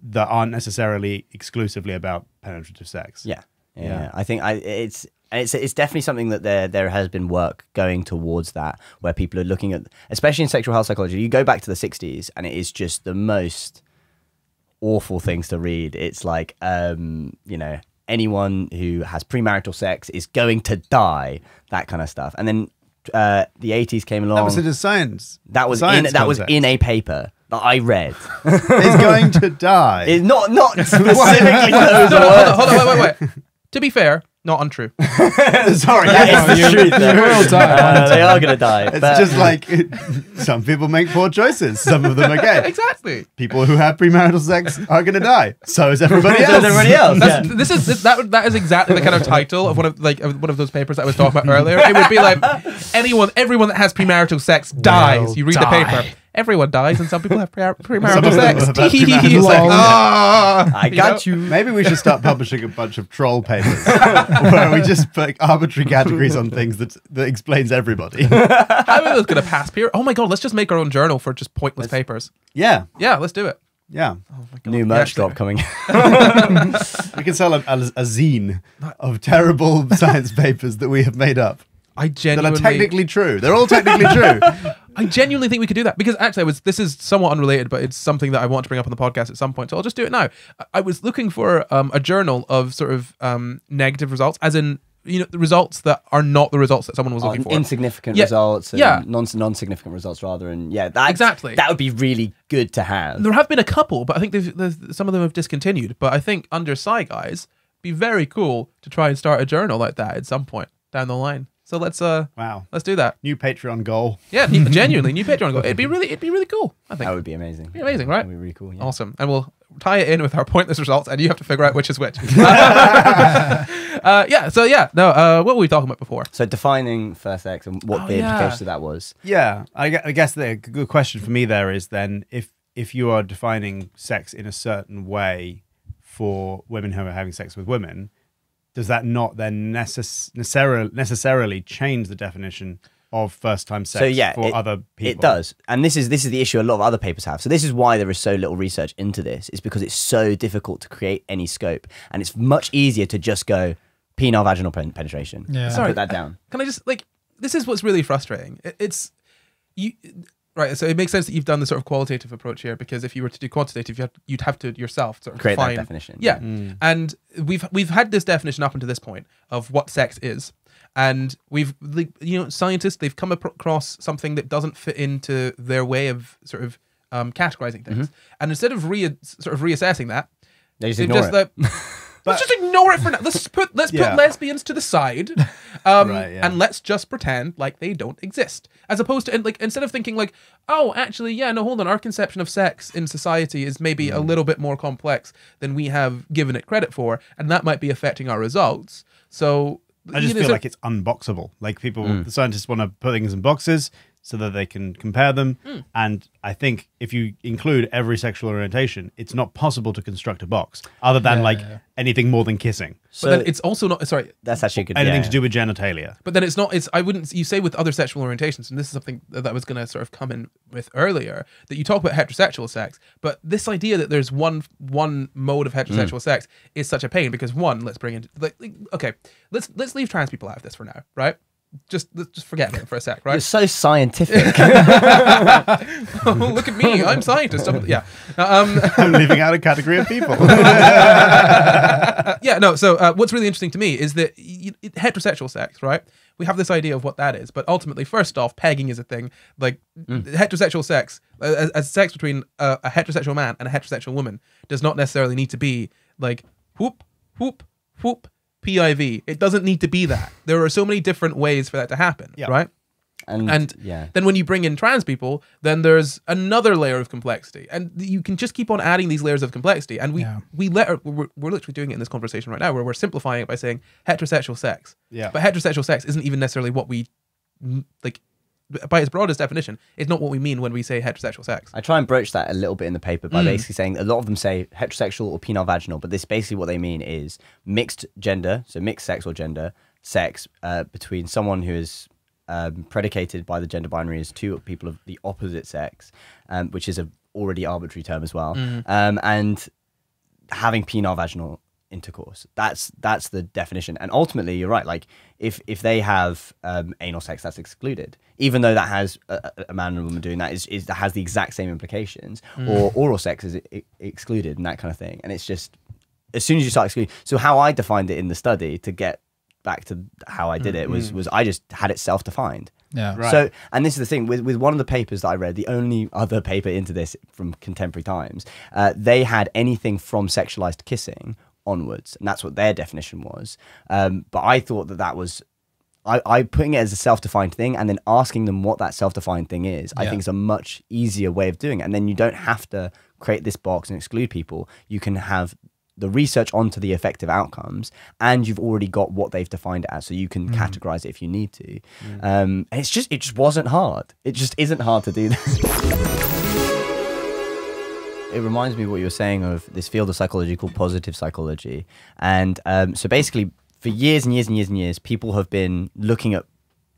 that aren't necessarily exclusively about penetrative sex. Yeah, yeah. yeah. I think I, it's it's it's definitely something that there there has been work going towards that, where people are looking at, especially in sexual health psychology. You go back to the sixties, and it is just the most awful things to read. It's like um, you know, anyone who has premarital sex is going to die, that kind of stuff. And then uh, the eighties came along. That was in a science. That was science in, that was in a paper that I read. Is going to die. It's not not specifically those no, no, words. Hold on, hold on, wait, wait, wait. To be fair, not untrue. Sorry, that is the truth. They will die. Uh, they are going to die. It's but, just like it, some people make poor choices. Some of them are gay. Exactly. People who have premarital sex are going to die. So is everybody else. So is everybody else. That's, yeah. This is this, that. That is exactly the kind of title of one of like one of those papers that I was talking about earlier. It would be like anyone, everyone that has premarital sex dies. Well, you read die. the paper. Everyone dies, and some people have premarital sex. Pre like, oh, I got you, know? you. Maybe we should start publishing a bunch of troll papers where we just put like, arbitrary categories on things that that explains everybody. How are those going to pass peer? Oh my god, let's just make our own journal for just pointless let's, papers. Yeah, yeah, let's do it. Yeah, oh my god. New merch drop coming. We can sell a, a, a zine of terrible science papers that we have made up. I genuinely that are technically true. They're all technically true. I genuinely think we could do that, because actually I was, this is somewhat unrelated, but it's something that I want to bring up on the podcast at some point, so I'll just do it now. I was looking for um, a journal of sort of um, negative results, as in, you know, the results that are not the results that someone was looking oh, for. Insignificant yeah. results and yeah. non, non-significant results rather. And yeah, that's, exactly. that would be really good to have. There have been a couple, but I think they've, they've, some of them have discontinued. But I think under Sci Guys, it'd be very cool to try and start a journal like that at some point down the line. So let's uh wow let's do that. New Patreon goal. Yeah, new, genuinely new Patreon goal. It'd be really it'd be really cool. I think that would be amazing. It'd be amazing, right? That'd be really cool. Yeah. Awesome, and we'll tie it in with our pointless results, and you have to figure out which is which. uh, yeah. So yeah, no. Uh, what were we talking about before? So defining first sex and what oh, the yeah. implications of that was. Yeah, I, I guess the good question for me there is then if if you are defining sex in a certain way for women who are having sex with women, does that not then necess necessarily necessarily change the definition of first-time sex so, yeah, for it, other people? It does, and this is this is the issue a lot of other papers have. So this is why there is so little research into this. It's because it's so difficult to create any scope, and it's much easier to just go penile vaginal pen penetration. Yeah, sorry, put that down. Can I just like this is what's really frustrating. It, it's you. Right, so it makes sense that you've done the sort of qualitative approach here, because if you were to do quantitative, you have, you'd have to yourself sort of create define, that definition. Yeah, mm. and we've we've had this definition up until this point of what sex is, and we've you know scientists they've come across something that doesn't fit into their way of sort of um, categorizing things, mm-hmm. and instead of re sort of reassessing that, they just ignore just, it. Like, But let's just ignore it for now. Let's put let's yeah. put lesbians to the side, um, right, yeah. and let's just pretend like they don't exist. As opposed to like instead of thinking like, oh, actually, yeah, no, hold on, our conception of sex in society is maybe a little bit more complex than we have given it credit for, and that might be affecting our results. So I just you know, feel so like it's unboxable. Like people, mm. the scientists want to put things in boxes so that they can compare them. Mm. And I think if you include every sexual orientation, it's not possible to construct a box other than yeah, like yeah. anything more than kissing. So but then it's also not, sorry. That's actually good. Anything yeah. to do with genitalia. But then it's not, it's, I wouldn't, you say with other sexual orientations, and this is something that I was going to sort of come in with earlier, that you talk about heterosexual sex, but this idea that there's one, one mode of heterosexual mm. sex is such a pain because one, let's bring in, like, okay, let's, let's leave trans people out of this for now, right? Just just forget it for a sec, right? You're so scientific. Oh, look at me, I'm scientist. I'm, yeah, um, I'm leaving out a category of people. Yeah, no. So uh, what's really interesting to me is that you, it, heterosexual sex, right? We have this idea of what that is, but ultimately, first off, pegging is a thing. Like mm. heterosexual sex, as, as sex between a, a heterosexual man and a heterosexual woman, does not necessarily need to be like whoop whoop whoop. P I V. It doesn't need to be that. There are so many different ways for that to happen, yep. right? And, and yeah. then when you bring in trans people, then there's another layer of complexity. And you can just keep on adding these layers of complexity. And we, yeah. we let, we're, we're literally doing it in this conversation right now where we're simplifying it by saying heterosexual sex. Yeah. But heterosexual sex isn't even necessarily what we, like, by its broadest definition, it's not what we mean when we say heterosexual sex. I try and broach that a little bit in the paper by mm. basically saying a lot of them say heterosexual or penile vaginal, but this basically what they mean is mixed gender, so mixed sex or gender, sex uh, between someone who is um, predicated by the gender binary as two people of the opposite sex, um, which is a already arbitrary term as well, mm. um, and having penile vaginal intercourse. That's that's the definition. And ultimately, you're right. Like if if they have um, anal sex, that's excluded. Even though that has a, a man and a woman doing that is, is that has the exact same implications. Mm. Or oral sex is it, it excluded and that kind of thing. And it's just as soon as you start excluding, so how I defined it in the study, to get back to how I did mm-hmm. it, was was I just had it self-defined. Yeah. Right. So, and this is the thing with with one of the papers that I read, the only other paper into this from contemporary times, uh, they had anything from sexualized kissing onwards, and that's what their definition was. Um, but I thought that that was. I, I putting it as a self-defined thing and then asking them what that self-defined thing is, yeah. I think is a much easier way of doing it. And then you don't have to create this box and exclude people. You can have the research onto the effective outcomes, and you've already got what they've defined it as, so you can mm. categorize it if you need to. Mm. Um, and it's just, it just wasn't hard. It just isn't hard to do that. It reminds me of what you were saying of this field of psychology called positive psychology. And um, so basically, for years and years and years and years, people have been looking at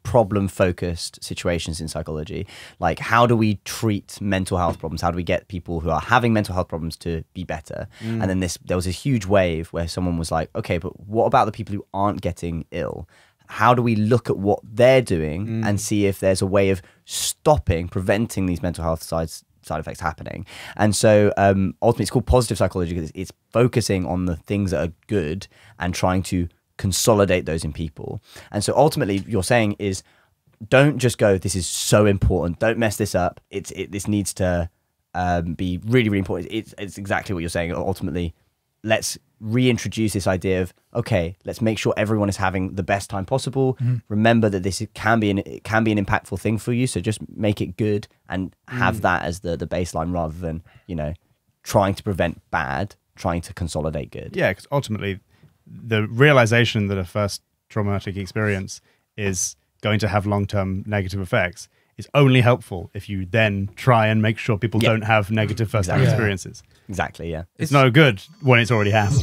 problem-focused situations in psychology. Like, how do we treat mental health problems? How do we get people who are having mental health problems to be better? Mm. And then this, there was a huge wave where someone was like, okay, but what about the people who aren't getting ill? How do we look at what they're doing mm. and see if there's a way of stopping, preventing these mental health sides side effects happening? And so um, ultimately it's called positive psychology because it's, it's focusing on the things that are good and trying to consolidate those in people. And so ultimately you're saying is, don't just go, this is so important, don't mess this up, it's it this needs to um be really really important. It's, it's exactly what you're saying. Ultimately, let's reintroduce this idea of, okay, let's make sure everyone is having the best time possible. Mm-hmm. Remember that this can be an it can be an impactful thing for you, so just make it good and have mm. that as the the baseline, rather than, you know, trying to prevent bad, trying to consolidate good. Yeah, because ultimately the realization that a first traumatic experience is going to have long-term negative effects is only helpful if you then try and make sure people yeah. don't have negative first-time exactly. experiences. Yeah. Exactly, yeah. It's, it's no good when it's already happened.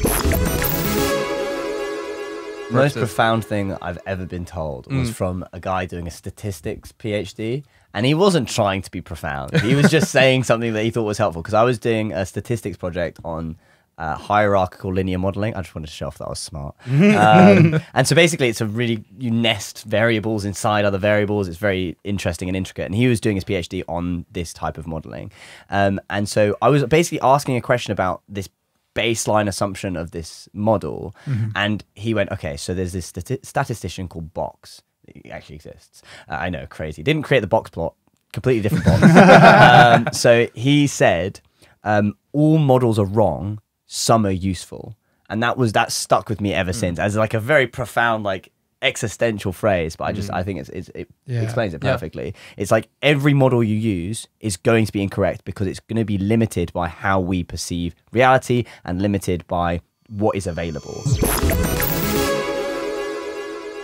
The most profound thing that I've ever been told was mm. from a guy doing a statistics PhD. And he wasn't trying to be profound. He was just saying something that he thought was helpful. Because I was doing a statistics project on Uh, hierarchical linear modeling. I just wanted to show off that I was smart. Um, and so basically it's a really, you nest variables inside other variables. It's very interesting and intricate. And he was doing his PhD on this type of modeling. Um, and so I was basically asking a question about this baseline assumption of this model. Mm-hmm. And he went, okay, so there's this stati statistician called Box. It actually exists. Uh, I know, crazy. Didn't create the box plot. Completely different box. um, so he said, um, all models are wrong, some are useful. And that was that stuck with me ever mm. since, as like a very profound, like existential phrase. But I just mm. I think it's, it's it yeah. explains it perfectly. Yeah. It's like every model you use is going to be incorrect because it's going to be limited by how we perceive reality and limited by what is available.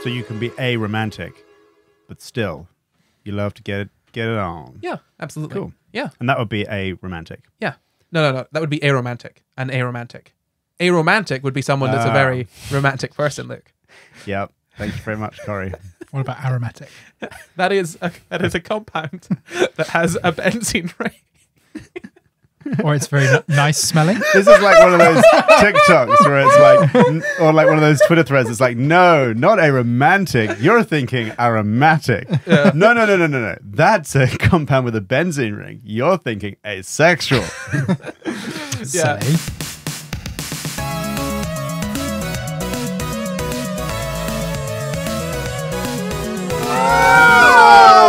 So you can be a romantic, but still you love to get it get it on. Yeah, absolutely. Cool. Yeah. And that would be a romantic. Yeah. No, no, no. That would be aromantic. An aromantic. Aromantic would be someone that's uh, a very romantic person, Luke. Yeah. Thank you very much, Corey. What about aromatic? That is a, that is a compound that has a benzene ring. Or it's very nice smelling. This is like one of those TikToks where it's like, or like one of those Twitter threads. It's like, no, not aromantic. You're thinking aromatic. Yeah. No, no, no, no, no, no. That's a compound with a benzene ring. You're thinking asexual. Yeah. Sorry.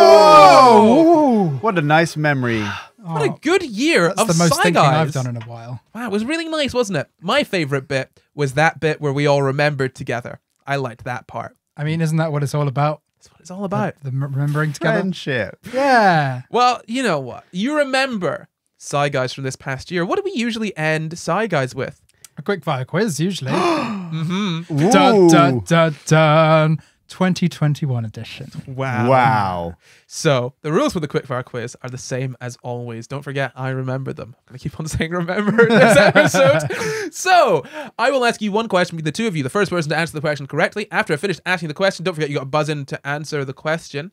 Oh! What a nice memory. What oh, a good year of Sci Guys. That's the most thinking I've done in a while. Wow, it was really nice, wasn't it? My favourite bit was that bit where we all remembered together. I liked that part. I mean, isn't that what it's all about? That's what it's all about. The, the remembering together. Friendship. Yeah. Well, you know what? You remember Sci Guys from this past year. What do we usually end Sci Guys with? A quick fire quiz, usually. Mm-hmm. Dun, dun, dun, dun. twenty twenty-one edition. Wow. Wow. So the rules for the quickfire quiz are the same as always. Don't forget, I remember them. I'm going to keep on saying remember this episode. So I will ask you one question between the two of you. The first person to answer the question correctly, after I finished asking the question, don't forget you got a buzz in to answer the question,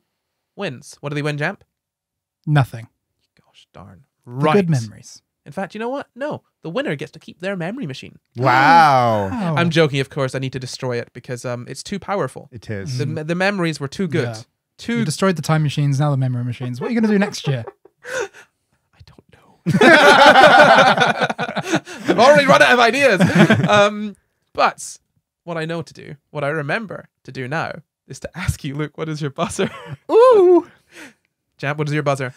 wins. What do they win, Jamp? Nothing. Gosh darn. Right. The good memories. In fact, you know what? No, the winner gets to keep their memory machine. Wow. wow. I'm joking, of course. I need to destroy it because um, it's too powerful. It is. The, the memories were too good. Yeah. Too... You destroyed the time machines, now the memory machines. What are you going to do next year? I don't know. I've already run out of ideas. Um, but what I know to do, what I remember to do now, is to ask you, Luke, what is your buzzer? Ooh. Jap, what is your buzzer?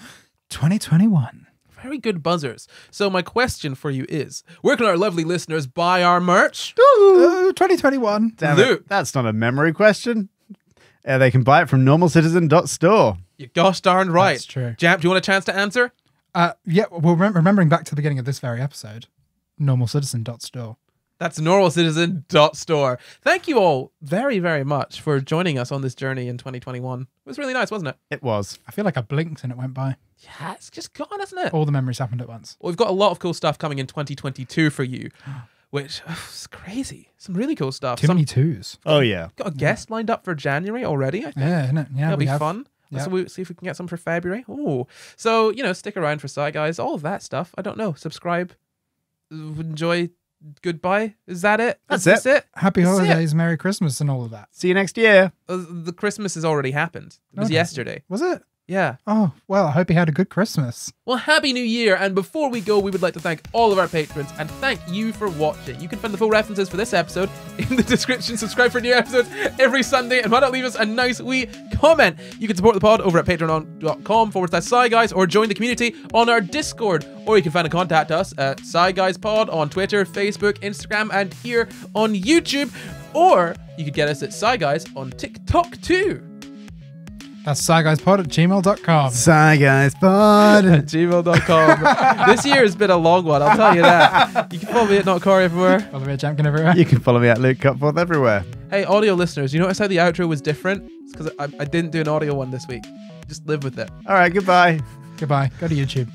twenty twenty-one. Very good buzzers. So my question for you is, where can our lovely listeners buy our merch? Ooh, uh, twenty twenty-one. Damn Luke. It. That's not a memory question. Uh, they can buy it from normal citizen dot store. You're gosh darn right. That's true. Jap, do you want a chance to answer? Uh, yeah, well, rem remembering back to the beginning of this very episode, normal citizen dot store. That's normal citizen dot store. Thank you all very, very much for joining us on this journey in twenty twenty-one. It was really nice, wasn't it? It was. I feel like I blinked and it went by. Yeah, it's just gone, hasn't it? All the memories happened at once. Well, we've got a lot of cool stuff coming in twenty twenty-two for you, which oh, is crazy. Some really cool stuff. Too many twos. Oh, yeah. Got a guest yeah. lined up for January already, I think. Yeah, isn't it? Yeah, That'll be have. fun. Yep. So we see if we can get some for February. Oh, so you know, stick around for Sci Guys, all of that stuff. I don't know. Subscribe, enjoy. Goodbye. Is that it? That's, That's it. it. Happy That's holidays, it. Merry Christmas, and all of that. See you next year. Uh, the Christmas has already happened. It was okay. yesterday. Was it? Yeah. Oh well, I hope you had a good Christmas. Well, Happy New Year! And before we go, we would like to thank all of our patrons and thank you for watching. You can find the full references for this episode in the description. Subscribe for new episodes every Sunday, and why not leave us a nice wee comment? You can support the pod over at patreon dot com forward slash sci guys, or join the community on our Discord, or you can find and contact us at sci guys pod on Twitter, Facebook, Instagram, and here on YouTube, or you could get us at Sci Guys on TikTok too. That's sci guys pod at gmail dot com. sci guys pod at gmail dot com. This year has been a long one, I'll tell you that. You can follow me at NotCorey everywhere. Follow me at Jamkin everywhere. You can follow me at Luke Cutforth everywhere. Hey, audio listeners, you notice how the outro was different? It's because I, I didn't do an audio one this week. Just live with it. All right, goodbye. Goodbye. Go to YouTube.